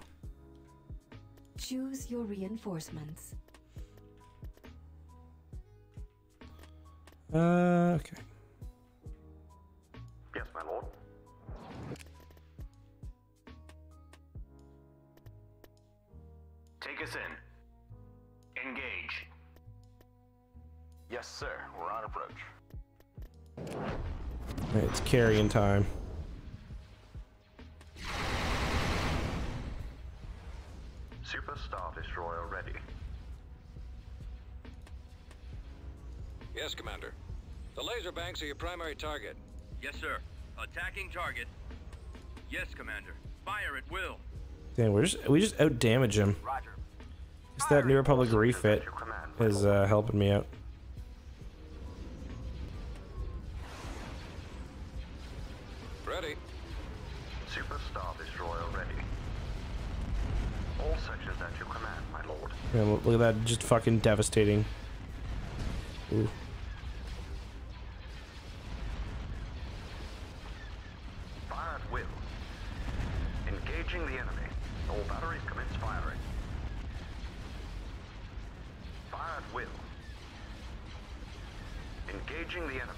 Choose your reinforcements. Uh, okay. Yes, my lord. Take us in. Engage. Yes, sir. We're on approach. It's carrying time. Super Star Destroyer ready. Yes, Commander. The laser banks are your primary target. Yes, sir. Attacking target. Yes, Commander. Fire at will. Damn, we're just we just out damage him. Roger. It's that New Republic refit is uh, helping me out. Ready. Super Star Destroyer ready. All such is at your command, my lord. Yeah, look at that, just fucking devastating. Ooh. Fire at will. Engaging the enemy. All batteries commence firing. Fire at will. Engaging the enemy.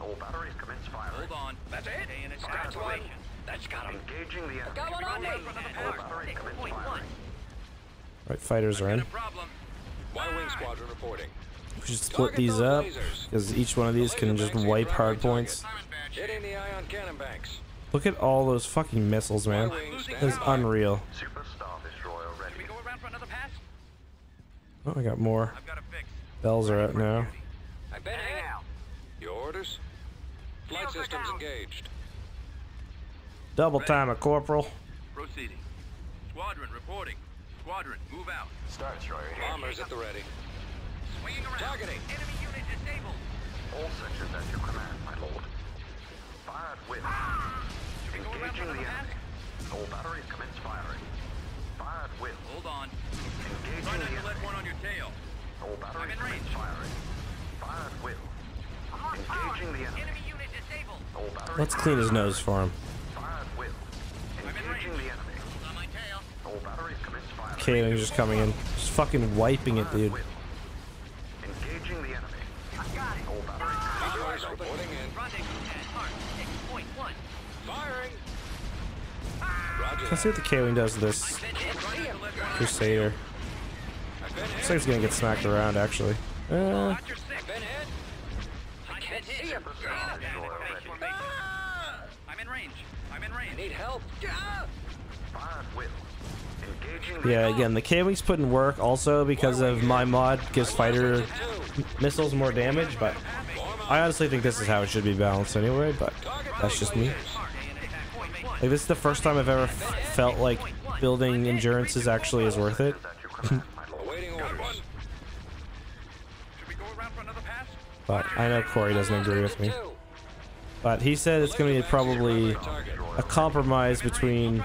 All batteries commence firing. Hold on. That's it. And it's got one. That's got him. Engaging the enemy. Got one on me. All batteries commence firing. Right, fighters are in. Y-Wing squadron reporting. We should split these up because each one of these can just wipe hard points. Hitting the ion cannon banks. Look at all those fucking missiles, man. It's unreal. Super Star Destroyer ready. Can we go around for another pass? Oh, I got more. I've got a fix. Bells are out now. I've been out. Your orders? Flight systems engaged. Double time a corporal. Proceeding. Squadron reporting. Squadron, move out. Star Destroyer here. Bombers at the ready. Swinging around. Targeting. Enemy unit disabled. All sections at your command, my lord. Fire at will. Ah! Engaging the enemy. Pass? All batteries commence firing. Fire at will. Hold on. Engaging Try not the to enemy. Let one on your tail. All batteries commence firing. Fire at will. Engaging oh, the enemy. Enemy unit disabled. All batteries. Let's clean his nose for him. Fire at will. Engaging the enemy. Hold on my tail. All batteries commence firing. K-Wing's just coming in. Just fucking wiping it, dude. Let's see what the K-Wing does to this Crusader. Looks like it's gonna get smacked around, actually. Uh, yeah, again, the K-Wing's putting work also because of my mod gives fighter missiles more damage, but I honestly think this is how it should be balanced anyway, but that's just me. Like, this is the first time I've ever f felt like building endurance is actually is worth it. But I know Corey doesn't agree with me. But he said it's going to be probably a compromise between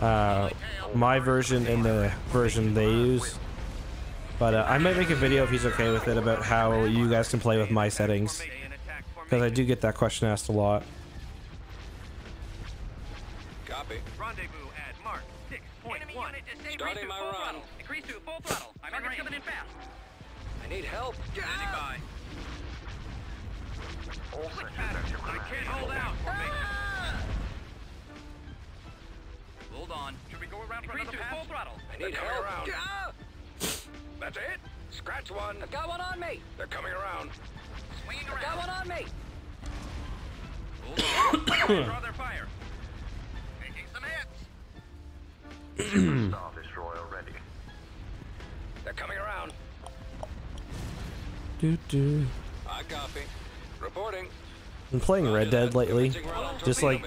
uh, my version and the version they use. But uh, I might make a video if he's okay with it about how you guys can play with my settings, because I do get that question asked a lot. Copy. Rendezvous at mark six point one. Enemy unit is starting my run. Increase to full throttle. My target's coming in fast. I need help. Standing by. Switch patterns. I can't hold out. Ah! Hold on. Should we go around for another pass? Full throttle. I need help. Ah! That's it. Scratch one. I got one on me. They're coming around. Swinging around. I got one on me. Hold on. Draw their fire. Making some hits. Superstar destroyer ready. They're coming around. Do do. I copy. Reporting. Been playing Red Dead lately, just like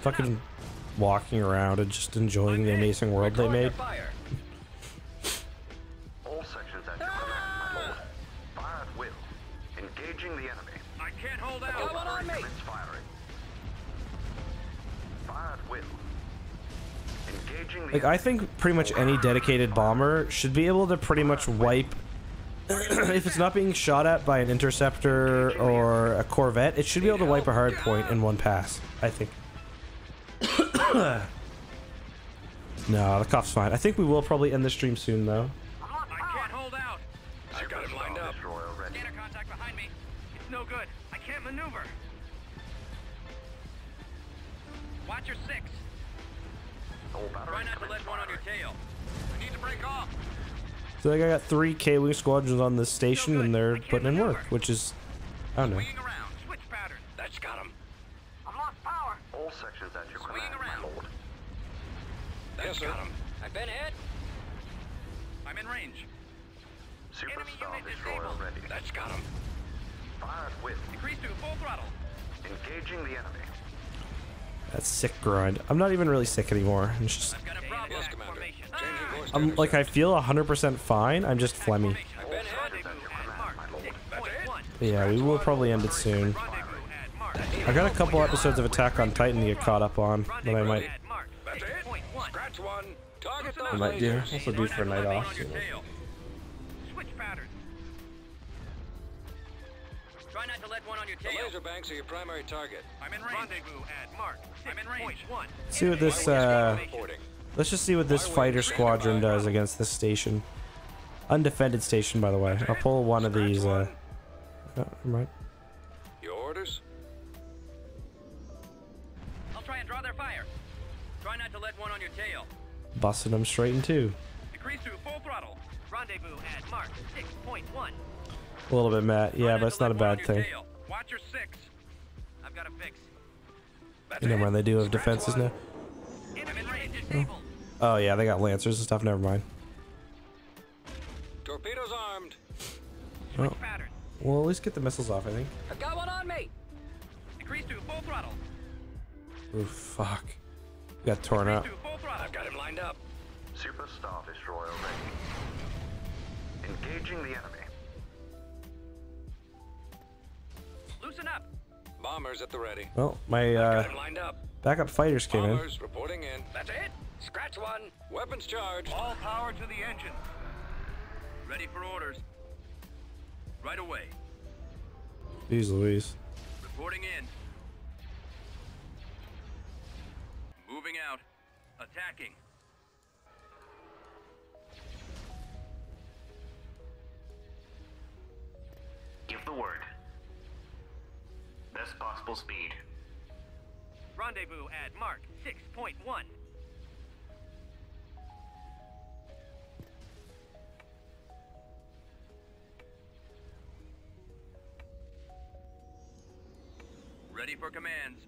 fucking walking around and just enjoying the amazing world they made. All sections at your command, my lord. Fire at will. Engaging the enemy. I can't hold out. Come on me. Fire at will. Engaging the enemy. Like, I think pretty much any dedicated bomber should be able to pretty much wipe. If it's not being shot at by an interceptor or a corvette, it should be able to wipe a hard point in one pass, I think. No, the cop's fine. I think we will probably end the stream soon, though. I can't hold out. I got it lined up. Scanner contact behind me. It's no good. I can't maneuver. Watch your six. Try not to let one on your tail. We need to break off. So like I got three K-Wing squadrons on this station, and they're putting in work, which is, I don't know. Switch pattern. That's got him. I've lost power. All sections at your command, my lord. That's got him. I've been hit. I'm in range. Superstar destroyer ready. That's got him. Fired with. Decrease to full throttle. Engaging the enemy. That's sick grind. I'm not even really sick anymore. I'm just. I've got a problem. Yes, Commander. I'm like, I feel one hundred percent fine, I'm just phlegmy. Yeah, we will probably end it soon. I got a couple episodes of Attack on Titan to get caught up on, but I might... I might do. Also do for a night off. You know. Try not to let one on your tail. The laser banks are your primary target. I'm in range. See what this, uh... let's just see what this fighter squadron does against this station. Undefended station, by the way. I'll pull one of these. Uh, oh, I'm right. Your orders? I'll try and draw their fire. Try not to let one on your tail. Busting them straight in two. Decrease to full throttle. Rendezvous at mark six point one. A little bit, Matt. Yeah, but it's not a bad thing. Watch your six. I've got a fix. You know when they do have defenses now. Oh. Oh yeah, they got lancers and stuff. Never mind. Torpedoes armed. Oh. We'll at least get the missiles off, I think. I got one on me. Decrease to full throttle. Oh fuck! Got torn up. I've got him lined up. Super Star Destroyer ready. Engaging the enemy. Loosen up. Bombers at the ready. Well, my uh. lined up. Backup fighters came in. Reporting in. That's it. Scratch one. Weapons charged. All power to the engine. Ready for orders. Right away. Jeez Louise. Reporting in. Moving out. Attacking. Give the word. Best possible speed. Rendezvous at mark six point one. Ready for commands.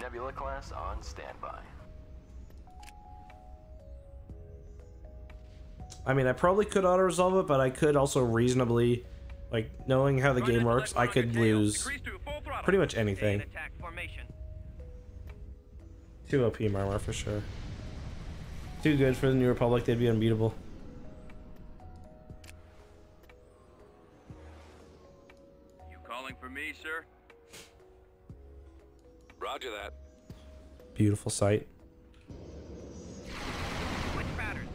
Nebula class on standby. I mean, I probably could auto-resolve it, but I could also reasonably, like, knowing how the game works, I could lose pretty much anything. Too O P Marmar for sure. Too good for the New Republic, they'd be unbeatable. You calling for me, sir? Roger that. Beautiful sight. Switch patterns.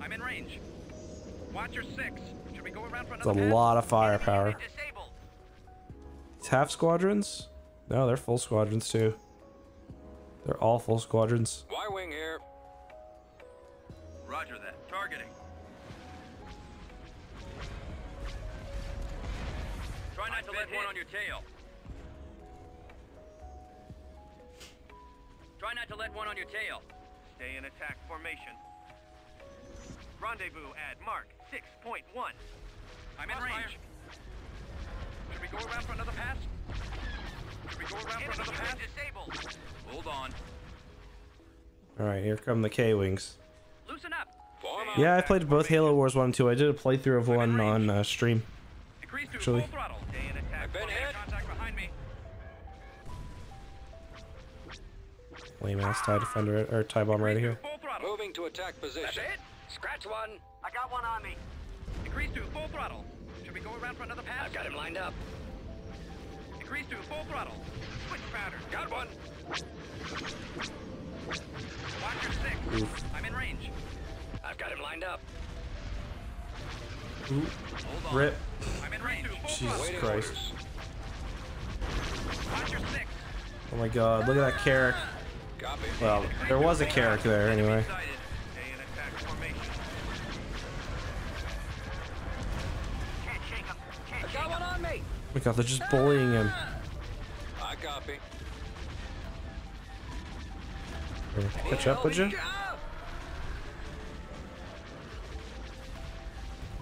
I'm in range. Watch your six. Should we go around for another? That's a path? Lot of firepower. It's half squadrons? No, they're full squadrons too. They're all full squadrons. Y-Wing here. Roger that. Targeting. Try not I've to let hit. One on your tail. Try not to let one on your tail. Stay in attack formation. Rendezvous at mark six point one. I'm in range. Fire. Should we go around for another pass? Should we go around for another pass? Disabled. Hold on. Alright, here come the K-Wings. Loosen up. Form yeah, I played both Halo Wars one and two. I did a playthrough of one on uh, stream. Actually. I've been hit. Lame ass TIE Defender or TIE Bomb right here. Moving to attack position. Scratch one. I got one on me. Increase to full throttle. Should we go around for another pass? I've got him lined up. Increase to full throttle. Switch pattern. Got one. Watch your six. Oof. I'm in range. I've got him lined up. Ooh. Hold on. Rip. I'm in range. Jesus Christ. Watch your six. Oh my God! Look at that carrick. Well, there was a carrick there anyway. Oh my God, they're just bullying him. I copy. Catch up, would you?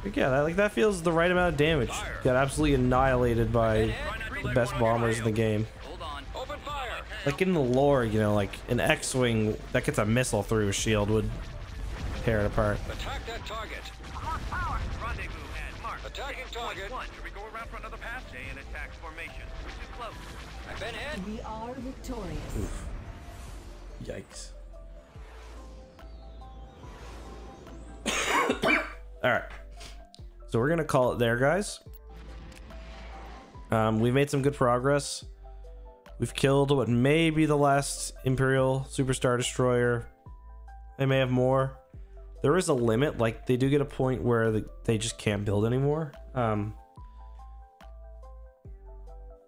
But yeah, that, like that feels the right amount of damage. Got absolutely annihilated by the best bombers in the game. Like in the lore, you know, like an X-Wing that gets a missile through a shield would tear it apart. Attack that target. Attacking target. Should we go around for another pass? Stay in attack formation. We're too close. I've been hit. We are victorious. Oof. Yikes. Alright. So we're gonna call it there, guys. Um, we've made some good progress. We've killed what may be the last Imperial Superstar Destroyer. They may have more. There is a limit, like they do get a point where they just can't build anymore. Um,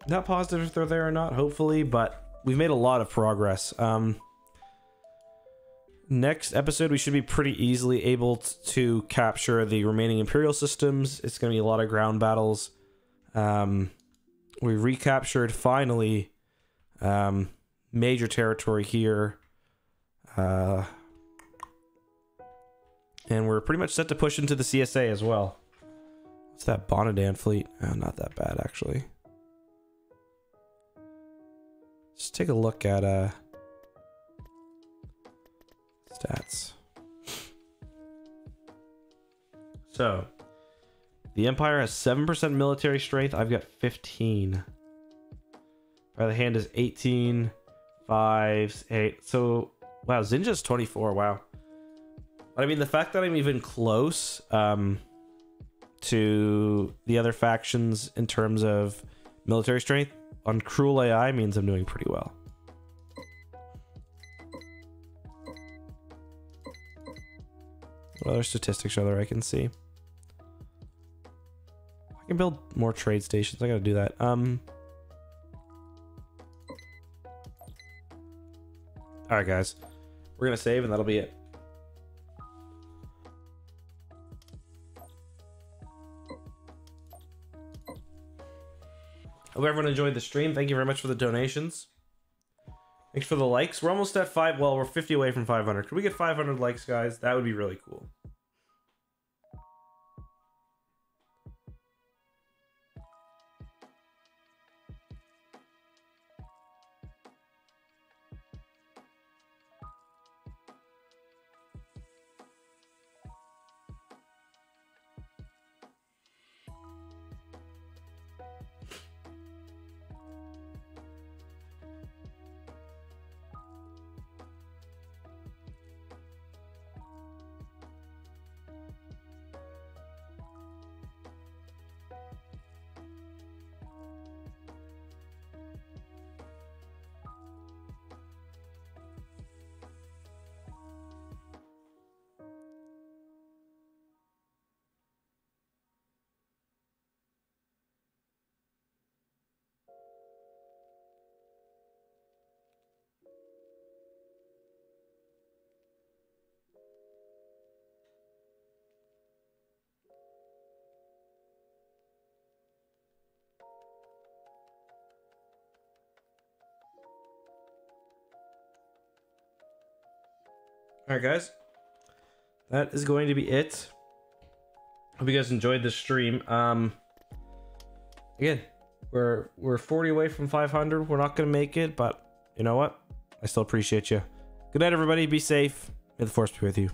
not positive if they're there or not, hopefully, but we've made a lot of progress. Um, next episode, we should be pretty easily able to capture the remaining Imperial systems. It's going to be a lot of ground battles. Um, we recaptured, finally, um, major territory here. Uh... And we're pretty much set to push into the C S A as well. What's that Bonadan fleet? Oh, not that bad, actually. Let's take a look at uh, stats. So, the Empire has seven percent military strength. I've got fifteen. By the hand is eighteen, fives, eight. So, wow, Zinja's twenty-four. Wow. But I mean, the fact that I'm even close um, to the other factions in terms of military strength on Cruel A I means I'm doing pretty well. What other statistics are there I can see? I can build more trade stations. I gotta do that. Um, all right, guys. We're gonna save and that'll be it. Hope everyone enjoyed the stream. Thank you very much for the donations. Thanks for the likes. We're almost at five. Well, we're fifty away from five hundred. Could we get five hundred likes, guys? That would be really cool. Alright guys, that is going to be it. Hope you guys enjoyed this stream. Um, again, we're we're forty away from five hundred. We're not going to make it, but you know what? I still appreciate you. Good night, everybody. Be safe. May the force be with you.